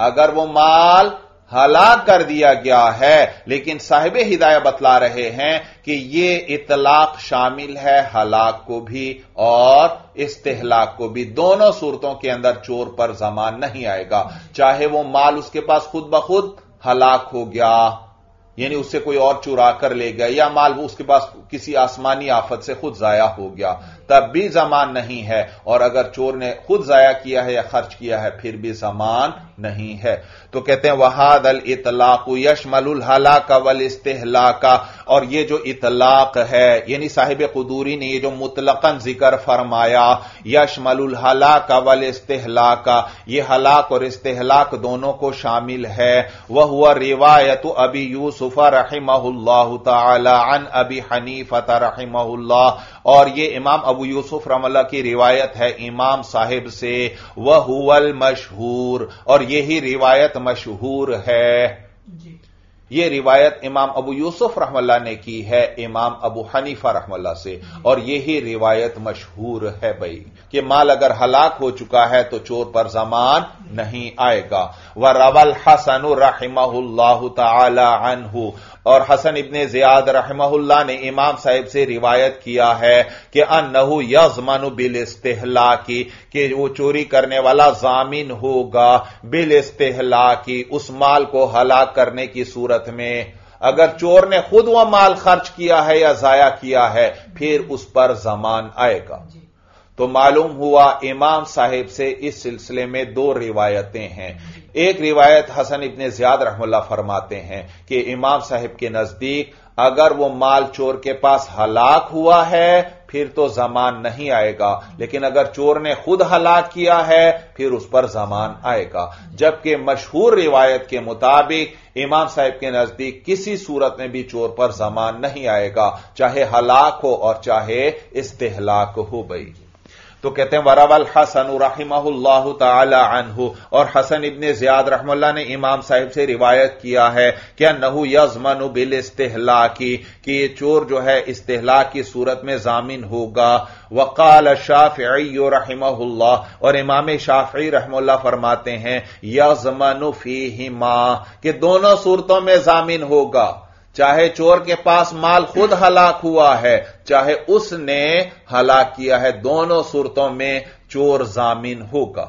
अगर वो माल हलाक कर दिया गया है, लेकिन साहिब हिदायत बतला रहे हैं कि ये इतलाक शामिल है हलाक को भी और इस्तिहलाक को भी, दोनों सूरतों के अंदर चोर पर जमान नहीं आएगा, चाहे वो माल उसके पास खुद ब खुद हलाक हो गया यानी उससे कोई और चुरा कर ले गया, या माल वो उसके पास किसी आसमानी आफत से खुद जाया हो गया, तब भी जमान नहीं है, और अगर चोर ने खुद जाया किया है या खर्च किया है फिर भी जमान नहीं है। तो कहते हैं वहादल इतलाकु यशमलुल हलाका वल इस्तिहलाका, और ये जो इतलाक है यानी साहिब कुदूरी ने ये जो मुतलकन जिक्र फरमाया यशमलुल हलाका वल इस्तिहलाका, ये हलाक और इस्तिहलाक दोनों को शामिल है। वह हुआ रिवायत अबी यूसुफ रहमहुल्लाह तआला अन अबी हनीफा रहमहुल्लाह, और ये इमाम अबू यूसुफ रहमहुल्लाह की रिवायत है इमाम साहिब से। वह हुवल मशहूर, और यही रिवायत मशहूर है, यह रिवायत इमाम अबू यूसुफ रहमहुल्लाह ने की है इमाम अबू हनीफा रहमहुल्लाह से, और यही रिवायत मशहूर है भाई कि माल अगर हलाक हो चुका है तो चोर पर जमान नहीं आएगा। व रवल हसन रहमहुल्लाह तआला अन्हु, और हसन इब्ने ज़ियाद रहमहुल्लाह ने इमाम साहिब से रिवायत किया है कि अन्नहु यज़मनु बिल इस्तिहलाकी, कि वो चोरी करने वाला जामिन होगा बिल इस्तिहलाकी, उस माल को हलाक करने की सूरत में। अगर चोर ने खुद वह माल खर्च किया है या जाया किया है फिर उस पर जमान आएगा। तो मालूम हुआ इमाम साहिब से इस सिलसिले में दो रिवायतें हैं। एक रिवायत हसन इब्ने ज़ियाद रहमतुल्लाह फरमाते हैं कि इमाम साहिब के नजदीक अगर वो माल चोर के पास हलाक हुआ है फिर तो जमान नहीं आएगा, लेकिन अगर चोर ने खुद हलाक किया है फिर उस पर जमान आएगा। जबकि मशहूर रिवायत के मुताबिक इमाम साहिब के नजदीक किसी सूरत में भी चोर पर जमान नहीं आएगा, चाहे हलाक हो और चाहे इस्तिहलाक हो। भाई तो कहते हैं वरावल हसन रहमहुल्लाहु ताला अन्हु, और हसन इब्ने ज़ियाद रहमतुल्लाह ने इमाम साहिब से रिवायत किया है कि अन्नहु यज़मनु बिल इस्तिहलाकी, कि ये चोर जो है इस्तिहलाक की सूरत में जामिन होगा। वक़ाल शाफ़िई रहमहुल्लाह, और इमाम शाफ़िई रहमतुल्लाह फरमाते हैं यज़मनु फीहिमा, कि दोनों सूरतों में जामिन होगा, चाहे चोर के पास माल खुद हलाक हुआ है चाहे उसने हलाक किया है, दोनों सूरतों में चोर जामिन होगा।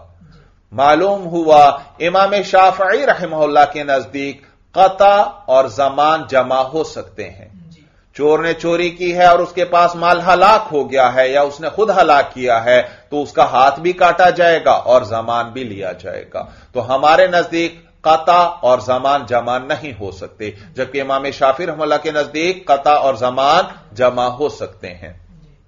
मालूम हुआ इमाम शाफ़ई रहमहुल्लाह के नजदीक क़ता और जमान जमा हो सकते हैं। चोर ने चोरी की है और उसके पास माल हलाक हो गया है या उसने खुद हलाक किया है तो उसका हाथ भी काटा जाएगा और जमान भी लिया जाएगा। तो हमारे नजदीक कता और जमान जमा नहीं हो सकते, जबकि इमाम शाफ़ी रहमतुल्लाह के नजदीक कता और जमान जमा हो सकते हैं।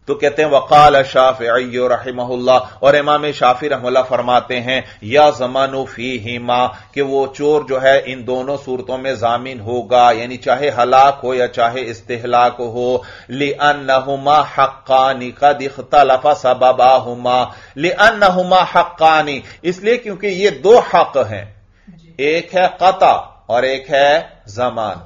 तो कहते हैं वक़ाल शाफ़िई रहमहुल्लाह, और इमाम शाफ़ी रहमतुल्लाह फरमाते हैं या ज़मानु फ़ीहिमा, कि वो चोर जो है इन दोनों सूरतों में जामिन होगा, यानी चाहे हलाक हो या चाहे इस्तिहलाक हो। लिअन्नहुमा हक़्क़ानी क़द इख़्तलफ़ा सबबाहुमा, लिअन्नहुमा हक़्क़ानी, इसलिए क्योंकि ये दो हक हैं, एक है कता और एक है जमान।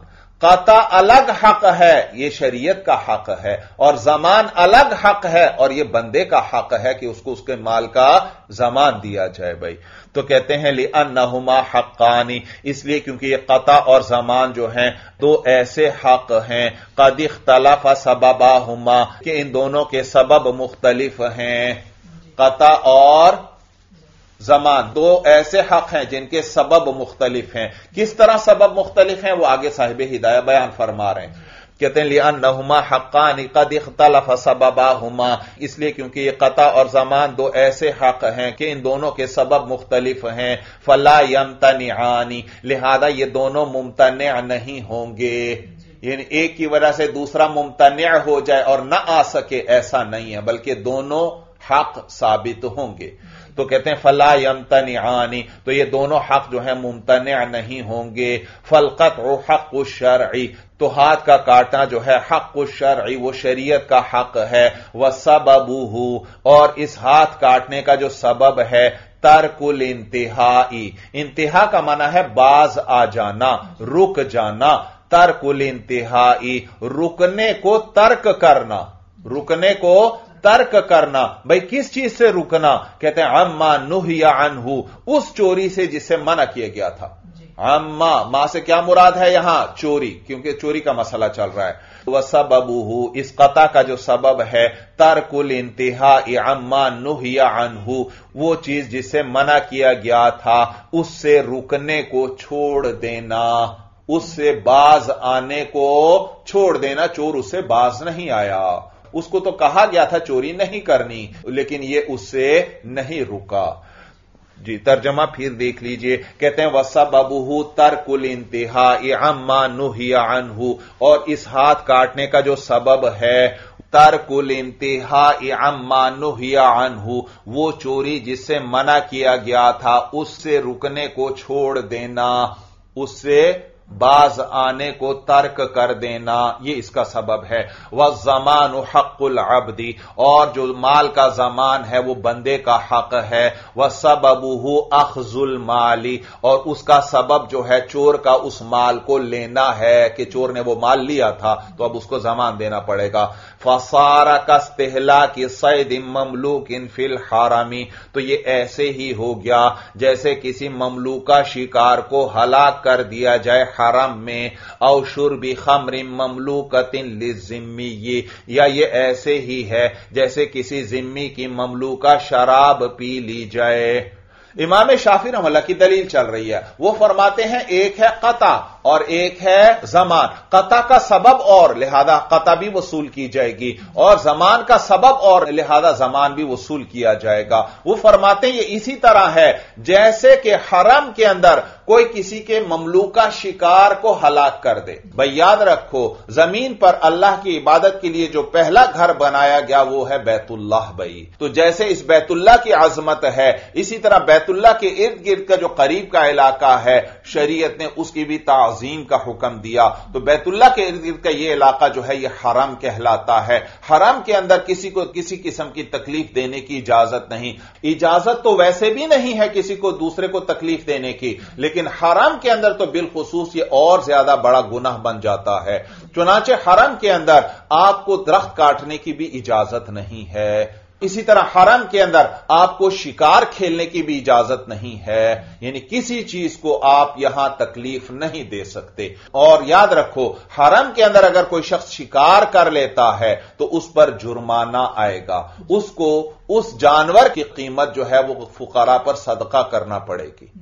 कता अलग हक है, यह शरीयत का हक है, और जमान अलग हक है और यह बंदे का हक है कि उसको उसके माल का जमान दिया जाए। भाई तो कहते हैं लिअन्नहुमा हक़्क़ानी, इसलिए क्योंकि ये कता और जमान जो हैं दो ऐसे हक हैं, क़द इख़्तलफ़ा सबबाहुमा, कि इन दोनों के सबब मुख्तलिफ हैं। कता और जमान दो ऐसे हक हैं जिनके सबब मुख्तलिफ हैं। किस तरह सबब मुख्तलिफ हैं वो आगे साहिब हिदाया बयान फरमा रहे हैं। कहते हैं लिअन्नहुमा हक़्क़ानी क़द इख़्तलफ़ा सबबाहुमा, इसलिए क्योंकि ये क़ता और ज़मान दो ऐसे हक हैं कि इन दोनों के सबब मुख्तलिफ हैं। फ़ला यम्तनिआनी, लिहाजा ये दोनों मुमतनिअ नहीं होंगे, यानी एक की वजह से दूसरा मुमतनिअ हो जाए और न आ सके ऐसा नहीं है, बल्कि दोनों हक साबित होंगे। तो कहते हैं फला यम्तनिआनी, तो ये दोनों हक जो है मुमतनिअ नहीं होंगे। फ़ल्क़त्अु हक़्क़ुश शरई, तो हाथ का काटना जो है हक़्क़ुश शरई वो शरीयत का हक है। वसबबुहु, और इस हाथ काटने का जो सबब है तर्कुल इंतिहाई, इंतिहा का माना है बाज आ जाना, रुक जाना। तर्कुल इंतिहाई, रुकने को तर्क करना, रुकने को तर्क करना। भाई किस चीज से रुकना? कहते हैं अम्मा नुहिया अन्हु, उस चोरी से जिससे मना किया गया था। अम्मा, मां से क्या मुराद है यहां? चोरी, क्योंकि चोरी का मसला चल रहा है। वह सबबुहु, इस कता का जो सबब है तर्कुल इंतिहाई अम्मा नुहिया अन्हु, वो चीज जिससे मना किया गया था उससे रुकने को छोड़ देना, उससे बाज आने को छोड़ देना। चोर उससे बाज नहीं आया, उसको तो कहा गया था चोरी नहीं करनी, लेकिन यह उससे नहीं रुका। जी तर्जमा फिर देख लीजिए। कहते हैं वसबबुहु तर्कुल इंतिहाई अम्मा नुहिया अन्हु, और इस हाथ काटने का जो सबब है तर्कुल इंतिहाई अम्मा नुहिया अन्हु, वो चोरी जिससे मना किया गया था उससे रुकने को छोड़ देना, उससे बाज आने को तर्क कर देना, यह इसका सबब है। वह जमान हक़्क़ुल अब्दी, और जो माल का जमान है वो बंदे का हक है। वह सबबुहु अख़्ज़ुल माली, और उसका सबब जो है चोर का उस माल को लेना है, कि चोर ने वो माल लिया था तो अब उसको जमान देना पड़ेगा। फसारा कस्तिहलाकि सैद ममलूकिन फिल हरामी, तो ये ऐसे ही हो गया जैसे किसी ममलूका शिकार को हलाक कर दिया जाए हरम में औशुर भी खमरिम ममलूकतिन लिजिम्मी, या ये ऐसे ही है जैसे किसी जिम्मी की ममलूका शराब पी ली जाए। इमाम शाफी रहमतुल्लाह की दलील चल रही है, वो फरमाते हैं एक है कता और एक है जमान। कता का सबब और, लिहाजा कता भी वसूल की जाएगी, और जमान का सबब और, लिहाजा जमान भी वसूल किया जाएगा। वो फरमाते हैं ये इसी तरह है जैसे कि हरम के अंदर कोई किसी के ममलूका शिकार को हलाक कर दे। भाई याद रखो, जमीन पर अल्लाह की इबादत के लिए जो पहला घर बनाया गया वो है बैतुल्लाह। भाई तो जैसे इस बैतुल्लाह की आजमत है, इसी तरह बैतुल्लाह के इर्द गिर्द का जो करीब का इलाका है, शरीयत ने उसकी भी ताज़ीम का हुक्म दिया। तो बैतुल्लाह के इर्द गिर्द का यह इलाका जो है यह हरम कहलाता है। हरम के अंदर किसी को किसी किस्म की तकलीफ देने की इजाजत नहीं। इजाजत तो वैसे भी नहीं है किसी को दूसरे को तकलीफ देने की, लेकिन हरम के अंदर तो बिलखुसूस ये और ज्यादा बड़ा गुनाह बन जाता है। चुनांचे हरम के अंदर आपको दरख्त काटने की भी इजाजत नहीं है। इसी तरह हरम के अंदर आपको शिकार खेलने की भी इजाजत नहीं है। यानी किसी चीज को आप यहां तकलीफ नहीं दे सकते। और याद रखो, हरम के अंदर अगर कोई शख्स शिकार कर लेता है तो उस पर जुर्माना आएगा, उसको उस जानवर की कीमत जो है वो फुकारा पर सदका करना पड़ेगी।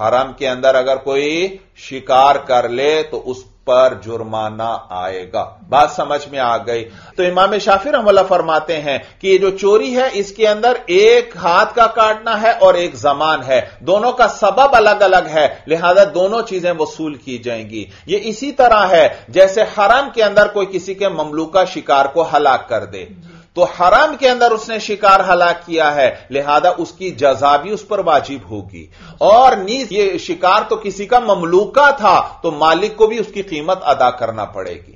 हरम के अंदर अगर कोई शिकार कर ले तो उस पर जुर्माना आएगा। बात समझ में आ गई। तो इमाम शाफी रहमतुल्लाह फरमाते हैं कि ये जो चोरी है इसके अंदर एक हाथ का काटना है और एक जमान है, दोनों का सबब अलग अलग है, लिहाजा दोनों चीजें वसूल की जाएंगी। ये इसी तरह है जैसे हरम के अंदर कोई किसी के ममलूका शिकार को हलाक कर दे। तो हराम के अंदर उसने शिकार हलाक किया है, लिहाजा उसकी जजा भी उस पर वाजिब होगी। और नीज ये शिकार तो किसी का ममलूका था, तो मालिक को भी उसकी कीमत अदा करना पड़ेगी।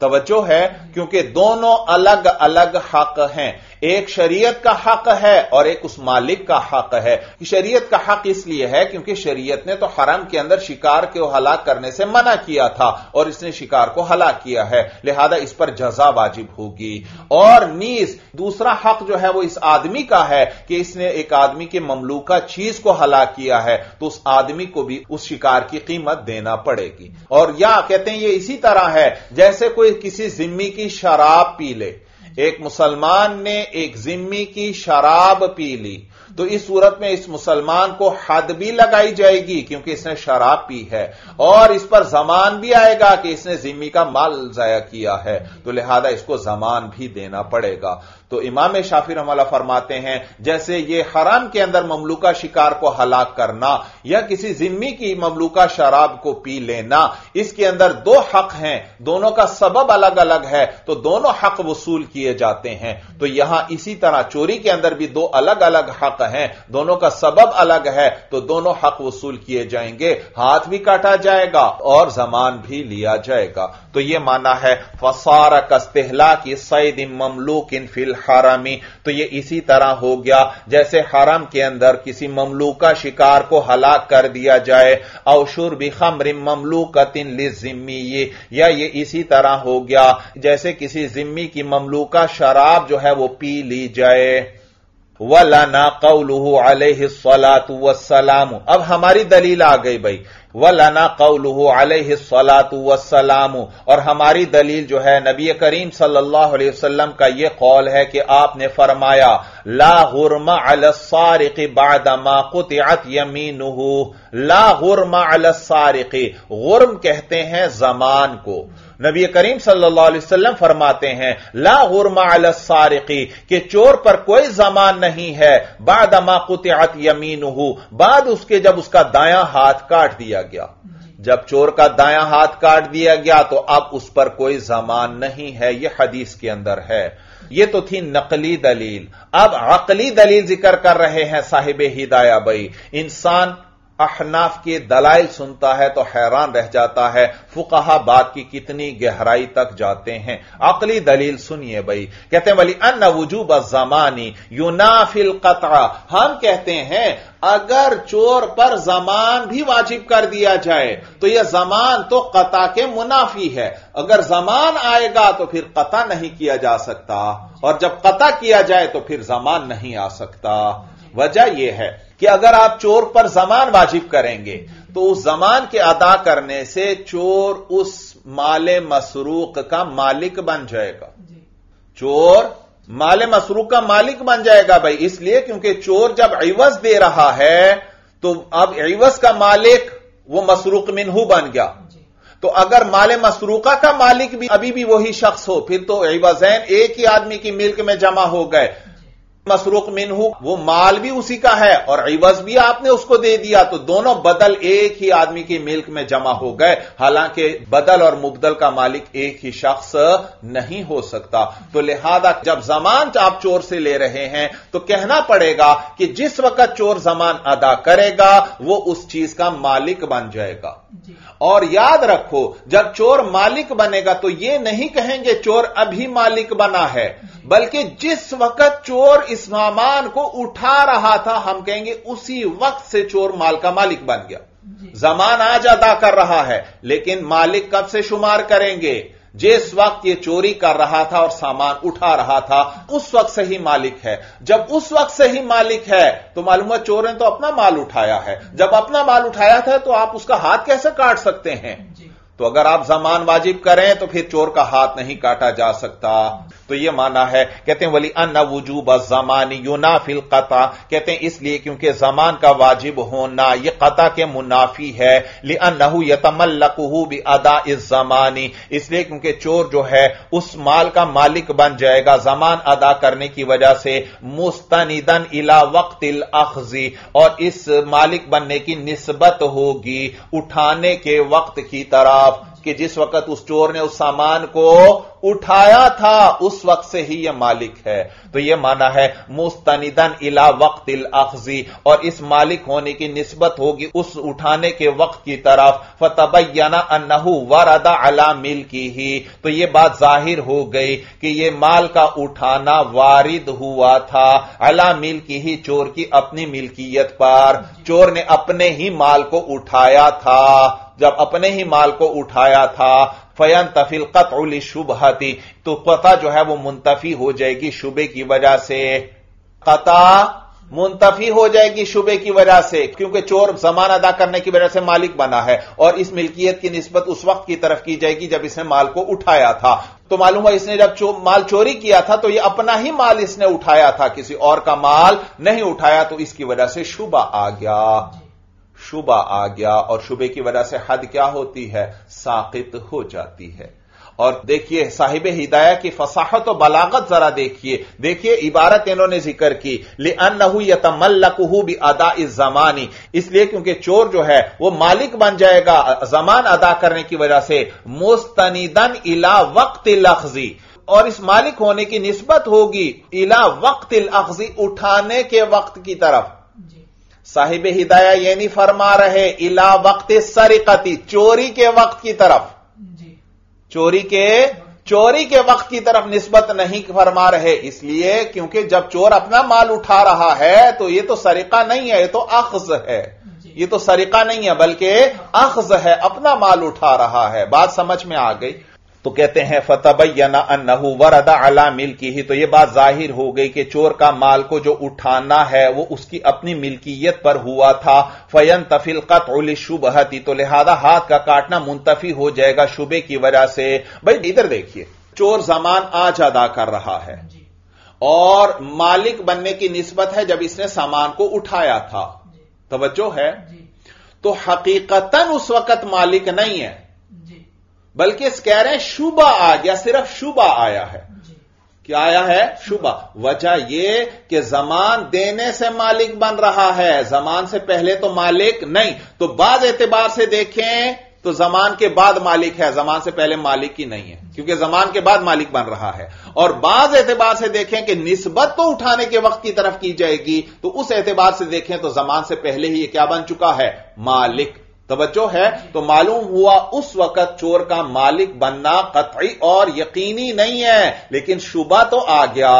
तवज्जो है, क्योंकि दोनों अलग अलग हक हैं। एक शरीयत का हक है और एक उस मालिक का हक है। शरीयत का हक इसलिए है क्योंकि शरीयत ने तो हरम के अंदर शिकार को हलाक करने से मना किया था और इसने शिकार को हलाक किया है, लिहाजा इस पर जजा वाजिब होगी। और नीज दूसरा हक जो है वो इस आदमी का है कि इसने एक आदमी के ममलूका चीज को हलाक किया है, तो उस आदमी को भी उस शिकार की कीमत देना पड़ेगी। और या कहते हैं ये इसी तरह है जैसे कोई किसी जिम्मी की शराब पी ले। एक मुसलमान ने एक जिम्मी की शराब पी ली, तो इस सूरत में इस मुसलमान को हद भी लगाई जाएगी क्योंकि इसने शराब पी है, और इस पर जमान भी आएगा कि इसने जिम्मी का माल जाया किया है, तो लिहाजा इसको जमान भी देना पड़ेगा। तो इमाम शाफी रहमतुल्लाह फरमाते हैं जैसे ये हराम के अंदर ममलूका शिकार को हलाक करना या किसी जिम्मी की ममलूका शराब को पी लेना, इसके अंदर दो हक हैं, दोनों का सबब अलग अलग है, तो दोनों हक वसूल किए जाते हैं। तो यहां इसी तरह चोरी के अंदर भी दो अलग अलग हक हैं, दोनों का सबब अलग है, तो दोनों हक वसूल किए जाएंगे। हाथ भी काटा जाएगा और जमान भी लिया जाएगा। तो यह माना है फसारा कस्तेहला की सईद ममलूक इन फिल हरामी। तो यह इसी तरह हो गया जैसे हरम के अंदर किसी ममलूका शिकार को हलाक कर दिया जाए। औशुर भी खमरिम ममलूकतिन लिजिम्मी, या ये इसी तरह हो गया जैसे किसी जिम्मी की ममलूका शराब जो है वो पी ली जाए। वलना कौलुहु अलैहि सलातु वस्सलाम। अब हमारी दलील आ गई भाई। वलना कौलुहु अलैहि सलातु वस्सलाम, और हमारी दलील जो है नबी करीम सल्लल्लाहु अलैहि वसल्लम का यह कौल है कि आपने फरमाया ला हुर्मा अलस्सारिकी बादमा कुतिअत यमीनुहु। ला हुर्मा अलस्सारिकी, गुर्म कहते हैं जमान को। नबी करीम सल्लल्लाहु अलैहि वसल्लम फरमाते हैं ला हुर्मा अलस्सारिकी, के चोर पर कोई जमान नहीं है, बादमा कुतिअत यमीनुहु, बाद उसके जब उसका दायां हाथ काट दिया गया। जब चोर का दायां हाथ काट दिया गया तो अब उस पर कोई जमान नहीं है। यह हदीस के अंदर है। यह तो थी नकली दलील। अब अकली दलील जिक्र कर रहे हैं साहिब हिदाया भाई। इंसान अहनाफ के दलाइल सुनता है तो हैरान रह जाता है, फुकाहा बात की कितनी गहराई तक जाते हैं। अकली दलील सुनिए भाई। कहते हैं वली अन्न वजूब ज़मानी युनाफिल क़त्अ। हम कहते हैं अगर चोर पर जमान भी वाजिब कर दिया जाए तो यह जमान तो कता के मुनाफी है। अगर जमान आएगा तो फिर कता नहीं किया जा सकता, और जब कता किया जाए तो फिर जमान नहीं आ सकता। वजह यह है कि अगर आप चोर पर जमान वाजिब करेंगे तो उस जमान के अदा करने से चोर उस माले मसरूक का मालिक बन जाएगा। चोर माले मसरूक का मालिक बन जाएगा भाई, इसलिए क्योंकि चोर जब इवज दे रहा है तो अब इवज का मालिक वो मसरूक मिनहू बन गया। तो अगर माले मसरूका का मालिक भी अभी भी वही शख्स हो फिर तो इवजैन एक ही आदमी की मिल्क में जमा हो गए। मसरूक मिनहू वो माल भी उसी का है और इवज भी आपने उसको दे दिया, तो दोनों बदल एक ही आदमी की मिल्क में जमा हो गए। हालांकि बदल और मुबदल का मालिक एक ही शख्स नहीं हो सकता। तो लिहाजा जब जमान आप चोर से ले रहे हैं तो कहना पड़ेगा कि जिस वक्त चोर जमान अदा करेगा वो उस चीज का मालिक बन जाएगा। और याद रखो जब चोर मालिक बनेगा तो ये नहीं कहेंगे चोर अभी मालिक बना है, बल्कि जिस वक्त चोर इस सामान को उठा रहा था हम कहेंगे उसी वक्त से चोर माल का मालिक बन गया। जमान आज अदा कर रहा है लेकिन मालिक कब से शुमार करेंगे? जिस वक्त ये चोरी कर रहा था और सामान उठा रहा था उस वक्त से ही मालिक है। जब उस वक्त से ही मालिक है तो मालूम है चोर ने तो अपना माल उठाया है। जब अपना माल उठाया था तो आप उसका हाथ कैसे काट सकते हैं? तो अगर आप जमान वाजिब करें तो फिर चोर का हाथ नहीं काटा जा सकता। तो यह माना है। कहते हैं वली अन्ना वजूब ज़मानी युनाफिल क़ता, कहते हैं इसलिए क्योंकि जमान का वाजिब होना यह क़ता के मुनाफी है। लिअन्नहु यतमल्लकुहु बिअदाइ ज़मानी, इसलिए क्योंकि चोर जो है उस माल का मालिक बन जाएगा जमान अदा करने की वजह से। मुस्तनिदन इला वक्तिल अख्ज़ी, और इस मालिक बनने की निस्बत होगी उठाने के वक्त की तरह कि जिस वक्त उस चोर ने उस सामान को उठाया था उस वक्त से ही यह मालिक है। तो यह माना है मुस्तनिदन इला वक्तिल अख्जी, और इस मालिक होने की निस्बत होगी उस उठाने के वक्त की तरफ। फतबयना अन्नहु वरदा अला मिल्किही, तो यह बात जाहिर हो गई कि यह माल का उठाना वारिद हुआ था अला मिल्किही, चोर की अपनी मिल्कियत पर। चोर ने अपने ही माल को उठाया था। जब अपने ही माल को उठाया था फयन तफिल कतउ लिशुबहती, तो कता जो है वो मुंतफी हो जाएगी शुबे की वजह से। कता मुंतफी हो जाएगी शुबे की वजह से क्योंकि चोर जमान अदा करने की वजह से मालिक बना है और इस मिल्कियत की निस्बत उस वक्त की तरफ की जाएगी जब इसने माल को उठाया था। तो मालूम है इसने जब चो, माल चोरी किया था तो यह अपना ही माल इसने उठाया था, किसी और का माल नहीं उठाया, तो इसकी वजह से शुबा आ गया। शुबा आ गया और शुबे की वजह से हद क्या होती है? साकित हो जाती है। और देखिए साहिब हिदाया की फसाहत और बलागत जरा देखिए। देखिए इबारत इन्होंने जिक्र की लिअन्नहु यतमल्लकुहु बिअदाइ ज़मानी, इसलिए क्योंकि चोर जो है वो मालिक बन जाएगा जमान अदा करने की वजह से। मुस्तनिदन इला वक्तिल अख्ज़ी, और इस मालिक होने की निस्बत होगी इला वक्तिल अख्ज़ी, उठाने के वक्त की तरफ। साहिब हिदाया ये नहीं फरमा रहे इला वक्त सरिकती, चोरी के वक्त की तरफ, चोरी के चोरी के वक्त की तरफ निस्बत नहीं फरमा रहे, इसलिए क्योंकि जब चोर अपना माल उठा रहा है तो यह तो सरिका नहीं है, यह तो अख्ज है। यह तो सरिका नहीं है बल्कि अख्ज है, अपना माल उठा रहा है। बात समझ में आ गई। तो कहते हैं फतबयना अन्नहु वरदा अला मिल्किही, तो यह बात जाहिर हो गई कि चोर का माल को जो उठाना है वो उसकी अपनी मिल्कियत पर हुआ था। फयन तफिल कतउ लिशुबहती, तो लिहाजा हाथ का काटना मुंतफी हो जाएगा शुबे की वजह से। भाई इधर देखिए चोर जमान आज अदा कर रहा है और मालिक बनने की निस्बत है जब इसने सामान को उठाया था। तवज्जो है। तो हकीकतन उस वक्त मालिक नहीं है बल्कि इस कह रहे हैं शुबा आ गया, सिर्फ शुबा आया है। क्या आया है? शुबा। वजह यह कि जमान देने से मालिक बन रहा है, जमान से पहले तो मालिक नहीं। तो बाद एतबार से देखें तो जमान के बाद मालिक है, जमान से पहले मालिक ही नहीं है क्योंकि जमान के बाद मालिक बन रहा है। और बाद एतबार से देखें कि निस्बत तो उठाने के वक्त की तरफ की जाएगी, तो उस एतबार से देखें तो जमान से पहले ही यह क्या बन चुका है? मालिक। तवज्जो है। तो मालूम हुआ उस वक्त चोर का मालिक बनना कतई और यकीनी नहीं है, लेकिन शुबा तो आ गया।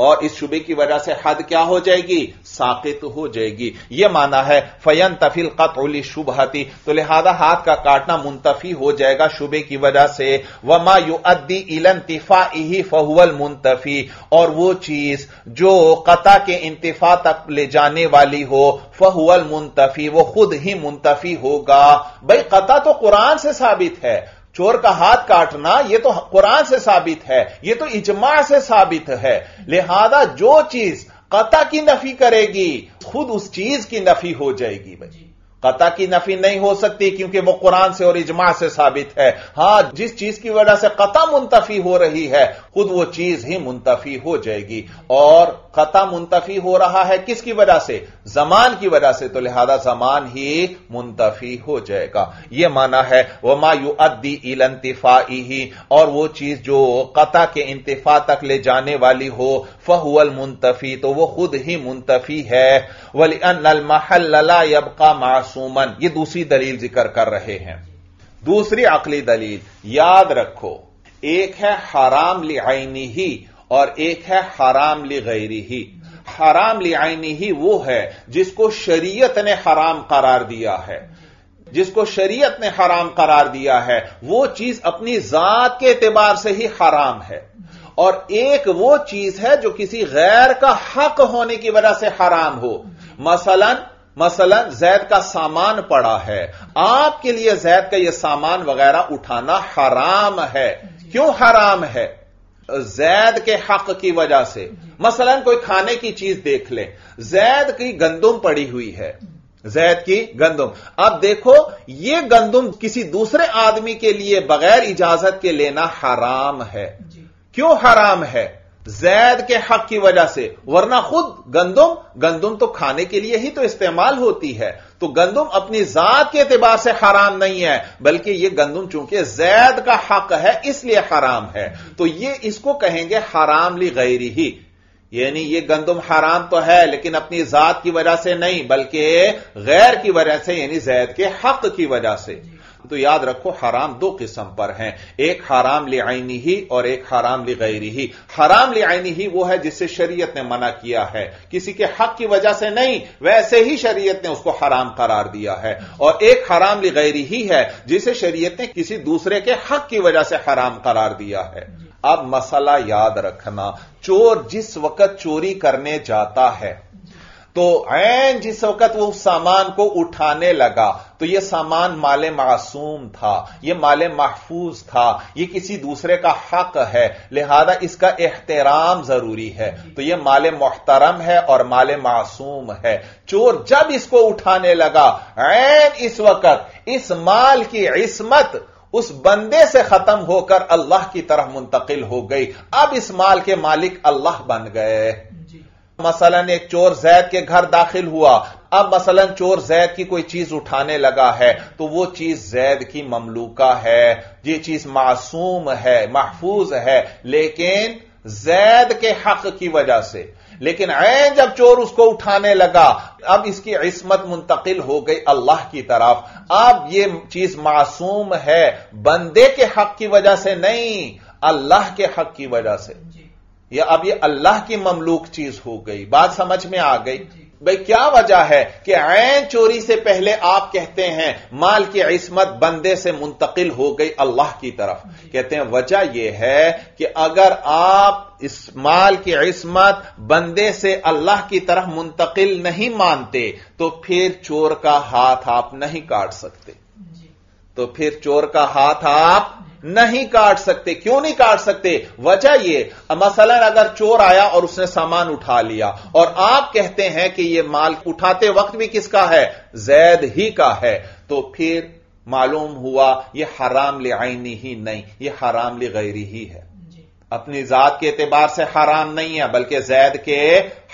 और इस शुबे की वजह से हद क्या हो जाएगी, साकित हो जाएगी। यह माना है फयन तफिल कतउली शुबहती, तो लिहाजा हाथ का काटना मुंतफी हो जाएगा शुबे की वजह से। वमा युअद्दी इला इंतिफाइही फहुवल मुंतफी, और वो चीज जो कता के इंतिफा तक ले जाने वाली हो फहुवल मुंतफी, वो खुद ही मुंतफी होगा। भाई कता तो कुरान से साबित है, चोर का हाथ काटना यह तो कुरान से साबित है, यह तो इजमा से साबित है। लिहाजा जो चीज कता की नफी करेगी खुद उस चीज की नफी हो जाएगी। भाई कता की नफी नहीं हो सकती क्योंकि वह कुरान से और इजमा से साबित है। हां, जिस चीज की वजह से कता मुंतफी हो रही है खुद वो चीज ही मुंतफी हो जाएगी। और कता मुंतफी हो रहा है किसकी वजह से, जमान की वजह से, तो लिहाजा जमान ही मुंतफी हो जाएगा। यह माना है वमा युअद्दी इला इंतिफाइही, और वो चीज जो कता के इंतिफा तक ले जाने वाली हो फहुवल मुंतफी, तो वो खुद ही मुंतफी है। वलिअन्नल महल्ल ला यबका मासूमन, ये दूसरी दलील जिक्र कर रहे हैं। दूसरी अकली दलील याद रखो, एक है हराम लिआइनी ही और एक है हराम लिगैरी ही। हराम लिआइनी ही वो है जिसको शरीयत ने हराम करार दिया है, जिसको शरीयत ने हराम करार दिया है वो चीज अपनी जात के एतबार से ही हराम है। और एक वो चीज है जो किसी गैर का हक होने की वजह से हराम हो। मसलन मसलन जैद का सामान पड़ा है, आपके लिए जैद का यह सामान वगैरह उठाना हराम है। क्यों हराम है? जैद के हक की वजह से। मसलन कोई खाने की चीज देख ले, जैद की गंदुम पड़ी हुई है, जैद की गंदुम। अब देखो यह गंदुम किसी दूसरे आदमी के लिए बगैर इजाजत के लेना हराम है। क्यों हराम है? जैद के हक की वजह से, वरना खुद गंदुम गंदुम तो खाने के लिए ही तो इस्तेमाल होती है। तो गंदुम अपनी जात के एतबार से हराम नहीं है, बल्कि यह गंदुम चूंकि जैद का हक है इसलिए हराम है। तो यह इसको कहेंगे हराम ली गैरी ही, यानी यह गंदुम हराम तो है लेकिन अपनी जात की वजह से नहीं बल्कि गैर की वजह से, यानी जैद के हक की वजह से। तो याद रखो हराम दो किस्म पर हैं, एक हराम लिआइनी ही और एक हराम लिगैरी ही। हराम लिआइनी ही वो है जिससे शरीयत ने मना किया है, किसी के हक की वजह से नहीं, वैसे ही शरीयत ने उसको हराम करार दिया है। और एक हराम लिगैरी ही है जिसे शरीयत ने किसी दूसरे के हक की वजह से हराम करार दिया है। अब मसला याद रखना, चोर जिस वक्त चोरी करने जाता है तो ऐन जिस वक्त वो सामान को उठाने लगा तो यह सामान माले मासूम था, यह माले महफूज था, यह किसी दूसरे का हक है, लिहाजा इसका एहतराम जरूरी है। तो यह माले मोहतरम है और माले मासूम है। चोर जब इसको उठाने लगा ऐन इस वक्त इस माल की इस्मत उस बंदे से खत्म होकर अल्लाह की तरफ मुंतकिल हो गई। अब इस माल के मालिक अल्लाह बन गए। मसलन एक चोर जैद के घर दाखिल हुआ, अब मसलन चोर जैद की कोई चीज उठाने लगा है तो वो चीज जैद की ममलूका है, ये चीज मासूम है, महफूज है, लेकिन जैद के हक की वजह से। लेकिन ऐन जब चोर उसको उठाने लगा अब इसकी इस्मत मुंतकिल हो गई अल्लाह की तरफ। अब यह चीज मासूम है, बंदे के हक की वजह से नहीं, अल्लाह के हक की वजह से। या अब ये अल्लाह की ममलूक चीज हो गई। बात समझ में आ गई? भाई क्या वजह है कि ऐन चोरी से पहले आप कहते हैं माल की इस्मत बंदे से मुंतकिल हो गई अल्लाह की तरफ। कहते हैं वजह यह है कि अगर आप इस माल की इस्मत बंदे से अल्लाह की तरफ मुंतकिल नहीं मानते तो फिर चोर का हाथ आप नहीं काट सकते। तो फिर चोर का हाथ आप नहीं काट सकते। क्यों नहीं काट सकते? वजह यह, मसलन अगर चोर आया और उसने सामान उठा लिया और आप कहते हैं कि यह माल उठाते वक्त भी किसका है, जैद ही का है, तो फिर मालूम हुआ यह हराम लिआइनी ही नहीं, यह हराम लिगैरी ही है। अपनी जात के एतबार से हराम नहीं है बल्कि जैद के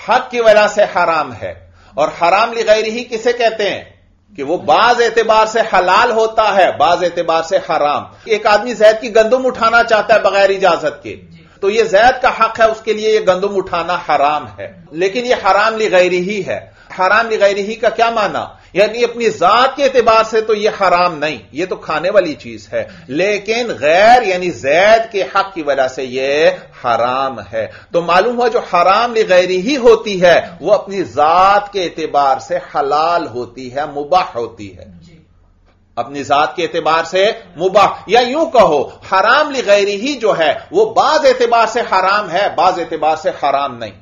हक की वजह से हराम है। और हराम लिगैरी ही किसे कहते हैं? कि वो बाज एतबार से हलाल होता है, बाज एतबार से हराम। एक आदमी जैद की गंदुम उठाना चाहता है बगैर इजाजत के, तो ये जैद का हक है, उसके लिए ये गंदुम उठाना हराम है, लेकिन ये हराम लिगैरी ही है। हराम लिगैरी ही का क्या माना? यानी अपनी जात के एतबार से तो यह हराम नहीं, यह तो खाने वाली चीज है, लेकिन गैर यानी जैद के हक की वजह से यह हराम है। तो मालूम हुआ जो हराम लिगैरी ही होती है वह अपनी जात के एतबार से हलाल होती है, मुबाह होती है, अपनी जात के एतबार से मुबाह, या यूं कहो हराम लिगैरी ही जो है वह बाज एतबार से हराम है, बाज एतबार से हराम नहीं।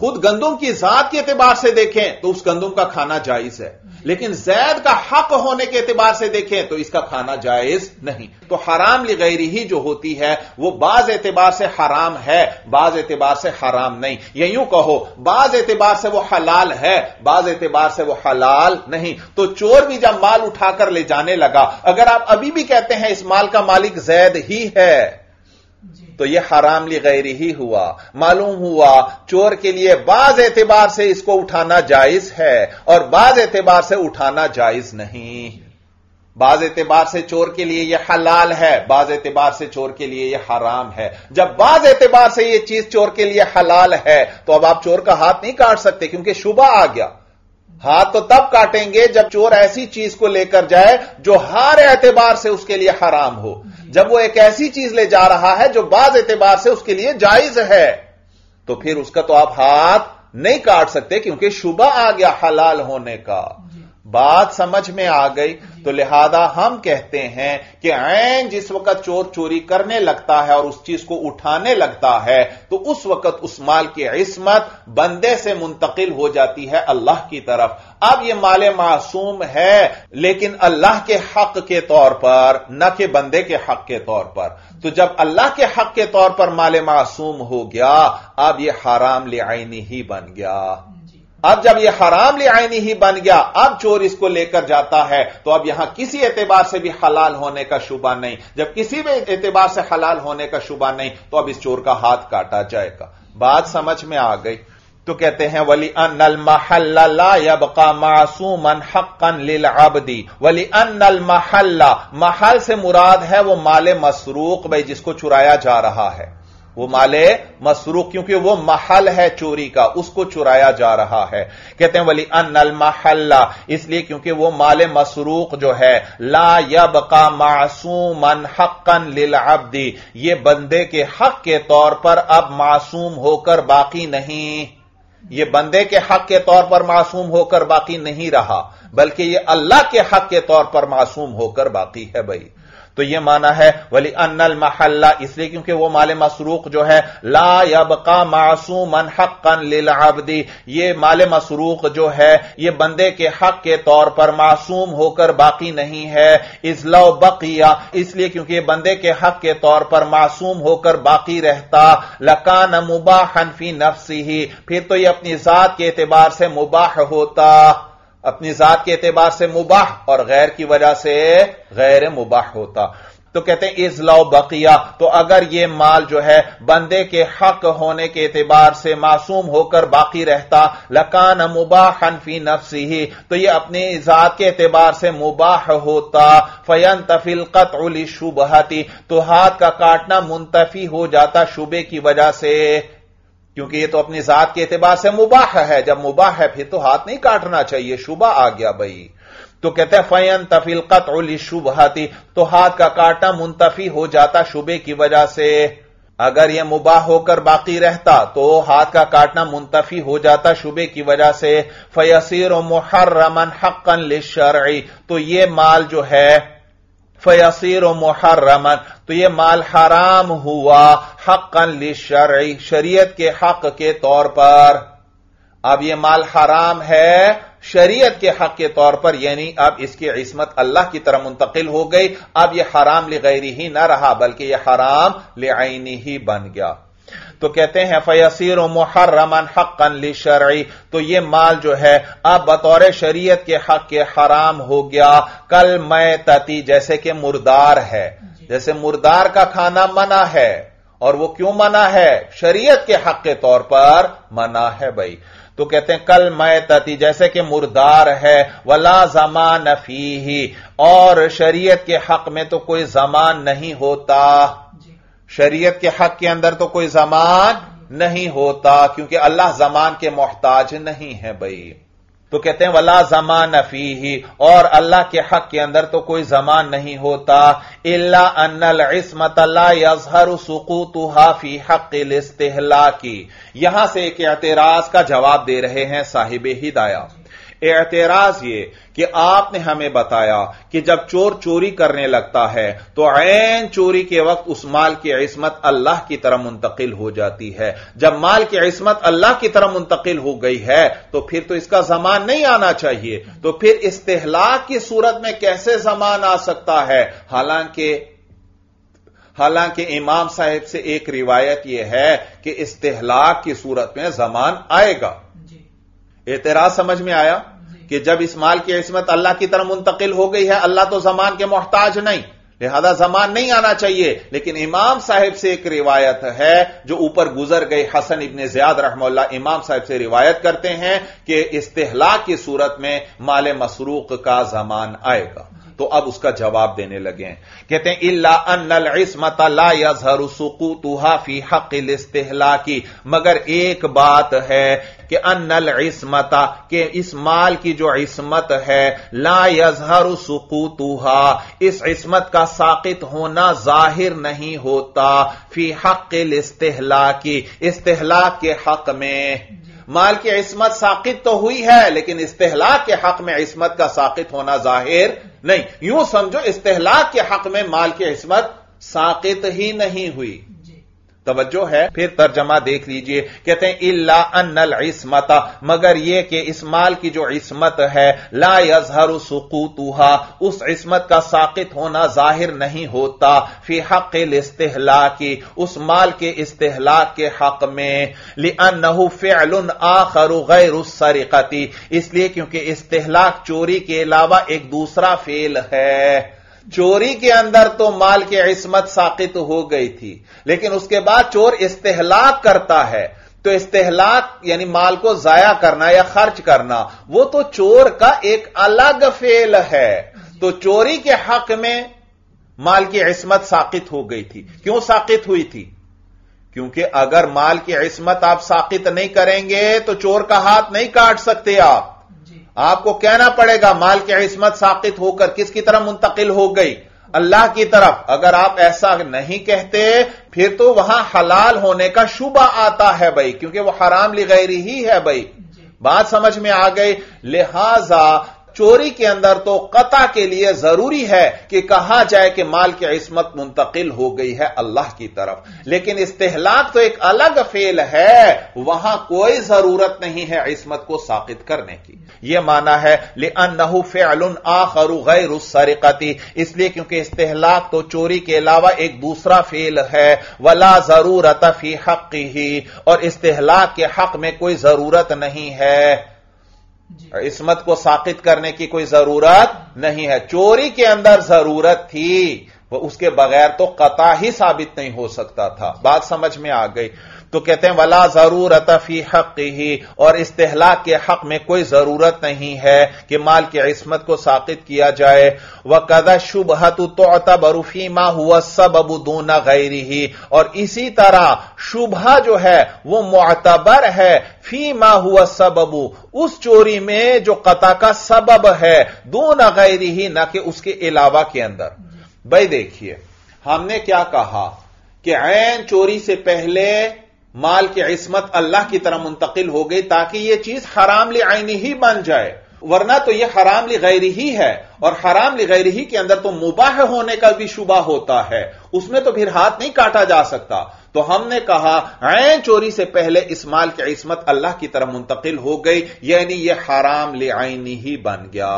खुद गंदुम की जात के एतबार से देखें तो उस गंदुम का खाना जायज है, लेकिन जैद का हक होने के एतबार से देखें तो इसका खाना जायज नहीं। तो हराम लिगैरी ही जो होती है वो बाज एतबार से हराम है, बाज एतबार से हराम नहीं, या यूं कहो बाज एतबार से वो हलाल है, बाज एतबार से वो हलाल नहीं। तो चोर भी जब माल उठाकर ले जाने लगा, अगर आप अभी भी कहते हैं इस माल का मालिक जैद ही है तो यह हराम लिगैरी ही हुआ। मालूम हुआ चोर के लिए बाज एतबार से इसको उठाना जायज है और बाज एतबार से उठाना जायज नहीं। बाज एतबार से चोर के लिए यह हलाल है, बाज एतबार से चोर के लिए यह हराम है। जब बाज एतबार से यह चीज चोर के लिए हलाल है तो अब आप चोर का हाथ नहीं काट सकते क्योंकि शुबा आ गया। हाथ तो तब काटेंगे जब चोर ऐसी चीज को लेकर जाए जो हर एतबार से उसके लिए हराम हो, जब वो एक ऐसी चीज ले जा रहा है जो बाज एतबार से उसके लिए जायज है तो फिर उसका तो आप हाथ नहीं काट सकते क्योंकि शुबा आ गया हलाल होने का। बात समझ में आ गई? तो लिहाजा हम कहते हैं कि ऐन जिस वक्त चोर चोरी करने लगता है और उस चीज को उठाने लगता है तो उस वक्त उस माल की इस्मत बंदे से मुंतकिल हो जाती है अल्लाह की तरफ। अब यह माल मासूम है लेकिन अल्लाह के हक के तौर पर, न कि बंदे के हक के तौर पर। तो जब अल्लाह के हक के तौर पर माल मासूम हो गया अब यह हराम लिआइनी ही बन गया। अब जब यह हराम लिआइनी ही बन गया अब चोर इसको लेकर जाता है तो अब यहां किसी एतबार से भी हलाल होने का शुबा नहीं। जब किसी भी एतबार से हलाल होने का शुबा नहीं तो अब इस चोर का हाथ काटा जाएगा। बात समझ में आ गई? तो कहते हैं वली अन्नल महल्ला ला यबका मासूमन हक्कन लिल अब्दी। वली अन्नल महल्ला, महल से मुराद है वो माले मसरूक, भाई जिसको चुराया जा रहा है वो माले मसरूक, क्योंकि वो महल है चोरी का, उसको चुराया जा रहा है। कहते हैं वली अन्नल महल्ला, इसलिए क्योंकि वो माले मसरूक जो है ला यबका मासूमन हक्कन लिल अब्दी, ये बंदे के हक के तौर पर अब मासूम होकर बाकी नहीं, ये बंदे के हक के तौर पर मासूम होकर बाकी नहीं रहा बल्कि ये अल्लाह के हक के तौर पर मासूम होकर बाकी है। भाई तो ये माना है वली अन्नल महल्ला, इसलिए क्योंकि वो माले मसरूक जो है ला यबका मासूमन हक्कन लिल अब्दी, ये माले मसरूक जो है ये बंदे के हक के तौर पर मासूम होकर बाकी नहीं है। इज़ला बकिया, इसलिए क्योंकि ये बंदे के हक के तौर पर मासूम होकर बाकी रहता लकान मुबाहन फी नफ्सिही, फिर तो ये अपनी जात के एतबार से मुबाह होता, अपनी जात के एतबार से मुबाह और गैर की वजह से गैर मुबाह होता। तो कहते हैं इज़लाउ बकिया, तो अगर यह माल जो है बंदे के हक होने के एतबार से मासूम होकर बाकी रहता लकान मुबाहन फी नफ्सिही, तो यह अपनी जात के एतबार से मुबाह होता। फयंतफिल क़त्उ लिशुबहती, तो हाथ का काटना मुंतफी हो जाता शुबे की वजह से, क्योंकि ये तो अपनी जात के एतबार से मुबाह है, जब मुबाह है फिर तो हाथ नहीं काटना चाहिए, शुबा आ गया। भाई तो कहते हैं फयन तफिल क़त्उ लिशुबहती, तो हाथ का काटना मुंतफी हो जाता शुबे की वजह से। अगर यह मुबाह होकर बाकी रहता तो हाथ का काटना मुंतफी हो जाता शुबे की वजह से। फयसीर मुहर्रमन हक्कन लिश्शरई, तो ये माल जो है फयसीर मुहर्रमन, तो यह माल हराम हुआ हक्कन लिश्शरई, शरीयत के हक के तौर पर। अब यह माल हराम है शरीयत के हक के तौर पर, यानी अब इसकी इस्मत अल्लाह की तरह मुंतकिल हो गई। अब यह हराम लिगैरी ही ना रहा बल्कि यह हराम लिआइनी ही बन गया। तो कहते हैं फयसीर मुहर्रमन हक्कन लिश्शरई, तो यह माल जो है अब बतौर शरीयत के हक के हराम हो गया। कल मैतती, जैसे कि मुर्दार है, जैसे मुर्दार का खाना मना है, और वो क्यों मना है? शरीयत के हक के तौर पर मना है। भाई तो कहते हैं कल मैतती, जैसे कि मुर्दार है वला ज़मान फीही, और शरीयत के हक में तो कोई ज़मान नहीं होता, शरीयत के हक के अंदर तो कोई ज़मान नहीं होता, क्योंकि अल्लाह ज़मान के मोहताज नहीं है। भाई तो कहते हैं वला ज़मान फ़ीही, और अल्लाह के हक के अंदर तो कोई ज़मान नहीं होता। इल्ला अन्नल इस्मत ला यज़हरु सुकूतुहा फ़ी हक़्क़िल इस्तिहलाकी। यहां से एक एतराज का जवाब दे रहे हैं साहिबे हिदाया। एतराज ये कि आपने हमें बताया कि जब चोर चोरी करने लगता है तो ऐन चोरी के वक्त उस माल की इस्मत अल्लाह की तरह मुंतकिल हो जाती है। जब माल की इस्मत अल्लाह की तरह मुंतकिल हो गई है तो फिर तो इसका ज़मान नहीं आना चाहिए। तो फिर इस्तिहलाक की सूरत में कैसे ज़मान आ सकता है? हालांकि हालांकि इमाम साहब से एक रिवायत यह है कि इस्तिहलाक की सूरत में ज़मान आएगा। एतराज समझ में आया कि जब इस माल की इस्मत अल्लाह की तरफ मुंतकिल हो गई है, अल्लाह तो ज़मान के मोहताज नहीं, लिहाजा ज़मान नहीं आना चाहिए। लेकिन इमाम साहब से एक रिवायत है जो ऊपर गुजर गई, हसन इब्न ज़ियाद रहमतुल्लाह इमाम साहब से रिवायत करते हैं कि इस्तिहलाक की सूरत में माल मसरूक का ज़मान आएगा। तो अब उसका जवाब देने लगे हैं। कहते हैं इल्ला अन्नल इस्मत ला यज़हरु सुकूतुहा फी हक़्क़िल इस्तिहलाकी, मगर एक बात है कि अन्नल इस्मत के इस माल की जो इस्मत है ला यज़हरु सुकूतुहा, इस इस्मत का साकित होना जाहिर नहीं होता फी हक़्क़िल इस्तिहलाकी, इस्तिहलाक के हक में। माल की इस्मत साकित तो हुई है लेकिन इस्तिहलाक के हक में इस्मत का साकित होना जाहिर नहीं। यूं समझो इस्तिहलाक के हक में माल की इस्मत साकित ही नहीं हुई। तवज्जो है, फिर तर्जमा देख लीजिए। कहते हैं इल्ला अन्नल इस्मता, मगर यह कि इस माल की जो इस्मत है ला यज़हरु सुकूतुहा, उस इस्मत का साकित होना जाहिर नहीं होता फी हक़्क़िल इस्तिहलाकी, उस माल के इस्तिहलाक के हक में। लिअन्नहु फ़िअलुन आख़रु ग़ैरु सरिक़ती, इसलिए क्योंकि इस्तिहलाक चोरी के अलावा एक दूसरा फेल है। चोरी के अंदर तो माल की इस्मत साकित हो गई थी लेकिन उसके बाद चोर इस्तिहलाक करता है, तो इस्तिहलाक यानी माल को जाया करना या खर्च करना वो तो चोर का एक अलग फेल है। तो चोरी के हक में माल की इस्मत साकित हो गई थी। क्यों साकित हुई थी? क्योंकि अगर माल की इस्मत आप साकित नहीं करेंगे तो चोर का हाथ नहीं काट सकते आप। आपको कहना पड़ेगा माल की इस्मत साकित होकर किसकी तरफ मुंतकिल हो गई? अल्लाह की तरफ। अगर आप ऐसा नहीं कहते फिर तो वहां हलाल होने का शुबा आता है भाई, क्योंकि वह हराम लिगैरी ही है भाई। बात समझ में आ गई? लिहाजा चोरी के अंदर तो कता के लिए जरूरी है कि कहा जाए कि माल की इस्मत मुंतकिल हो गई है अल्लाह की तरफ, लेकिन इस्तिहलाक तो एक अलग फेल है, वहां कोई जरूरत नहीं है इस्मत को साकित करने की। यह माना है लिअन्नहु फ़िअलुन आख़रु ग़ैरु सरिक़ती, इसलिए क्योंकि इस्तिहलाक तो चोरी के अलावा एक दूसरा फेल है। वला ज़रूरत फ़ी हक़्क़िही, और इस्तिहलाक के हक में कोई जरूरत नहीं है, इस्मत को साकित करने की कोई जरूरत नहीं है। चोरी के अंदर जरूरत थी, वह उसके बगैर तो कता ही साबित नहीं हो सकता था। बात समझ में आ गई? तो कहते हैं वला ज़रूरत फ़ी हक़्क़िही, और इस्तिहलाक के हक में कोई जरूरत नहीं है कि माल की इस्मत को साकित किया जाए। वक़द शुबहतु तुअतबरु फ़ीमा हुवा सबबु दून ग़ैरिही, और इसी तरह शुबहा जो है वो मुअतबर है फ़ीमा हुवा सबबु, उस चोरी में जो क़ता का सबब है, दून ग़ैरिही, ना कि उसके अलावा के अंदर। भाई देखिए हमने क्या कहा कि ऐन चोरी से पहले माल की इस्मत अल्लाह की तरह मुंतकिल हो गई ताकि यह चीज हराम ले आईनी ही बन जाए, वरना तो यह हराम ले गैरी ही है, और हराम ले गैरी ही के अंदर तो मुबाह होने का भी शुबा होता है, उसमें तो फिर हाथ नहीं काटा जा सकता। तो हमने कहा ऐन चोरी से पहले इस माल की इस्मत अल्लाह की तरह मुंतकिल हो गई, यानी यह हराम ले आईनी ही बन गया,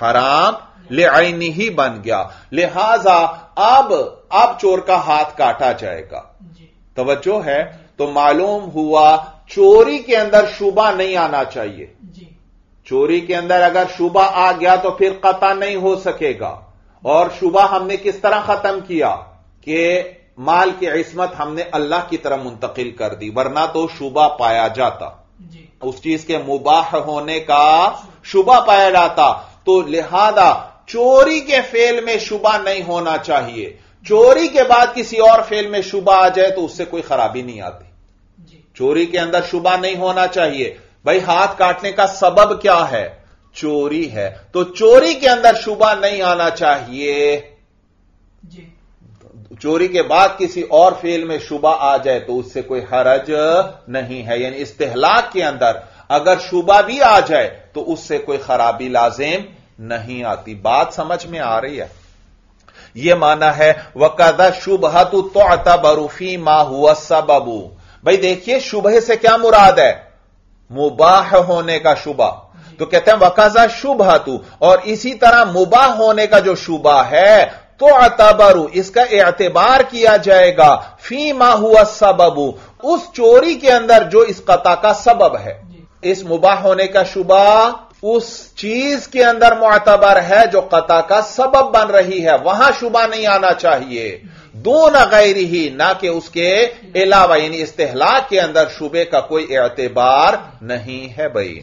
हराम ले आईनी ही बन गया। लिहाजा अब अब चोर का हाथ काटा जाएगा। तवज्जो है? तो मालूम हुआ चोरी के अंदर शुबा नहीं आना चाहिए जी। चोरी के अंदर अगर शुबा आ गया तो फिर कता नहीं हो सकेगा। और शुबा हमने किस तरह खत्म किया कि माल की इस्मत हमने अल्लाह की तरह मुंतकिल कर दी, वरना तो शुबा पाया जाता जी। उस चीज के मुबाह होने का शुबा पाया जाता। तो लिहाजा चोरी के फेल में शुबा नहीं होना चाहिए। चोरी के बाद किसी और फेल में शुबा आ जाए तो उससे कोई खराबी नहीं आती। चोरी के अंदर शुबा नहीं होना चाहिए। भाई हाथ काटने का सबब क्या है? चोरी है। तो चोरी के अंदर शुबा नहीं आना चाहिए जी। चोरी के बाद किसी और फेल में शुबा आ जाए तो उससे कोई हरज नहीं है। यानी इस्तेहलाक के अंदर अगर शुबा भी आ जाए तो उससे कोई खराबी लाजिम नहीं आती। बात समझ में आ रही है? यह माना है वकदा शुबहतु तुअतबरु फी मा हुवा सबबु। भाई देखिए शुबह से क्या मुराद है? मुबाह होने का शुबा। तो कहते हैं वकजा शुबहतु, और इसी तरह मुबाह होने का जो शुबा है तो अतबरू, इसका एतबार किया जाएगा फी मा हुवा सबबु, उस चोरी के अंदर जो इस कता का सबब है। इस मुबाह होने का शुबा उस चीज के अंदर मुअतबर है जो कता का सबब बन रही है, वहां शुबा नहीं आना चाहिए। दो न गैरी ही, ना कि उसके अलावा, यानी इस्तेहलाक के अंदर शुबे का कोई एतबार नहीं है। भाई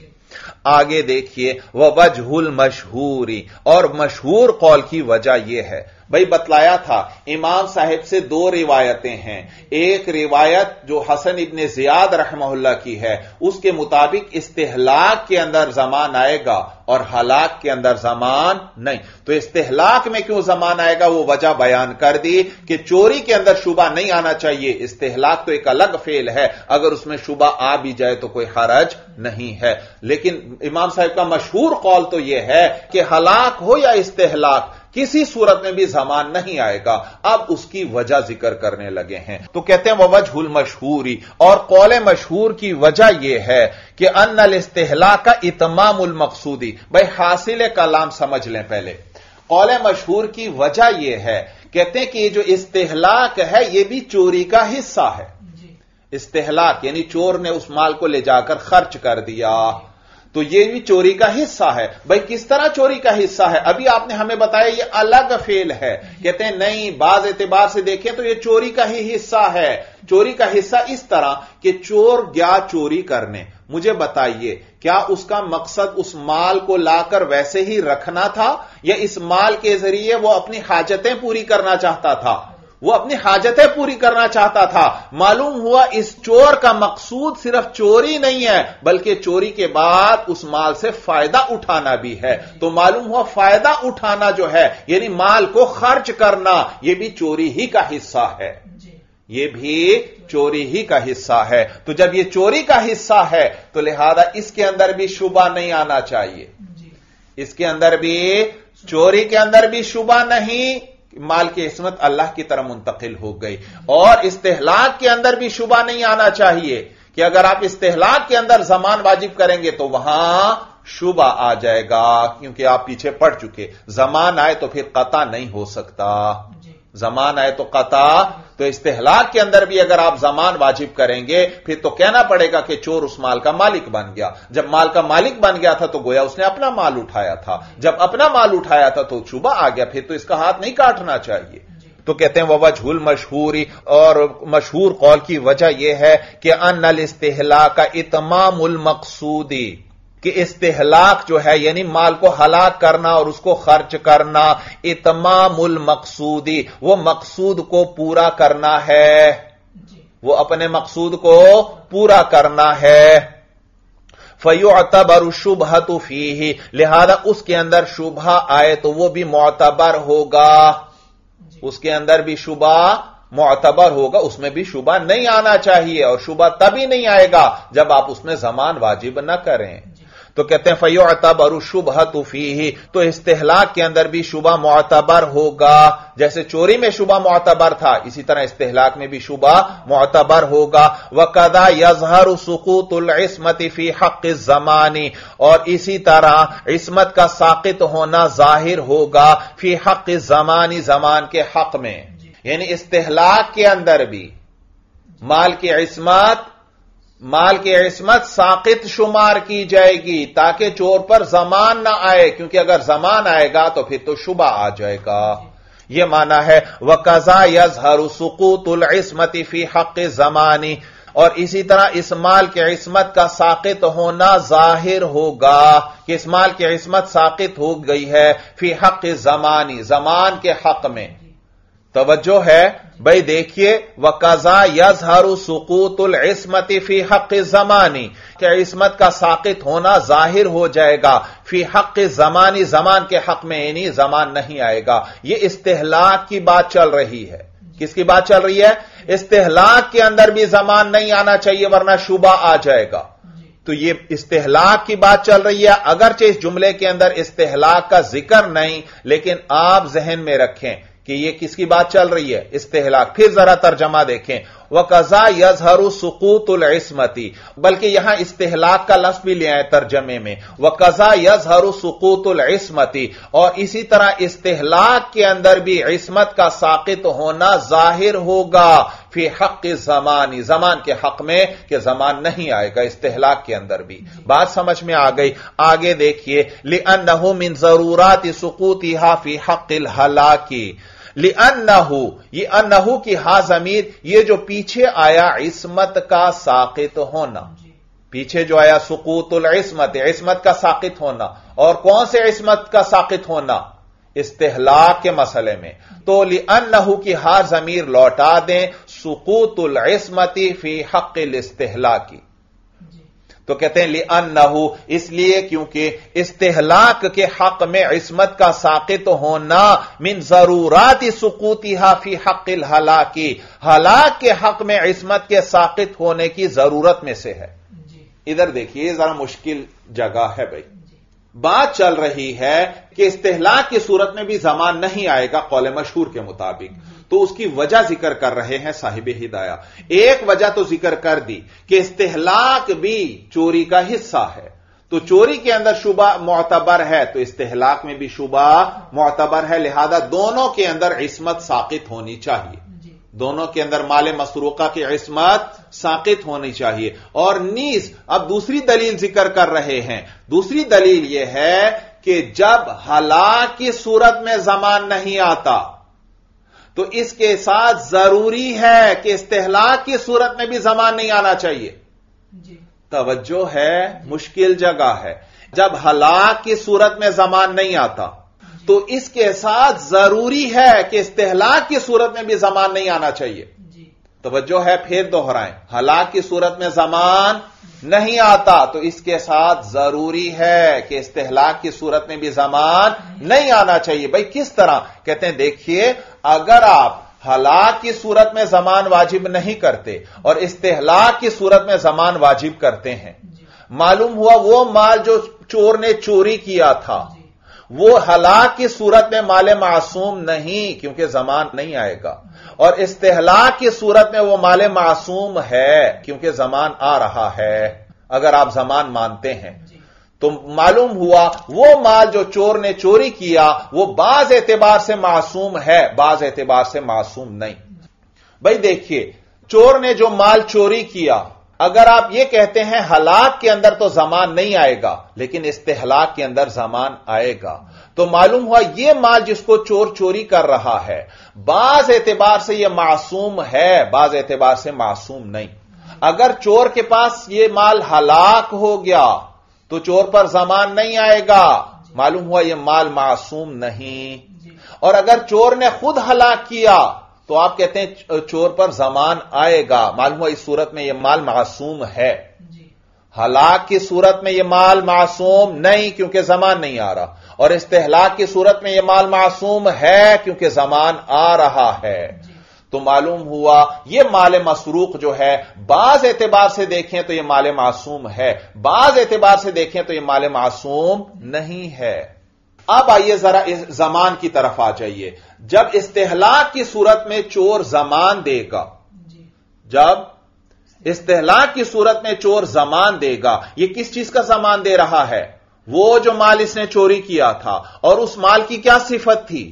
आगे देखिए वह वजहुल मशहूरी, और मशहूर कौल की वजह यह है। भाई बतलाया था इमाम साहब से दो रिवायतें हैं। एक रिवायत जो हसन इब्ने ज़ियाद रहमहुल्लाह की है, उसके मुताबिक इस्तेहलाक के अंदर जमान आएगा और हलाक के अंदर जमान नहीं। तो इस्तेहलाक में क्यों जमान आएगा वो वजह बयान कर दी कि चोरी के अंदर शुबा नहीं आना चाहिए। इस्तेहलाक तो एक अलग फेल है, अगर उसमें शुबा आ भी जाए तो कोई हरज नहीं है। लेकिन इमाम साहब का मशहूर कौल तो यह है कि हलाक हो या इस्तेहलाक, किसी सूरत में भी जमान नहीं आएगा। अब उसकी वजह जिक्र करने लगे हैं। तो कहते हैं वजहुल मशहूरी, और कौले मशहूर की वजह यह है कि अन्नल इस्तेहलाक का इतमामुल मकसूदी। भाई हासिल कलाम समझ लें पहले। कौले मशहूर की वजह यह है, कहते हैं कि ये जो इस्तेहलाक है यह भी चोरी का हिस्सा है। इस्तेहलाक यानी चोर ने उस माल को ले जाकर खर्च कर दिया, तो यह भी चोरी का हिस्सा है। भाई किस तरह चोरी का हिस्सा है? अभी आपने हमें बताया यह अलग फेल है। कहते हैं नहीं, बाज एतबार से देखें तो यह चोरी का ही हिस्सा है। चोरी का हिस्सा इस तरह कि चोर गया चोरी करने। मुझे बताइए क्या उसका मकसद उस माल को लाकर वैसे ही रखना था, या इस माल के जरिए वो अपनी हाजतें पूरी करना चाहता था? वो अपनी हाजतें पूरी करना चाहता था। मालूम हुआ इस चोर का मकसूद सिर्फ चोरी नहीं है, बल्कि चोरी के बाद उस माल से फायदा उठाना भी है। तो मालूम हुआ फायदा उठाना जो है, यानी माल को खर्च करना, यह भी चोरी ही का हिस्सा है। यह भी चोरी ही का हिस्सा है। तो जब यह चोरी का हिस्सा है तो लिहाजा इसके अंदर भी शुबा नहीं आना चाहिए। इसके अंदर भी, चोरी के अंदर भी शुबा नहीं, माल की इसमत अल्लाह की तरह मुंतकिल हो गई। और इस्तेहलाक के अंदर भी शुबा नहीं आना चाहिए कि अगर आप इस्तेहलाक के अंदर जमान वाजिब करेंगे तो वहां शुबा आ जाएगा, क्योंकि आप पीछे पढ़ चुके। जमान आए तो फिर कता नहीं हो सकता। जमान आए तो कता, तो इस्तेहलाक के अंदर भी अगर आप जमान वाजिब करेंगे फिर तो कहना पड़ेगा कि चोर उस माल का मालिक बन गया। जब माल का मालिक बन गया था तो गोया उसने अपना माल उठाया था। जब अपना माल उठाया था तो शुबा आ गया, फिर तो इसका हाथ नहीं काटना चाहिए। तो कहते हैं वजहुल मशहूरी, और मशहूर कौल की वजह यह है कि अन्नल इस्तेहलाक का इतमामुल मकसूदी, कि इस्तेहलाक जो है यानी माल को हलाक करना और उसको खर्च करना, इतमामुल मकसूदी, वो मकसूद को पूरा करना है। वो अपने मकसूद को पूरा करना है। फयुअतबरु शुबहतु फीही, लिहाजा उसके अंदर शुबहा आए तो वो भी मुअतबर होगा। उसके अंदर भी शुबा मुअतबर होगा, उसमें भी शुबा नहीं आना चाहिए। और शुबा तभी नहीं आएगा जब आप उसमें जमान वाजिब ना करें। तो कहते हैं फयुअतबरु शुबहतु फीही, तो इस्तेहलाक के अंदर भी शुबा मुअतबर होगा। जैसे चोरी में शुबा मुअतबर था, इसी तरह इस्तेहलाक में भी शुबा मुअतबर होगा। वकदा यज़हरु सुकूतुल इस्मति फी हक़्क़ि ज़मानी, और इसी तरह इस्मत का साकित होना जाहिर होगा फी हक़्क़ि ज़मानी, जमान के हक में। यानी इस्तेहलाक के अंदर भी माल की इस्मत माल की इस्मत साकित शुमार की जाएगी, ताकि चोर पर जमान ना आए, क्योंकि अगर जमान आएगा तो फिर तो शुबा आ जाएगा। यह माना है वकज़ा यज़हरु सुकूतुल इस्मति फी हक़्क़ि ज़मानी, और इसी तरह इस माल की इस्मत का साकित होना जाहिर होगा कि इस माल की इस्मत साकित हो गई है फी हक़्क़ि ज़मानी, जमान के हक में। तवज्जो है भाई, देखिए वक़ज़ा यज़हरु सुकूतुल इस्मति फी हक़्क़ि ज़मानी, कि इस्मत का साक़ित होना जाहिर हो जाएगा फी हक़्क़ि ज़मानी, ज़मान के हक़ में यानी ज़मान नहीं आएगा। यह इस्तिहलाक की बात चल रही है, किसकी बात चल रही है? इस्तिहलाक के अंदर भी ज़मान नहीं आना चाहिए वरना शुबा आ जाएगा। तो ये इस्तेहलाक की बात चल रही है, अगरचे इस जुमले के अंदर इस्तेहलाक का जिक्र नहीं, लेकिन आप जहन में रखें कि यह किसकी बात चल रही है, इस्तेहलाक। फिर जरा तर्जमा देखें, वक़ज़ा यज़हरु सुकूतुल इस्मति, बल्कि यहां इस्तेहलाक का लफ्ज भी ले आए तर्जमे में, वक़ज़ा यज़हरु सुकूतुल इस्मति, और इसी तरह इस्तेहलाक के अंदर भी इस्मत का साक़ित होना जाहिर होगा फी हक़्क़ि ज़मानी, ज़मान के हक में कि ज़मान नहीं आएगा इस्तेहलाक के अंदर भी। बात समझ में आ गई। आगे देखिए, लिअन्नहु मिन ज़रूराति सुकूतिहा फी हक़्क़िल हलाकी, लिअन्नहु, ये अन्नहु की हा ज़मीर, ये जो पीछे आया इस्मत का साक़ित होना, पीछे जो आया सुकूतुल इस्मत, इस्मत का साक़ित होना, और कौन से इस्मत का साक़ित होना? इस्तेहलाक के मसले में। तो लिअन्नहु की हा ज़मीर लौटा दें सुकूतुल इस्मति फी हक़्क़िल इस्तेहलाकी। तो कहते हैं लिअन्नहु, इसलिए क्योंकि इस्तेहलाक के हक में इस्मत का साक़ित होना मिन ज़रूराति सुकूतिहा फी हक़्क़िल हलाकी, हलाक के हक में इस्मत के साक़ित होने की जरूरत में से है। इधर देखिए, जरा मुश्किल जगह है भाई। बात चल रही है कि इस्तेहलाक की सूरत में भी ज़मान नहीं आएगा कौल मशहूर के मुताबिक, तो उसकी वजह जिक्र कर रहे हैं साहिबे हिदाया। एक वजह तो जिक्र कर दी कि इस्तेहलाक भी चोरी का हिस्सा है, तो चोरी के अंदर शुबा मोतबर है, तो इस्तेहलाक में भी शुबा मोतबर है, लिहाजा दोनों के अंदर इस्मत साक़ित होनी चाहिए, दोनों के अंदर माले मसरूका की इस्मत साक़ित होनी चाहिए। और नीज अब दूसरी दलील जिक्र कर रहे हैं। दूसरी दलील यह है कि जब हलाक की सूरत में ज़मान नहीं आता तो इसके साथ जरूरी है कि इस्तेहलाक की सूरत में भी ज़मान नहीं आना चाहिए जी। तवज्जो है, मुश्किल जगह है। जब हलाक की सूरत में ज़मान नहीं आता तो इसके साथ जरूरी है कि इस्तेहलाक की सूरत में भी ज़मान नहीं आना चाहिए। तवज्जो है, फिर दोहराएं, हलाक की सूरत में ज़मान नहीं आता तो इसके साथ जरूरी है कि इस्तेहलाक की सूरत में भी ज़मान नहीं आना चाहिए। भाई किस तरह? कहते हैं देखिए, अगर आप हलाक की सूरत में ज़मान वाजिब नहीं करते और इस्तेहलाक की सूरत में ज़मान वाजिब करते हैं, मालूम हुआ वो माल जो चोर ने चोरी किया था वो हलाक की सूरत में माले मासूम नहीं, क्योंकि ज़मान नहीं आएगा, और इस्तेहलाक की सूरत में वो माले मासूम है क्योंकि ज़मान आ रहा है। अगर आप ज़मान मानते हैं तो मालूम हुआ वो माल जो चोर ने चोरी किया वो बाज एतबार से मासूम है, बाज एतबार से मासूम नहीं। भाई देखिए, चोर ने जो माल चोरी किया, अगर आप ये कहते हैं हलाक के अंदर तो ज़मान नहीं आएगा लेकिन इस्तेहलाक के अंदर ज़मान आएगा, तो मालूम हुआ ये माल जिसको चोर चोरी कर रहा है बाज एतबार से यह मासूम है, बाज एतबार से मासूम नहीं। अगर चोर के पास ये माल हलाक हो गया तो चोर पर ज़मान नहीं आएगा, मालूम हुआ यह माल मासूम नहीं। और अगर चोर ने खुद हलाक किया तो आप कहते हैं चोर पर ज़मान आएगा, मालूम है इस सूरत में यह माल मासूम है। हलाक की सूरत में यह माल मासूम नहीं क्योंकि ज़मान नहीं आ रहा, और इस्तेहलाक की सूरत में यह माल मासूम है क्योंकि ज़मान आ रहा है। तो मालूम हुआ यह माल मसरूक जो है बाज एतबार से देखें तो यह माल मासूम है, बाज एतबार से देखें तो यह माल मासूम नहीं है। अब आइए जरा इस ज़मान की तरफ आ जाइए। जब इस्तेहलाक की सूरत में चोर ज़मान देगा, जब इस्तेहलाक की सूरत में चोर ज़मान देगा, यह किस चीज का ज़मान दे रहा है? वो जो माल इसने चोरी किया था, और उस माल की क्या सिफत थी?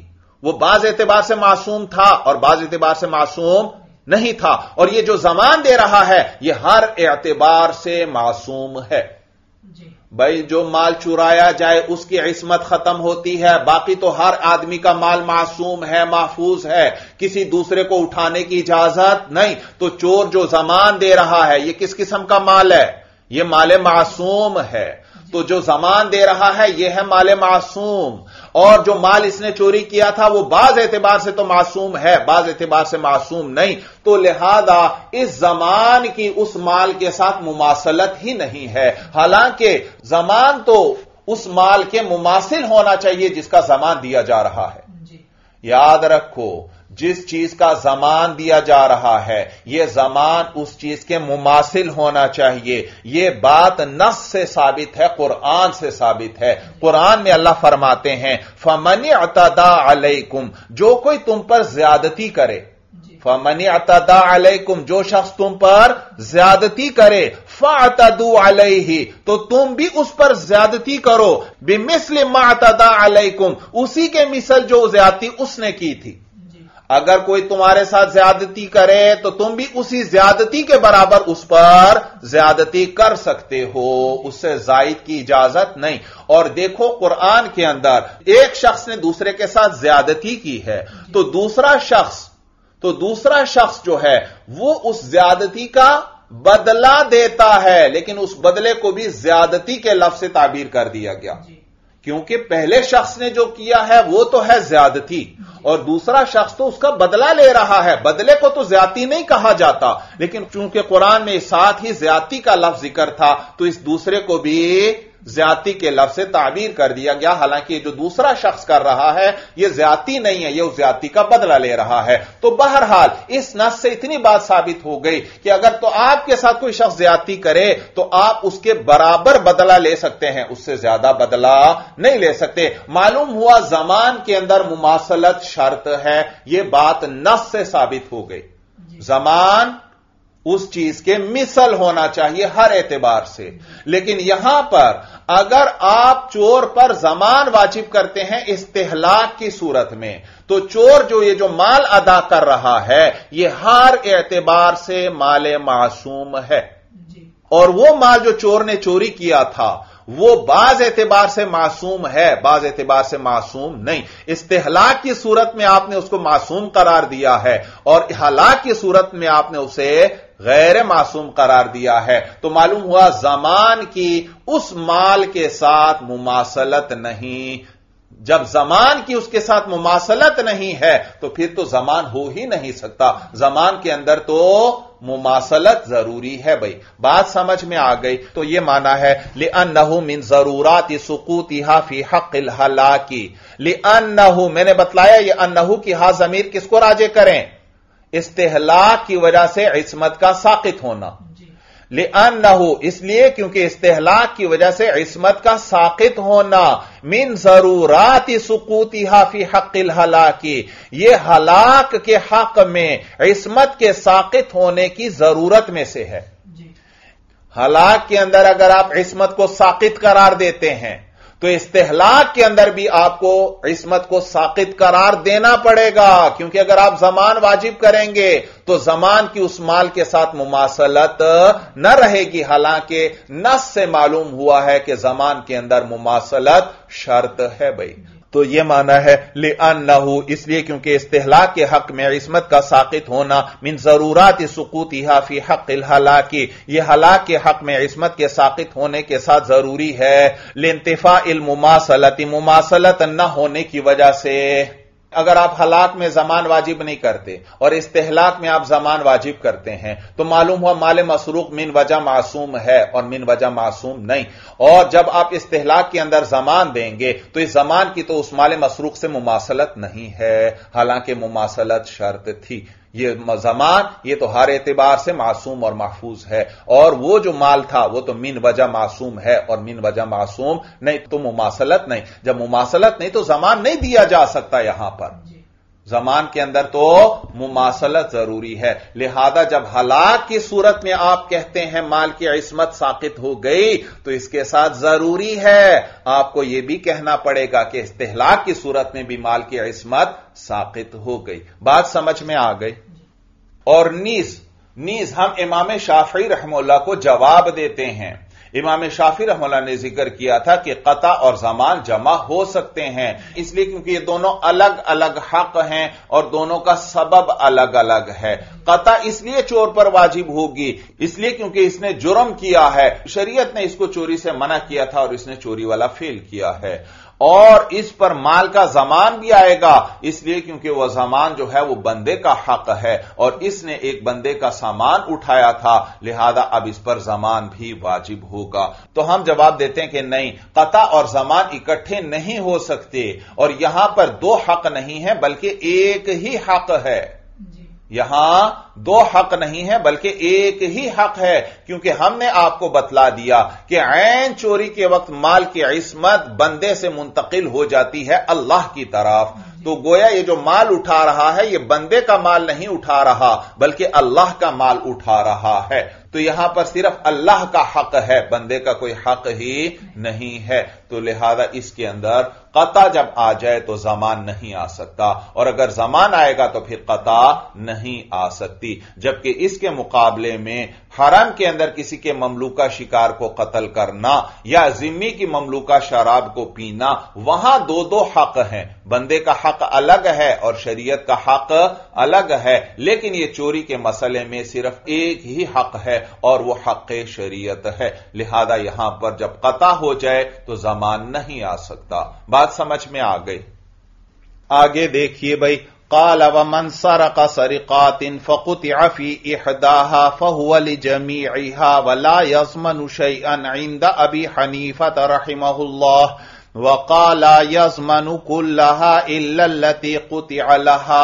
वो बाज एतबार से मासूम था और बाज एतबार से मासूम नहीं था, और यह जो ज़मान दे रहा है यह हर एतबार से मासूम है। भाई जो माल चुराया जाए उसकी इस्मत खत्म होती है, बाकी तो हर आदमी का माल मासूम है, महफूज है, किसी दूसरे को उठाने की इजाजत नहीं। तो चोर जो ज़मान दे रहा है यह किस किस्म का माल है? यह माल मासूम है। तो जो जमान दे रहा है यह है माले मासूम, और जो माल इसने चोरी किया था वो बाज एतबार से तो मासूम है, बाज एतबार से मासूम नहीं, तो लिहाजा इस जमान की उस माल के साथ मुमासलत ही नहीं है। हालांकि जमान तो उस माल के मुमासिल होना चाहिए जिसका जमान दिया जा रहा है। याद रखो, जिस चीज का जमान दिया जा रहा है यह जमान उस चीज के मुमासिल होना चाहिए। यह बात नस से साबित है, कुरान से साबित है। कुरान में अल्लाह फरमाते हैं, फमन अतदा अलैकुम, जो कोई तुम पर ज्यादती करे, फमन अतदा अलैकुम, जो शख्स तुम पर ज्यादती करे, फातदू अलैहि, तो तुम भी उस पर ज्यादती करो, बिमिस्ल मा अतदा अलैकुम, उसी के मिसल जो ज्यादती उसने की थी। अगर कोई तुम्हारे साथ ज्यादती करे तो तुम भी उसी ज्यादती के बराबर उस पर ज्यादती कर सकते हो, उससे जायद की इजाजत नहीं। और देखो कुरान के अंदर एक शख्स ने दूसरे के साथ ज्यादती की है तो दूसरा शख्स तो दूसरा शख्स जो है वो उस ज्यादती का बदला देता है, लेकिन उस बदले को भी ज्यादती के लफ्ज से ताबीर कर दिया गया, क्योंकि पहले शख्स ने जो किया है वो तो है ज्यादती और दूसरा शख्स तो उसका बदला ले रहा है। बदले को तो ज्यादती नहीं कहा जाता, लेकिन चूंकि कुरान में साथ ही ज्यादती का लफ्ज जिक्र था तो इस दूसरे को भी ज्यादती के लफ्ज से ताबीर कर दिया गया। हालांकि जो दूसरा शख्स कर रहा है यह ज्यादती नहीं है, यह उस ज्यादती का बदला ले रहा है। तो बहरहाल इस नस से इतनी बात साबित हो गई कि अगर तो आपके साथ कोई शख्स ज्यादती करे तो आप उसके बराबर बदला ले सकते हैं, उससे ज्यादा बदला नहीं ले सकते। मालूम हुआ जमान के अंदर मुमासलत शर्त है, यह बात नस से साबित हो गई। जमान उस चीज के मिसल होना चाहिए हर एतबार से, लेकिन यहां पर अगर आप चोर पर जमान वाजिब करते हैं इस्तेहलाक की सूरत में, तो चोर जो ये जो माल अदा कर रहा है यह हर एतबार से माले मासूम है, और वो माल जो चोर ने चोरी किया था वो बाज एतबार से मासूम है, बाज एतबार से मासूम नहीं। इस्तेहलाक की सूरत में आपने उसको मासूम करार दिया है और हलाक की सूरत में आपने उसे गैर मासूम करार दिया है। तो मालूम हुआ जमान की उस माल के साथ मुमासलत नहीं। जब जमान की उसके साथ मुमासलत नहीं है तो फिर तो जमान हो ही नहीं सकता। जमान के अंदर तो मुमासलत जरूरी है। भाई बात समझ में आ गई। तो यह माना है लिअन्नहु मिन जरूराति सुकूतिहा फी हक़्क़िल हलाकी। लिअन्नहु, मैंने बतलाया ये अन्नहु की हा जमीर किसको राजे करें? इस्तेहलाक की वजह से इस्मत का साकित होना। लिअन्नहु, इसलिए क्योंकि इस्तेहलाक की वजह से इस्मत का साकित होना, मिन जरूराति सुकूतिहा फी हक़्क़िल हलाकी, यह हलाक के हक में इस्मत के साकित होने की जरूरत में से है। हलाक के अंदर अगर आप इस्मत को साकित करार देते हैं तो इस्तेहलाक के अंदर भी आपको इस्मत को साकित करार देना पड़ेगा, क्योंकि अगर आप जमान वाजिब करेंगे तो जमान की उस माल के साथ मुमासलत न रहेगी। हालांकि नस से मालूम हुआ है कि जमान के अंदर मुमासलत शर्त है। भाई तो यह माना है लिअन्नहु, इसलिए क्योंकि इस्तेहलाक के हक में इस्मत का साकित होना, मिन जरूराति सुकूतिहा फी हक़्क़िल हलाकी, यह हलाक के हक में इस्मत के साकित होने के साथ जरूरी है, लिंतिफ़ाइल मुमासलति, मुमासलत न होने की वजह से। अगर आप हलाक में जमान वाजिब नहीं करते और इस्तेहलाक में आप जमान वाजिब करते हैं तो मालूम हुआ माले मसरूक मिन वजह मासूम है और मिन वजह मासूम नहीं। और जब आप इस्तेहलाक के अंदर जमान देंगे तो इस जमान की तो उस माले मसरूक से मुमासलत नहीं है, हालांकि मुमासलत शर्त थी। ये जमान ये तो हर एतबार से मासूम और महफूज है, और वो जो माल था वो तो मिन वजह मासूम है और मिन वजह मासूम नहीं, तो मुमासलत नहीं। जब मुमासलत नहीं तो जमान नहीं दिया जा सकता। यहां पर जमान के अंदर तो मुमासलत जरूरी है। लिहाजा जब हलाक की सूरत में आप कहते हैं माल की इस्मत साकित हो गई तो इसके साथ जरूरी है आपको यह भी कहना पड़ेगा कि इस्तेहलाक की सूरत में भी माल की इस्मत साकित हो गई। बात समझ में आ गई। और नीज नीज हम इमाम शाफी रहमतुल्लाह को जवाब देते हैं। इमाम शाफी रहमतुल्लाह ने जिक्र किया था कि कता और जमान जमा हो सकते हैं, इसलिए क्योंकि ये दोनों अलग अलग हक हैं और दोनों का सबब अलग अलग है। कता इसलिए चोर पर वाजिब होगी, इसलिए क्योंकि इसने जुर्म किया है, शरीयत ने इसको चोरी से मना किया था और इसने चोरी वाला फेल किया है। और इस पर माल का जमान भी आएगा, इसलिए क्योंकि वह जमान जो है वह बंदे का हक है और इसने एक बंदे का सामान उठाया था, लिहाजा अब इस पर जमान भी वाजिब होगा। तो हम जवाब देते हैं कि नहीं, कता और जमान इकट्ठे नहीं हो सकते और यहां पर दो हक नहीं है बल्कि एक ही हक है। यहां दो हक नहीं है बल्कि एक ही हक है, क्योंकि हमने आपको बतला दिया कि ऐन चोरी के वक्त माल की इस्मत बंदे से मुंतकिल हो जाती है अल्लाह की तरफ। तो गोया ये जो माल उठा रहा है ये बंदे का माल नहीं उठा रहा बल्कि अल्लाह का माल उठा रहा है। तो यहां पर सिर्फ अल्लाह का हक है, बंदे का कोई हक ही नहीं है। तो लिहाजा इसके अंदर कता जब आ जाए तो जमान नहीं आ सकता, और अगर जमान आएगा तो फिर कता नहीं आ सकती। जबकि इसके मुकाबले में हरम के अंदर किसी के ममलूका शिकार को कत्ल करना या जिम्मी की ममलूका शराब को पीना, वहां दो दो हक हैं, बंदे का हक अलग है और शरीयत का हक अलग है। लेकिन यह चोरी के मसले में सिर्फ एक ही हक है और वह हक़-ए शरीयत है, लिहाजा यहां पर जब कता हो जाए तो जमान नहीं आ सकता। बात समझ में आ गई। आगे देखिए भाई, क़ाल वमन सरक़ सरिक़ातिन फ़क़ुतिअ फ़ी इहदाहा फ़हुव लिजमीइहा वला यज़मनु शैअन इंद अबी हनीफ़ा रहिमहुल्लाह व क़ाला यज़मनु कुल्लहा इल्ला अल्लती क़ुतिअ लहा।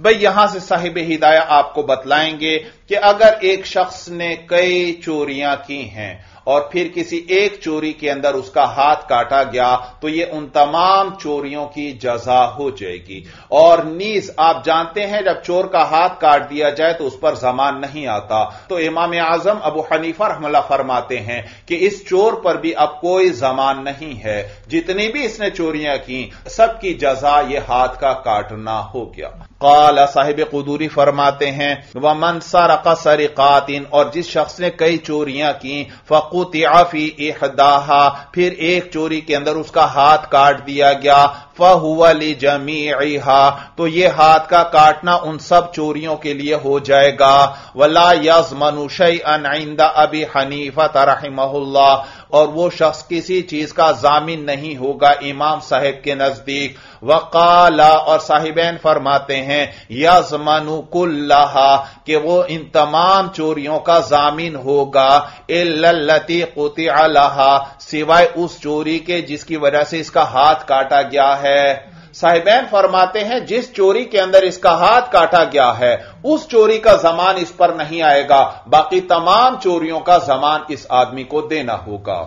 भाई यहां से साहिब हिदाया आपको बतलाएंगे कि अगर एक शख्स ने कई चोरियां की हैं और फिर किसी एक चोरी के अंदर उसका हाथ काटा गया तो यह उन तमाम चोरियों की जजा हो जाएगी। और नीज आप जानते हैं जब चोर का हाथ काट दिया जाए तो उस पर जमान नहीं आता। तो इमाम आजम अबू हनीफा रहमतुल्लाह फरमाते हैं कि इस चोर पर भी अब कोई जमान नहीं है, जितनी भी इसने चोरियां की सबकी जजा यह हाथ का काटना हो गया। काला साहिब कुदूरी फरमाते हैं व मन सरक़ सरिक़ातिन, और जिस शख्स ने कई चोरियां की फ़क़ुतिअ फ़ी इहदाहा, फिर एक चोरी के अंदर उसका हाथ काट दिया गया, फ़हुव लिजमीइहा, तो यह हाथ का काटना उन सब चोरियों के लिए हो जाएगा। वला यज़मनु शैअन इंद अबी हनीफ़ा रहिमहुल्लाह, और वो शख्स किसी चीज का जामिन नहीं होगा इमाम साहब के नजदीक। वकाला, और साहिबैन फरमाते हैं यज़मनु कुल्लहा, कि वो इन तमाम चोरियों का जामिन होगा, इल्लल्लती क़ुतिअ लहा, सिवाय उस चोरी के जिसकी वजह से इसका हाथ काटा गया है। साहिबैन फरमाते हैं जिस चोरी के अंदर इसका हाथ काटा गया है उस चोरी का जमान इस पर नहीं आएगा, बाकी तमाम चोरियों का जमान इस आदमी को देना होगा।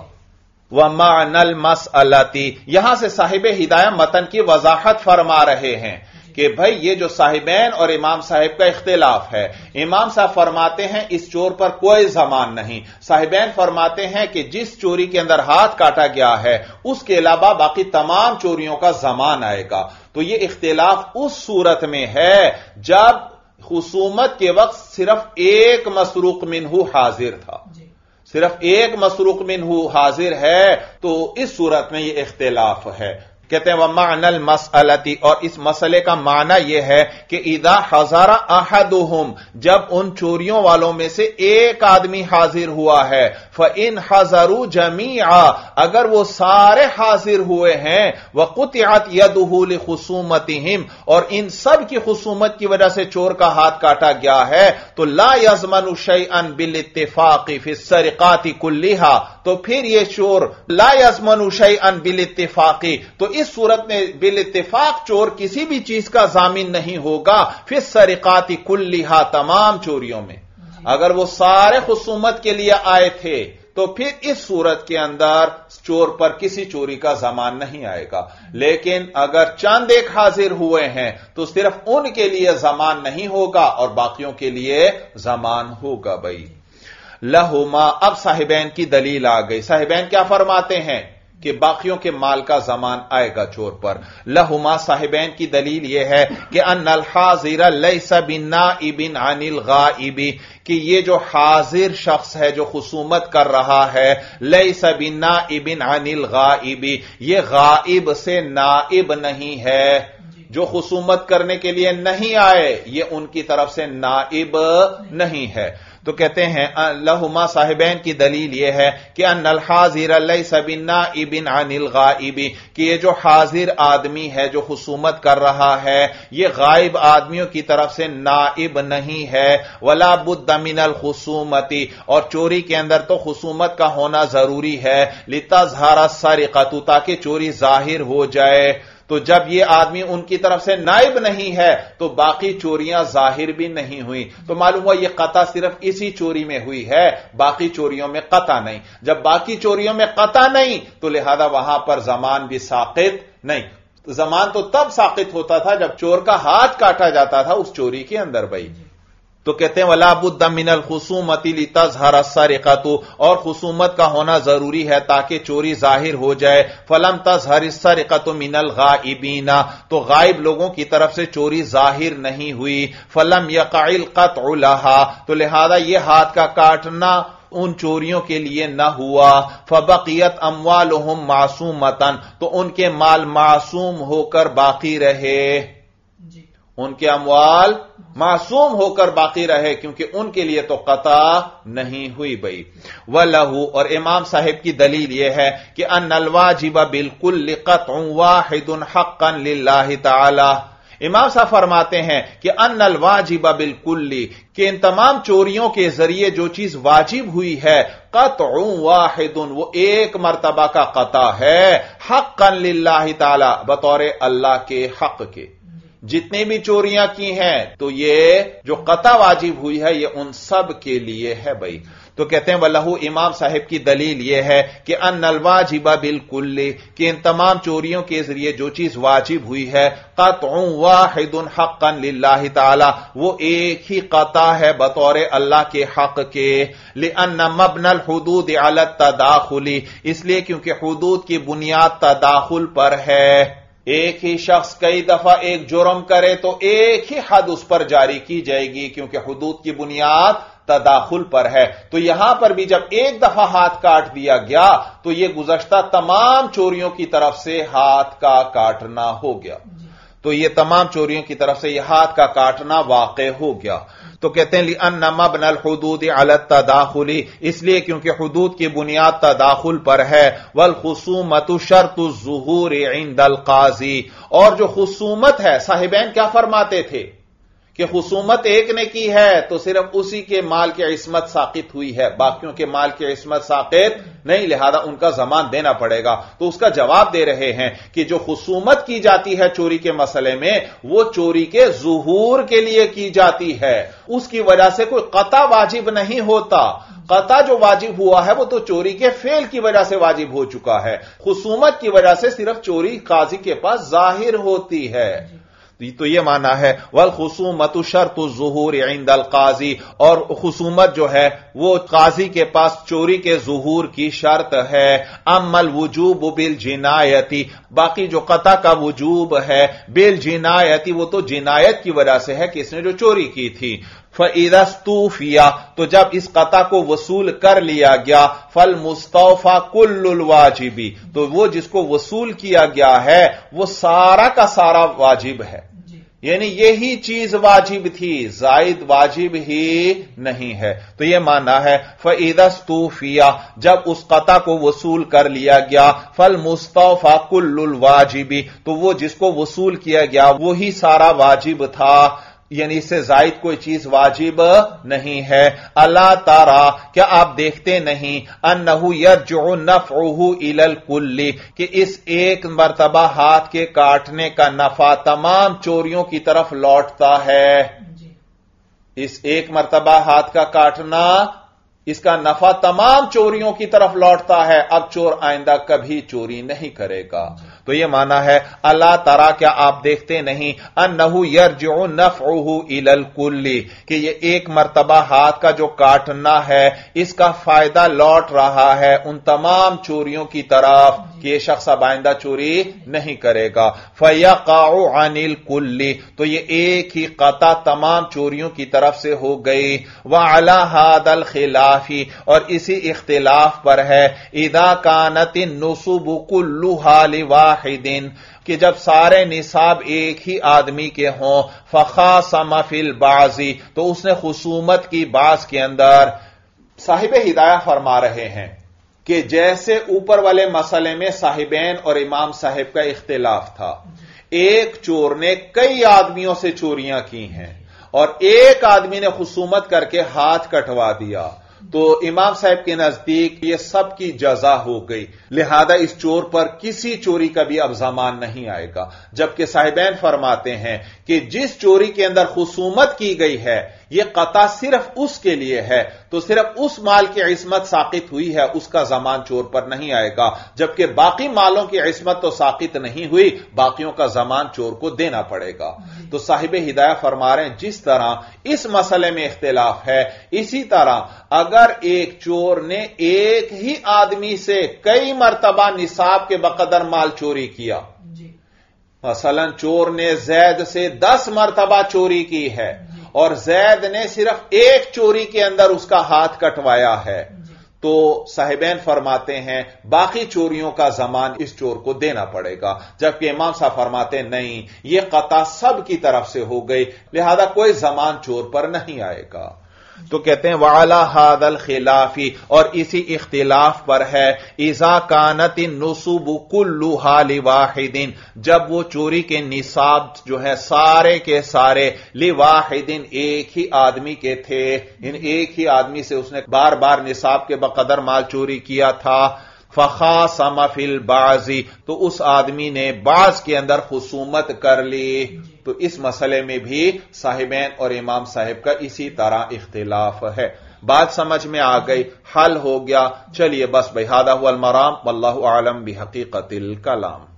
व मानल मसअलती, यहां से साहिब हिदाया मतन की वजाहत फरमा रहे हैं कि भाई ये जो साहिबैन और इमाम साहब का इख्तिलाफ है, इमाम साहब फरमाते हैं इस चोर पर कोई जमान नहीं, साहिबैन फरमाते हैं कि जिस चोरी के अंदर हाथ काटा गया है उसके अलावा बाकी तमाम चोरियों का जमान आएगा। तो यह इख्तिलाफ उस सूरत में है जब खुसूमत के वक्त सिर्फ एक मसरूक मिन्हू हाजिर था, सिर्फ एक मसरूक मिन्हू हाजिर है, तो इस सूरत में यह इख्तिलाफ है। कहते हैं वह मानल मसअलती, और इस मसले का माना यह है कि इदा हजारा अहदुहुम, जब उन चोरियों वालों में से एक आदमी हाजिर हुआ है, फ़इन हज़रू जमीआ, अगर वो सारे हाजिर हुए हैं, वह क़ुतिअत यदुहु लिखुसूमतिहिम, और इन सब की खुसूमत की वजह से चोर का हाथ काटा गया है, तो ला यज़मनु शैअन बिलित्तिफ़ाक़ि फ़िस्सरिक़ाति कुल्लिहा, तो फिर यह चोर ला यज़मनु शैअन बिलित्तिफ़ाक़ि, तो इस सूरत में बिल इत्तिफाक चोर किसी भी चीज का जामिन नहीं होगा, फिर सरिकाती कुल्लिहा, तमाम चोरियों में। अगर वो सारे खुसूमत के लिए आए थे तो फिर इस सूरत के अंदर चोर पर किसी चोरी का जमान नहीं आएगा। लेकिन अगर चंद एक हाजिर हुए हैं तो सिर्फ उनके लिए जमान नहीं होगा और बाकियों के लिए जमान होगा। भाई लहुमा, अब साहिबैन की दलील आ गई। साहिबैन क्या फरमाते हैं कि बाकियों के माल का जमान आएगा चोर पर। लहुमा साहिबैन की दलील यह है कि अन्नल हाजिर लैसा बिनाइबिन अनिल गाइबी, कि ये जो हाजिर शख्स है जो खुसूमत कर रहा है, लैसा बिनाइबिन अनिल गाइबी, ये गाइब से नाइब नहीं है। जो खुसूमत करने के लिए नहीं आए ये उनकी तरफ से नाइब नहीं है। तो कहते हैं लहुमा साहिबैन की दलील यह है कि अन्नल हाजिर लैसा बिनाइबिन अनिल गाइबी, कि ये जो हाजिर आदमी है जो खुसूमत कर रहा है ये गायब आदमियों की तरफ से नाइब नहीं है। वला बुद्द मिनल खुसूमती, और चोरी के अंदर तो खुसूमत का होना जरूरी है। लितज़हरा सरिक़तु, ताकि चोरी जाहिर हो जाए। तो जब ये आदमी उनकी तरफ से नाइब नहीं है तो बाकी चोरियां जाहिर भी नहीं हुई। तो मालूम हुआ ये कता सिर्फ इसी चोरी में हुई है, बाकी चोरियों में कता नहीं। जब बाकी चोरियों में कता नहीं तो लिहाजा वहां पर जमान भी साकित नहीं। जमान तो तब साकित होता था जब चोर का हाथ काटा जाता था उस चोरी के अंदर। भाई तो कहते हैं वला बुद्द मिनल खुसूमति लितज़हरा सरिक़तु, और खुसूमत का होना जरूरी है ताकि चोरी जाहिर हो जाए। फलम तज़हरिस सरिक़तु मिनल गाइबीना, तो गायब लोगों की तरफ से चोरी जाहिर नहीं हुई। फलम यक़इल क़त्उ लहा, तो लिहाजा यह हाथ का काटना उन चोरियों के लिए न हुआ। फबकियत अमवालुहुम मासूमतन, तो उनके माल मासूम होकर बाकी रहे। उनके अमवाल मासूम होकर बाकी रहे क्योंकि उनके लिए तो कता नहीं हुई। भाई व लहू, और इमाम साहिब की दलील यह है कि अन्नल वाजिबा बिल्कुल क़त्उ वाहिदुन हक़्क़न लिल्लाहि ताला। इमाम साहब फरमाते हैं कि अन्नल वाजिबा बिल्कुल्ली, कि इन तमाम चोरियों के जरिए जो चीज वाजिब हुई है क़त्उ वाहिदुन, वो एक मरतबा का कता है। हक़्क़न लिल्लाहि ताला, बतौर अल्लाह के हक के। जितने भी चोरियां की हैं तो ये जो कता वाजिब हुई है ये उन सब के लिए है। भाई तो कहते हैं वल्लाहु, इमाम साहिब की दलील यह है कि अन्नल वाजिबा बिल्कुल्ली, कि इन तमाम चोरियों के जरिए जो चीज वाजिब हुई है क़त्उ वाहिदुन हक़्क़न लिल्लाहि ताला, वो एक ही कता है बतौर अल्लाह के हक के। लिअन्ना मबनल हुदूद अला तदाखुली, इसलिए क्योंकि हुदूद की बुनियाद तदाखुल पर है। एक ही शख्स कई दफा एक जुर्म करे तो एक ही हद उस पर जारी की जाएगी क्योंकि हुदूद की बुनियाद तदाखुल पर है। तो यहां पर भी जब एक दफा हाथ काट दिया गया तो यह गुज़श्ता तमाम चोरियों की तरफ से हाथ का काटना हो गया। तो यह तमाम चोरियों की तरफ से यह हाथ का काटना वाक़े हो गया। तो कहते हैं लिअन्ना मबनल हुदूद अला तदाखुली, इसलिए क्योंकि हुदूद की बुनियाद तदाखुल पर है। वल खुसूमतु शर्तु ज़ुहूर इंदल काज़ी, और जो खुसूमत है, साहिबैन क्या फरमाते थे कि खुसूमत एक ने की है तो सिर्फ उसी के माल की इस्मत साकित हुई है, बाकियों के माल की इस्मत साकित नहीं, लिहाजा उनका जमान देना पड़ेगा। तो उसका जवाब दे रहे हैं कि जो खुसूमत की जाती है चोरी के मसले में वो चोरी के ज़ुहूर के लिए की जाती है, उसकी वजह से कोई कता वाजिब नहीं होता। कता जो वाजिब हुआ है वो तो चोरी के फेल की वजह से वाजिब हो चुका है। खुसूमत की वजह से सिर्फ चोरी काजी के पास जाहिर होती है। तो यह माना है वल खुसूमतु शर्तु ज़ुहूर इंदल काजी, और खुसूमत जो है वो काजी के पास चोरी के ज़ुहूर की शर्त है। अम्मल वुजूब बिल जिनायती, बाकी जो कता का वुजूब है बिल जिनायती, वो तो जिनायत की वजह से है कि इसने जो चोरी की थी। फ़इदस्तूफ़िया, तो जब इस कता को वसूल कर लिया गया। फल मुस्तौफ़ा कुल्लुल वाजिबी, तो वो जिसको वसूल किया गया है वो सारा का सारा वाजिब है। यानी यही चीज वाजिब थी, जायद वाजिब ही नहीं है। तो यह माना है फ़इदस्तूफ़िया, जब उस कता को वसूल कर लिया गया। फल मुस्तौफ़ा कुल्लुल वाजिबी, तो वो जिसको वसूल किया गया वही सारा वाजिब था, यानी इससे जायद कोई चीज वाजिब नहीं है। अला तारा, क्या आप देखते नहीं, अन्नहु यरजउ नफ़उहु इलल कुल्ली, कि इस एक मरतबा हाथ के काटने का नफा तमाम चोरियों की तरफ लौटता है। इस एक मरतबा हाथ का काटना, इसका नफा तमाम चोरियों की तरफ लौटता है। अब चोर आइंदा कभी चोरी नहीं करेगा। तो यह माना है अल्लाह तारा क्या आप देखते नहीं अन्नहु यरजउ नफउहु इलल कुल्ली कि ये एक मर्तबा हाथ का जो काटना है इसका फायदा लौट रहा है उन तमाम चोरियों की तरफ कि ये शख्स आइंदा चोरी नहीं करेगा। फयक़अउ अनिल कुल्ली तो ये एक ही कता तमाम चोरियों की तरफ से हो गई। व अला हादल खिलाफी और इसी इख्तिलाफ पर है इदा कानति नुसुबु कुल्लुहा लिवाहिदिन कि जब सारे निसाब एक ही आदमी के हों फख़ासम फिल बाज़ी तो उसने खुसूमत की बाज़ के अंदर। साहिब हिदायह फरमा रहे हैं कि जैसे ऊपर वाले मसले में साहिबैन और इमाम साहिब का इख्तिलाफ था, एक चोर ने कई आदमियों से चोरियां की हैं और एक आदमी ने खुसूमत करके हाथ कटवा दिया तो इमाम साहब के नजदीक यह सबकी जजा हो गई, लिहाजा इस चोर पर किसी चोरी का भी अब जमान नहीं आएगा। जबकि साहिबैन फरमाते हैं कि जिस चोरी के अंदर खुसूमत की गई है यह कता सिर्फ उसके लिए है तो सिर्फ उस माल की इस्मत साकित हुई है, उसका जमान चोर पर नहीं आएगा। जबकि बाकी मालों की इस्मत तो साकित नहीं हुई, बाकियों का जमान चोर को देना पड़ेगा। तो साहिब हिदायत फरमा रहे हैं जिस तरह इस मसले में इख्तिलाफ है इसी तरह अगर एक चोर ने एक ही आदमी से कई मरतबा निसाब के बकदर माल चोरी किया, मसलन चोर ने जैद से दस मरतबा चोरी की है और जैद ने सिर्फ एक चोरी के अंदर उसका हाथ कटवाया है तो साहिबैन फरमाते हैं बाकी चोरियों का जमान इस चोर को देना पड़ेगा। जबकि इमाम साहब फरमाते नहीं, यह कता सब की तरफ से हो गई लिहाजा कोई जमान चोर पर नहीं आएगा। तो कहते हैं वाला हादल खिलाफी और इसी इख्तिलाफ पर है इजा कानति नुसुबु कुल्लुहा लिवाहिदिन जब वो चोरी के निसाब जो है सारे के सारे लिवाहिदिन एक ही आदमी के थे, इन एक ही आदमी से उसने बार बार निसाब के बकदर माल चोरी किया था। फख़ासम फिल बाज़ी तो उस आदमी ने बाज के अंदर खुसूमत कर ली। तो इस मसले में भी साहिबैन और इमाम साहिब का इसी तरह इख्तिलाफ है। बात समझ में आ गई, हल हो गया। चलिए बस भाई, हादा हुआ अल मराम, वल्लाहु आलम बिहकीकतिल कलाम।